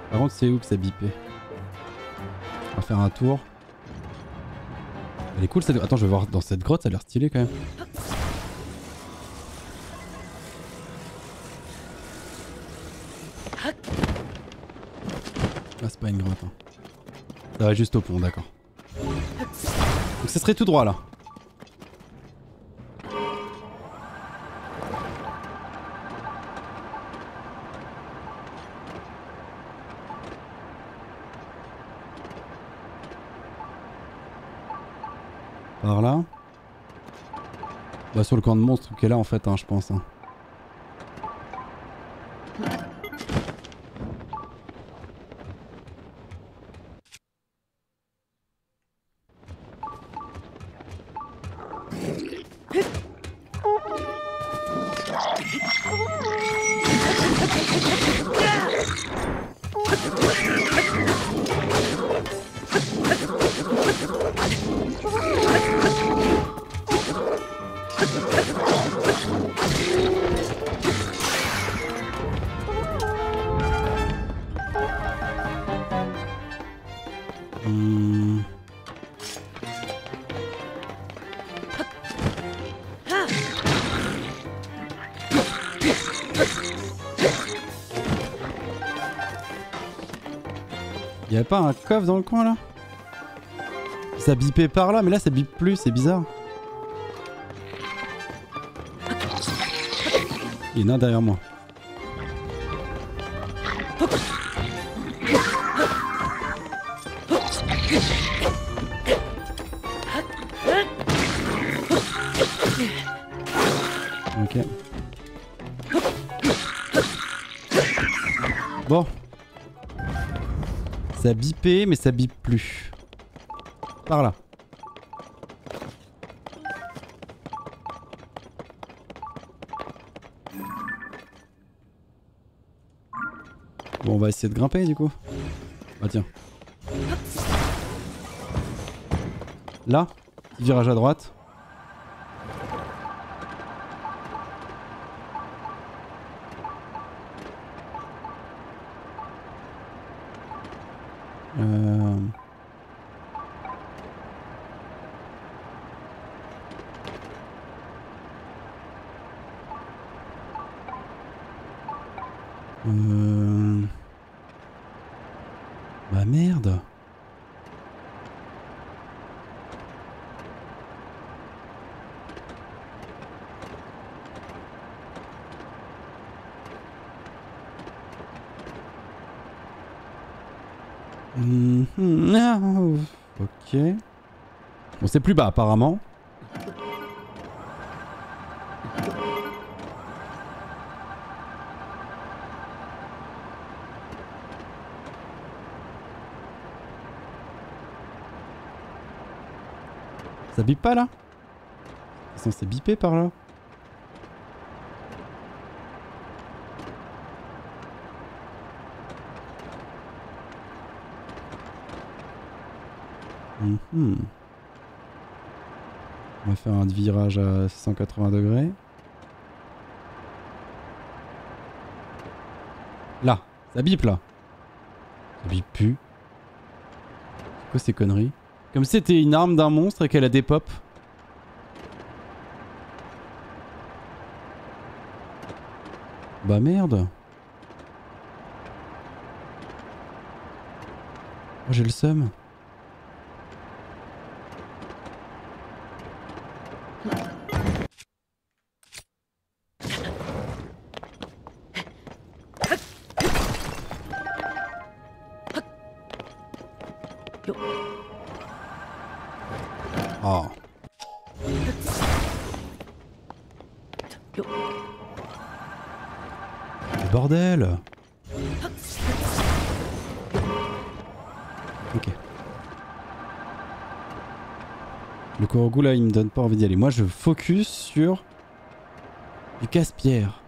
Par contre, c'est où que ça bipait? On va faire un tour. Elle est cool celle-là. Attends, je vais voir dans cette grotte, ça a l'air stylé quand même. Ah, c'est pas une grotte. Hein. Ça va juste au pont, d'accord. Donc ça serait tout droit là. Par là. Bah sur le camp de monstre qui est là en fait hein, je pense. Hein. Y'avait pas un coffre dans le coin là? Ça bipait par là, mais là ça bip plus, c'est bizarre. Il y en a un derrière moi. Ok. Bon. Ça bipait, mais ça bip plus. Par là. Bon, on va essayer de grimper du coup. Ah tiens. Là, petit virage à droite. Bah merde. Ok. Bon c'est plus bas apparemment. Ça bip pas là? De toute façon c'est bipé par là. On va faire un virage à 180 degrés. Là, ça bip là. Ça bip plus. C'est quoi ces conneries? Comme si c'était une arme d'un monstre et qu'elle a des pops. Bah merde. Oh, j'ai le seum. Yo. Oh. Yo. Le bordel. Ok. Le Korogu là il me donne pas envie d'y aller. Moi je focus sur du Caspierre.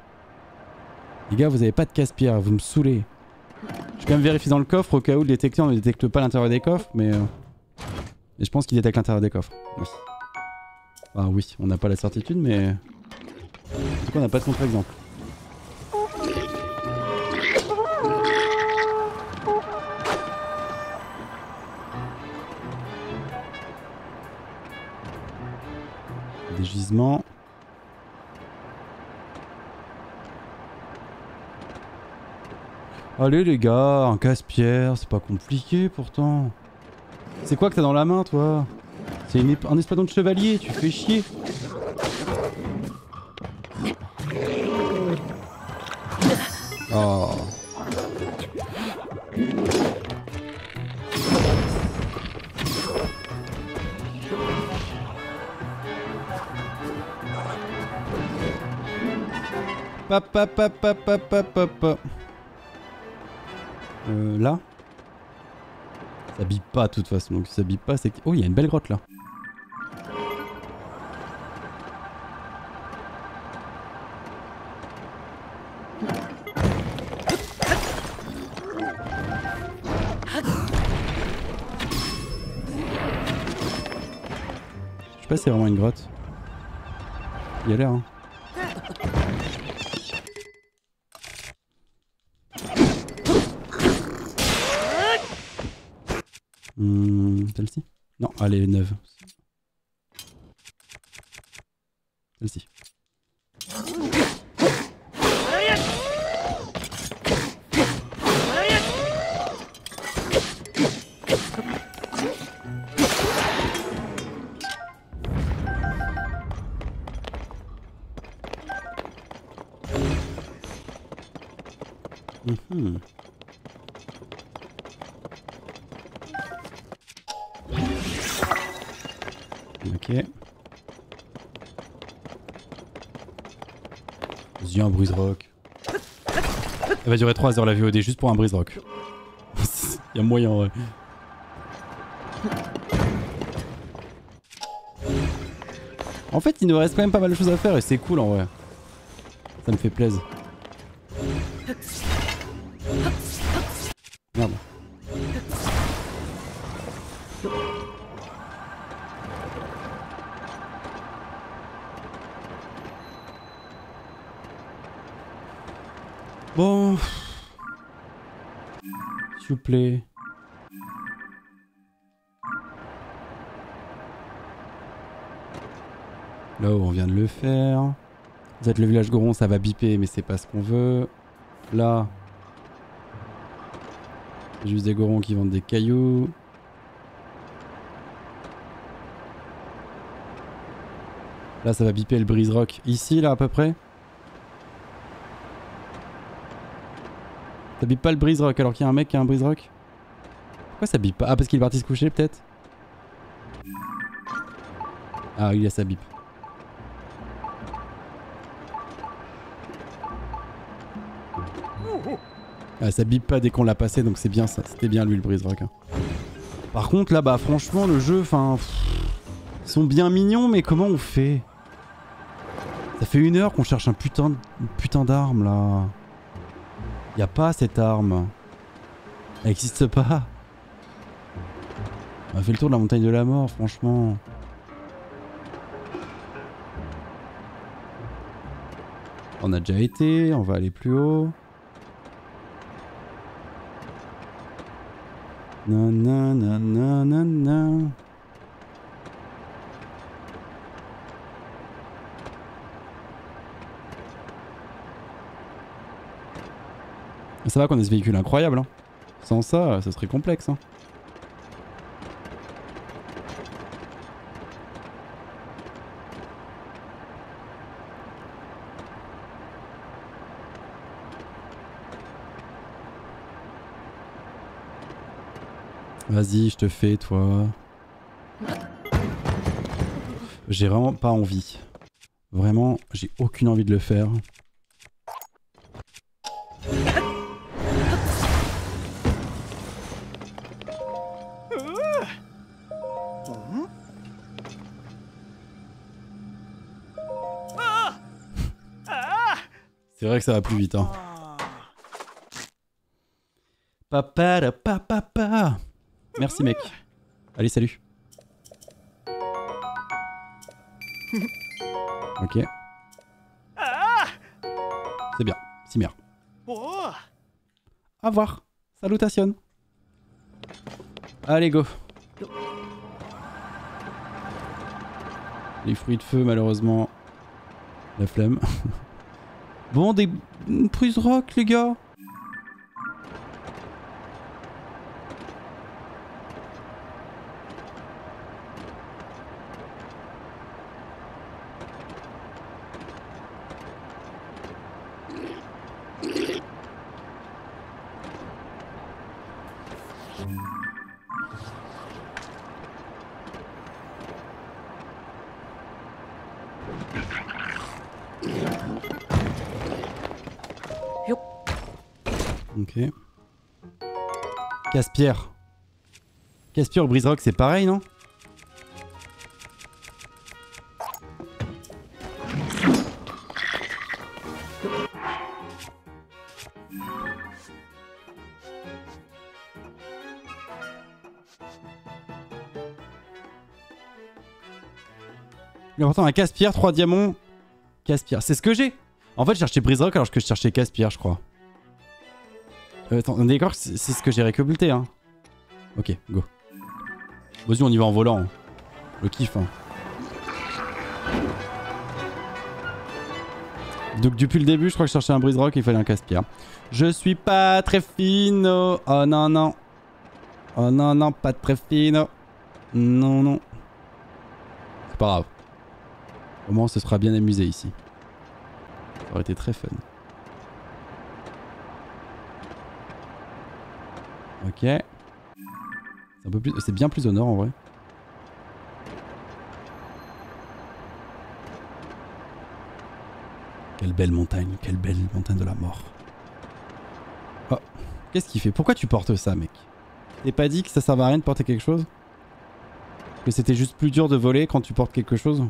Les gars vous avez pas de Caspierre, vous me saoulez. Je vais quand même vérifier dans le coffre au cas où le détecteur ne détecte pas l'intérieur des coffres mais... Et je pense qu'il détecte l'intérieur des coffres. Oui. Ah oui, on n'a pas la certitude mais... En tout cas on n'a pas de contre-exemple. Des gisements. Allez les gars, un casse-pierre, c'est pas compliqué pourtant. C'est quoi que t'as dans la main toi? C'est un espadon de chevalier, tu fais chier. Oh. Là ça bip pas de toute façon, donc si ça bip pas c'est que... Oh il y a une belle grotte là. Je sais pas si c'est vraiment une grotte. Il y a l'air hein. Celle-ci? Non, elle est neuve. Celle-ci. Un Brise Rock. Elle va durer 3 heures la VOD juste pour un Brise Rock. Y'a moyen ouais. En fait il nous reste quand même pas mal de choses à faire et c'est cool en vrai. Ça me fait plaisir. Merde. Bon, s'il vous plaît. Là-haut, on vient de le faire. Vous êtes le village Goron, ça va biper, mais c'est pas ce qu'on veut. Là, juste des Gorons qui vendent des cailloux. Là, ça va biper le Brise Rock ici, là, à peu près. Ça bip pas le Brise-roc alors qu'il y a un mec qui a un Brise-roc? Pourquoi ça bip pas? Ah parce qu'il est parti se coucher peut-être? Ah il a sa bip. Ah ça bip pas dès qu'on l'a passé donc c'est bien ça, c'était bien lui le Brise-roc hein. Par contre là bah franchement le jeu enfin... Ils sont bien mignons mais comment on fait? Ça fait 1 heure qu'on cherche un putain d'arme là. Y'a pas cette arme. Elle existe pas. On a fait le tour de la montagne de la mort, franchement. On a déjà été, on va aller plus haut. Nananananana. Ça va qu'on ait ce véhicule incroyable hein. Sans ça, ça serait complexe hein. Vas-y, je te fais, toi. J'ai vraiment pas envie. Vraiment, j'ai aucune envie de le faire. C'est vrai que ça va plus vite, hein. Papa da papa pa. Merci mec. Allez, salut. Ok. C'est bien, c'est bien. Au revoir. Salutations. Allez, go. Les fruits de feu, malheureusement. La flemme. Bon, des Brise Rock, les gars. Ok. Caspierre. Caspierre, Brise Rock, c'est pareil, non? Mais pourtant, un Caspierre, 3 diamants. Caspierre, c'est ce que j'ai. En fait, je cherchais Brise Rock alors que je cherchais Caspierre, je crois. Attends, on est d'accord, c'est ce que j'ai récolté, hein. Ok, go. Vas-y, on y va en volant. Le kiff, hein. Donc, depuis le début, je crois que je cherchais un Brise Rock et il fallait un Caspierre. Je suis pas très fino. Oh non, non. Oh non, non, pas très fino. Non, non. C'est pas grave. Au moins, on se sera bien amusé ici. Ça aurait été très fun. Ok. C'est un peu plus... C'est bien plus au nord en vrai. Quelle belle montagne de la mort. Oh, qu'est-ce qu'il fait? Pourquoi tu portes ça, mec? T'es pas dit que ça servait à rien de porter quelque chose? Que c'était juste plus dur de voler quand tu portes quelque chose?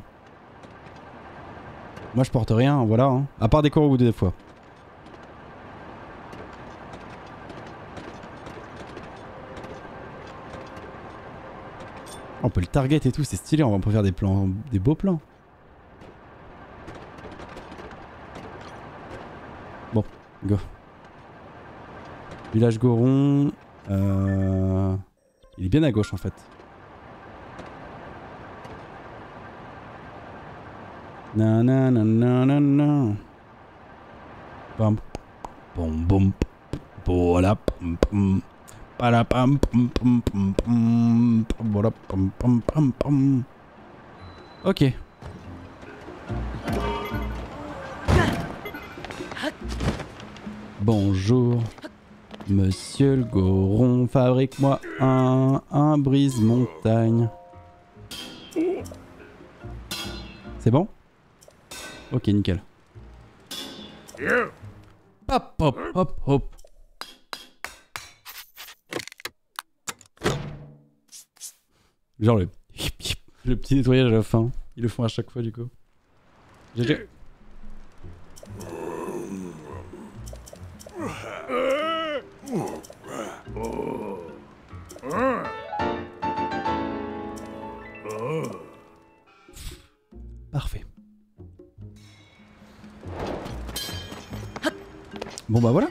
Moi je porte rien, voilà, hein. À part des Korogu des fois. On peut le target et tout, c'est stylé, on peut faire des plans, des beaux plans. Bon, go. Village Goron. Il est bien à gauche en fait. Nan nan nan nan nan. Pam. Bom bom. Voilà. Voilà, ok. Bonjour, monsieur le Goron, fabrique-moi un brise montagne. C'est bon? Ok, nickel. Hop, hop, hop, hop. Genre le petit nettoyage à la fin. Ils le font à chaque fois du coup. GG. Parfait. Bon bah voilà.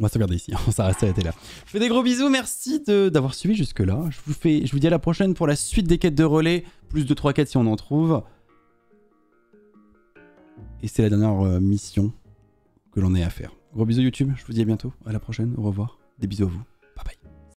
On va se regarder ici, on va s'arrêter là. Je fais des gros bisous, merci d'avoir suivi jusque là. Je vous dis à la prochaine pour la suite des quêtes de relais, plus de 3 quêtes si on en trouve. Et c'est la dernière mission que l'on ait à faire. Gros bisous YouTube, je vous dis à bientôt, à la prochaine, au revoir, des bisous à vous.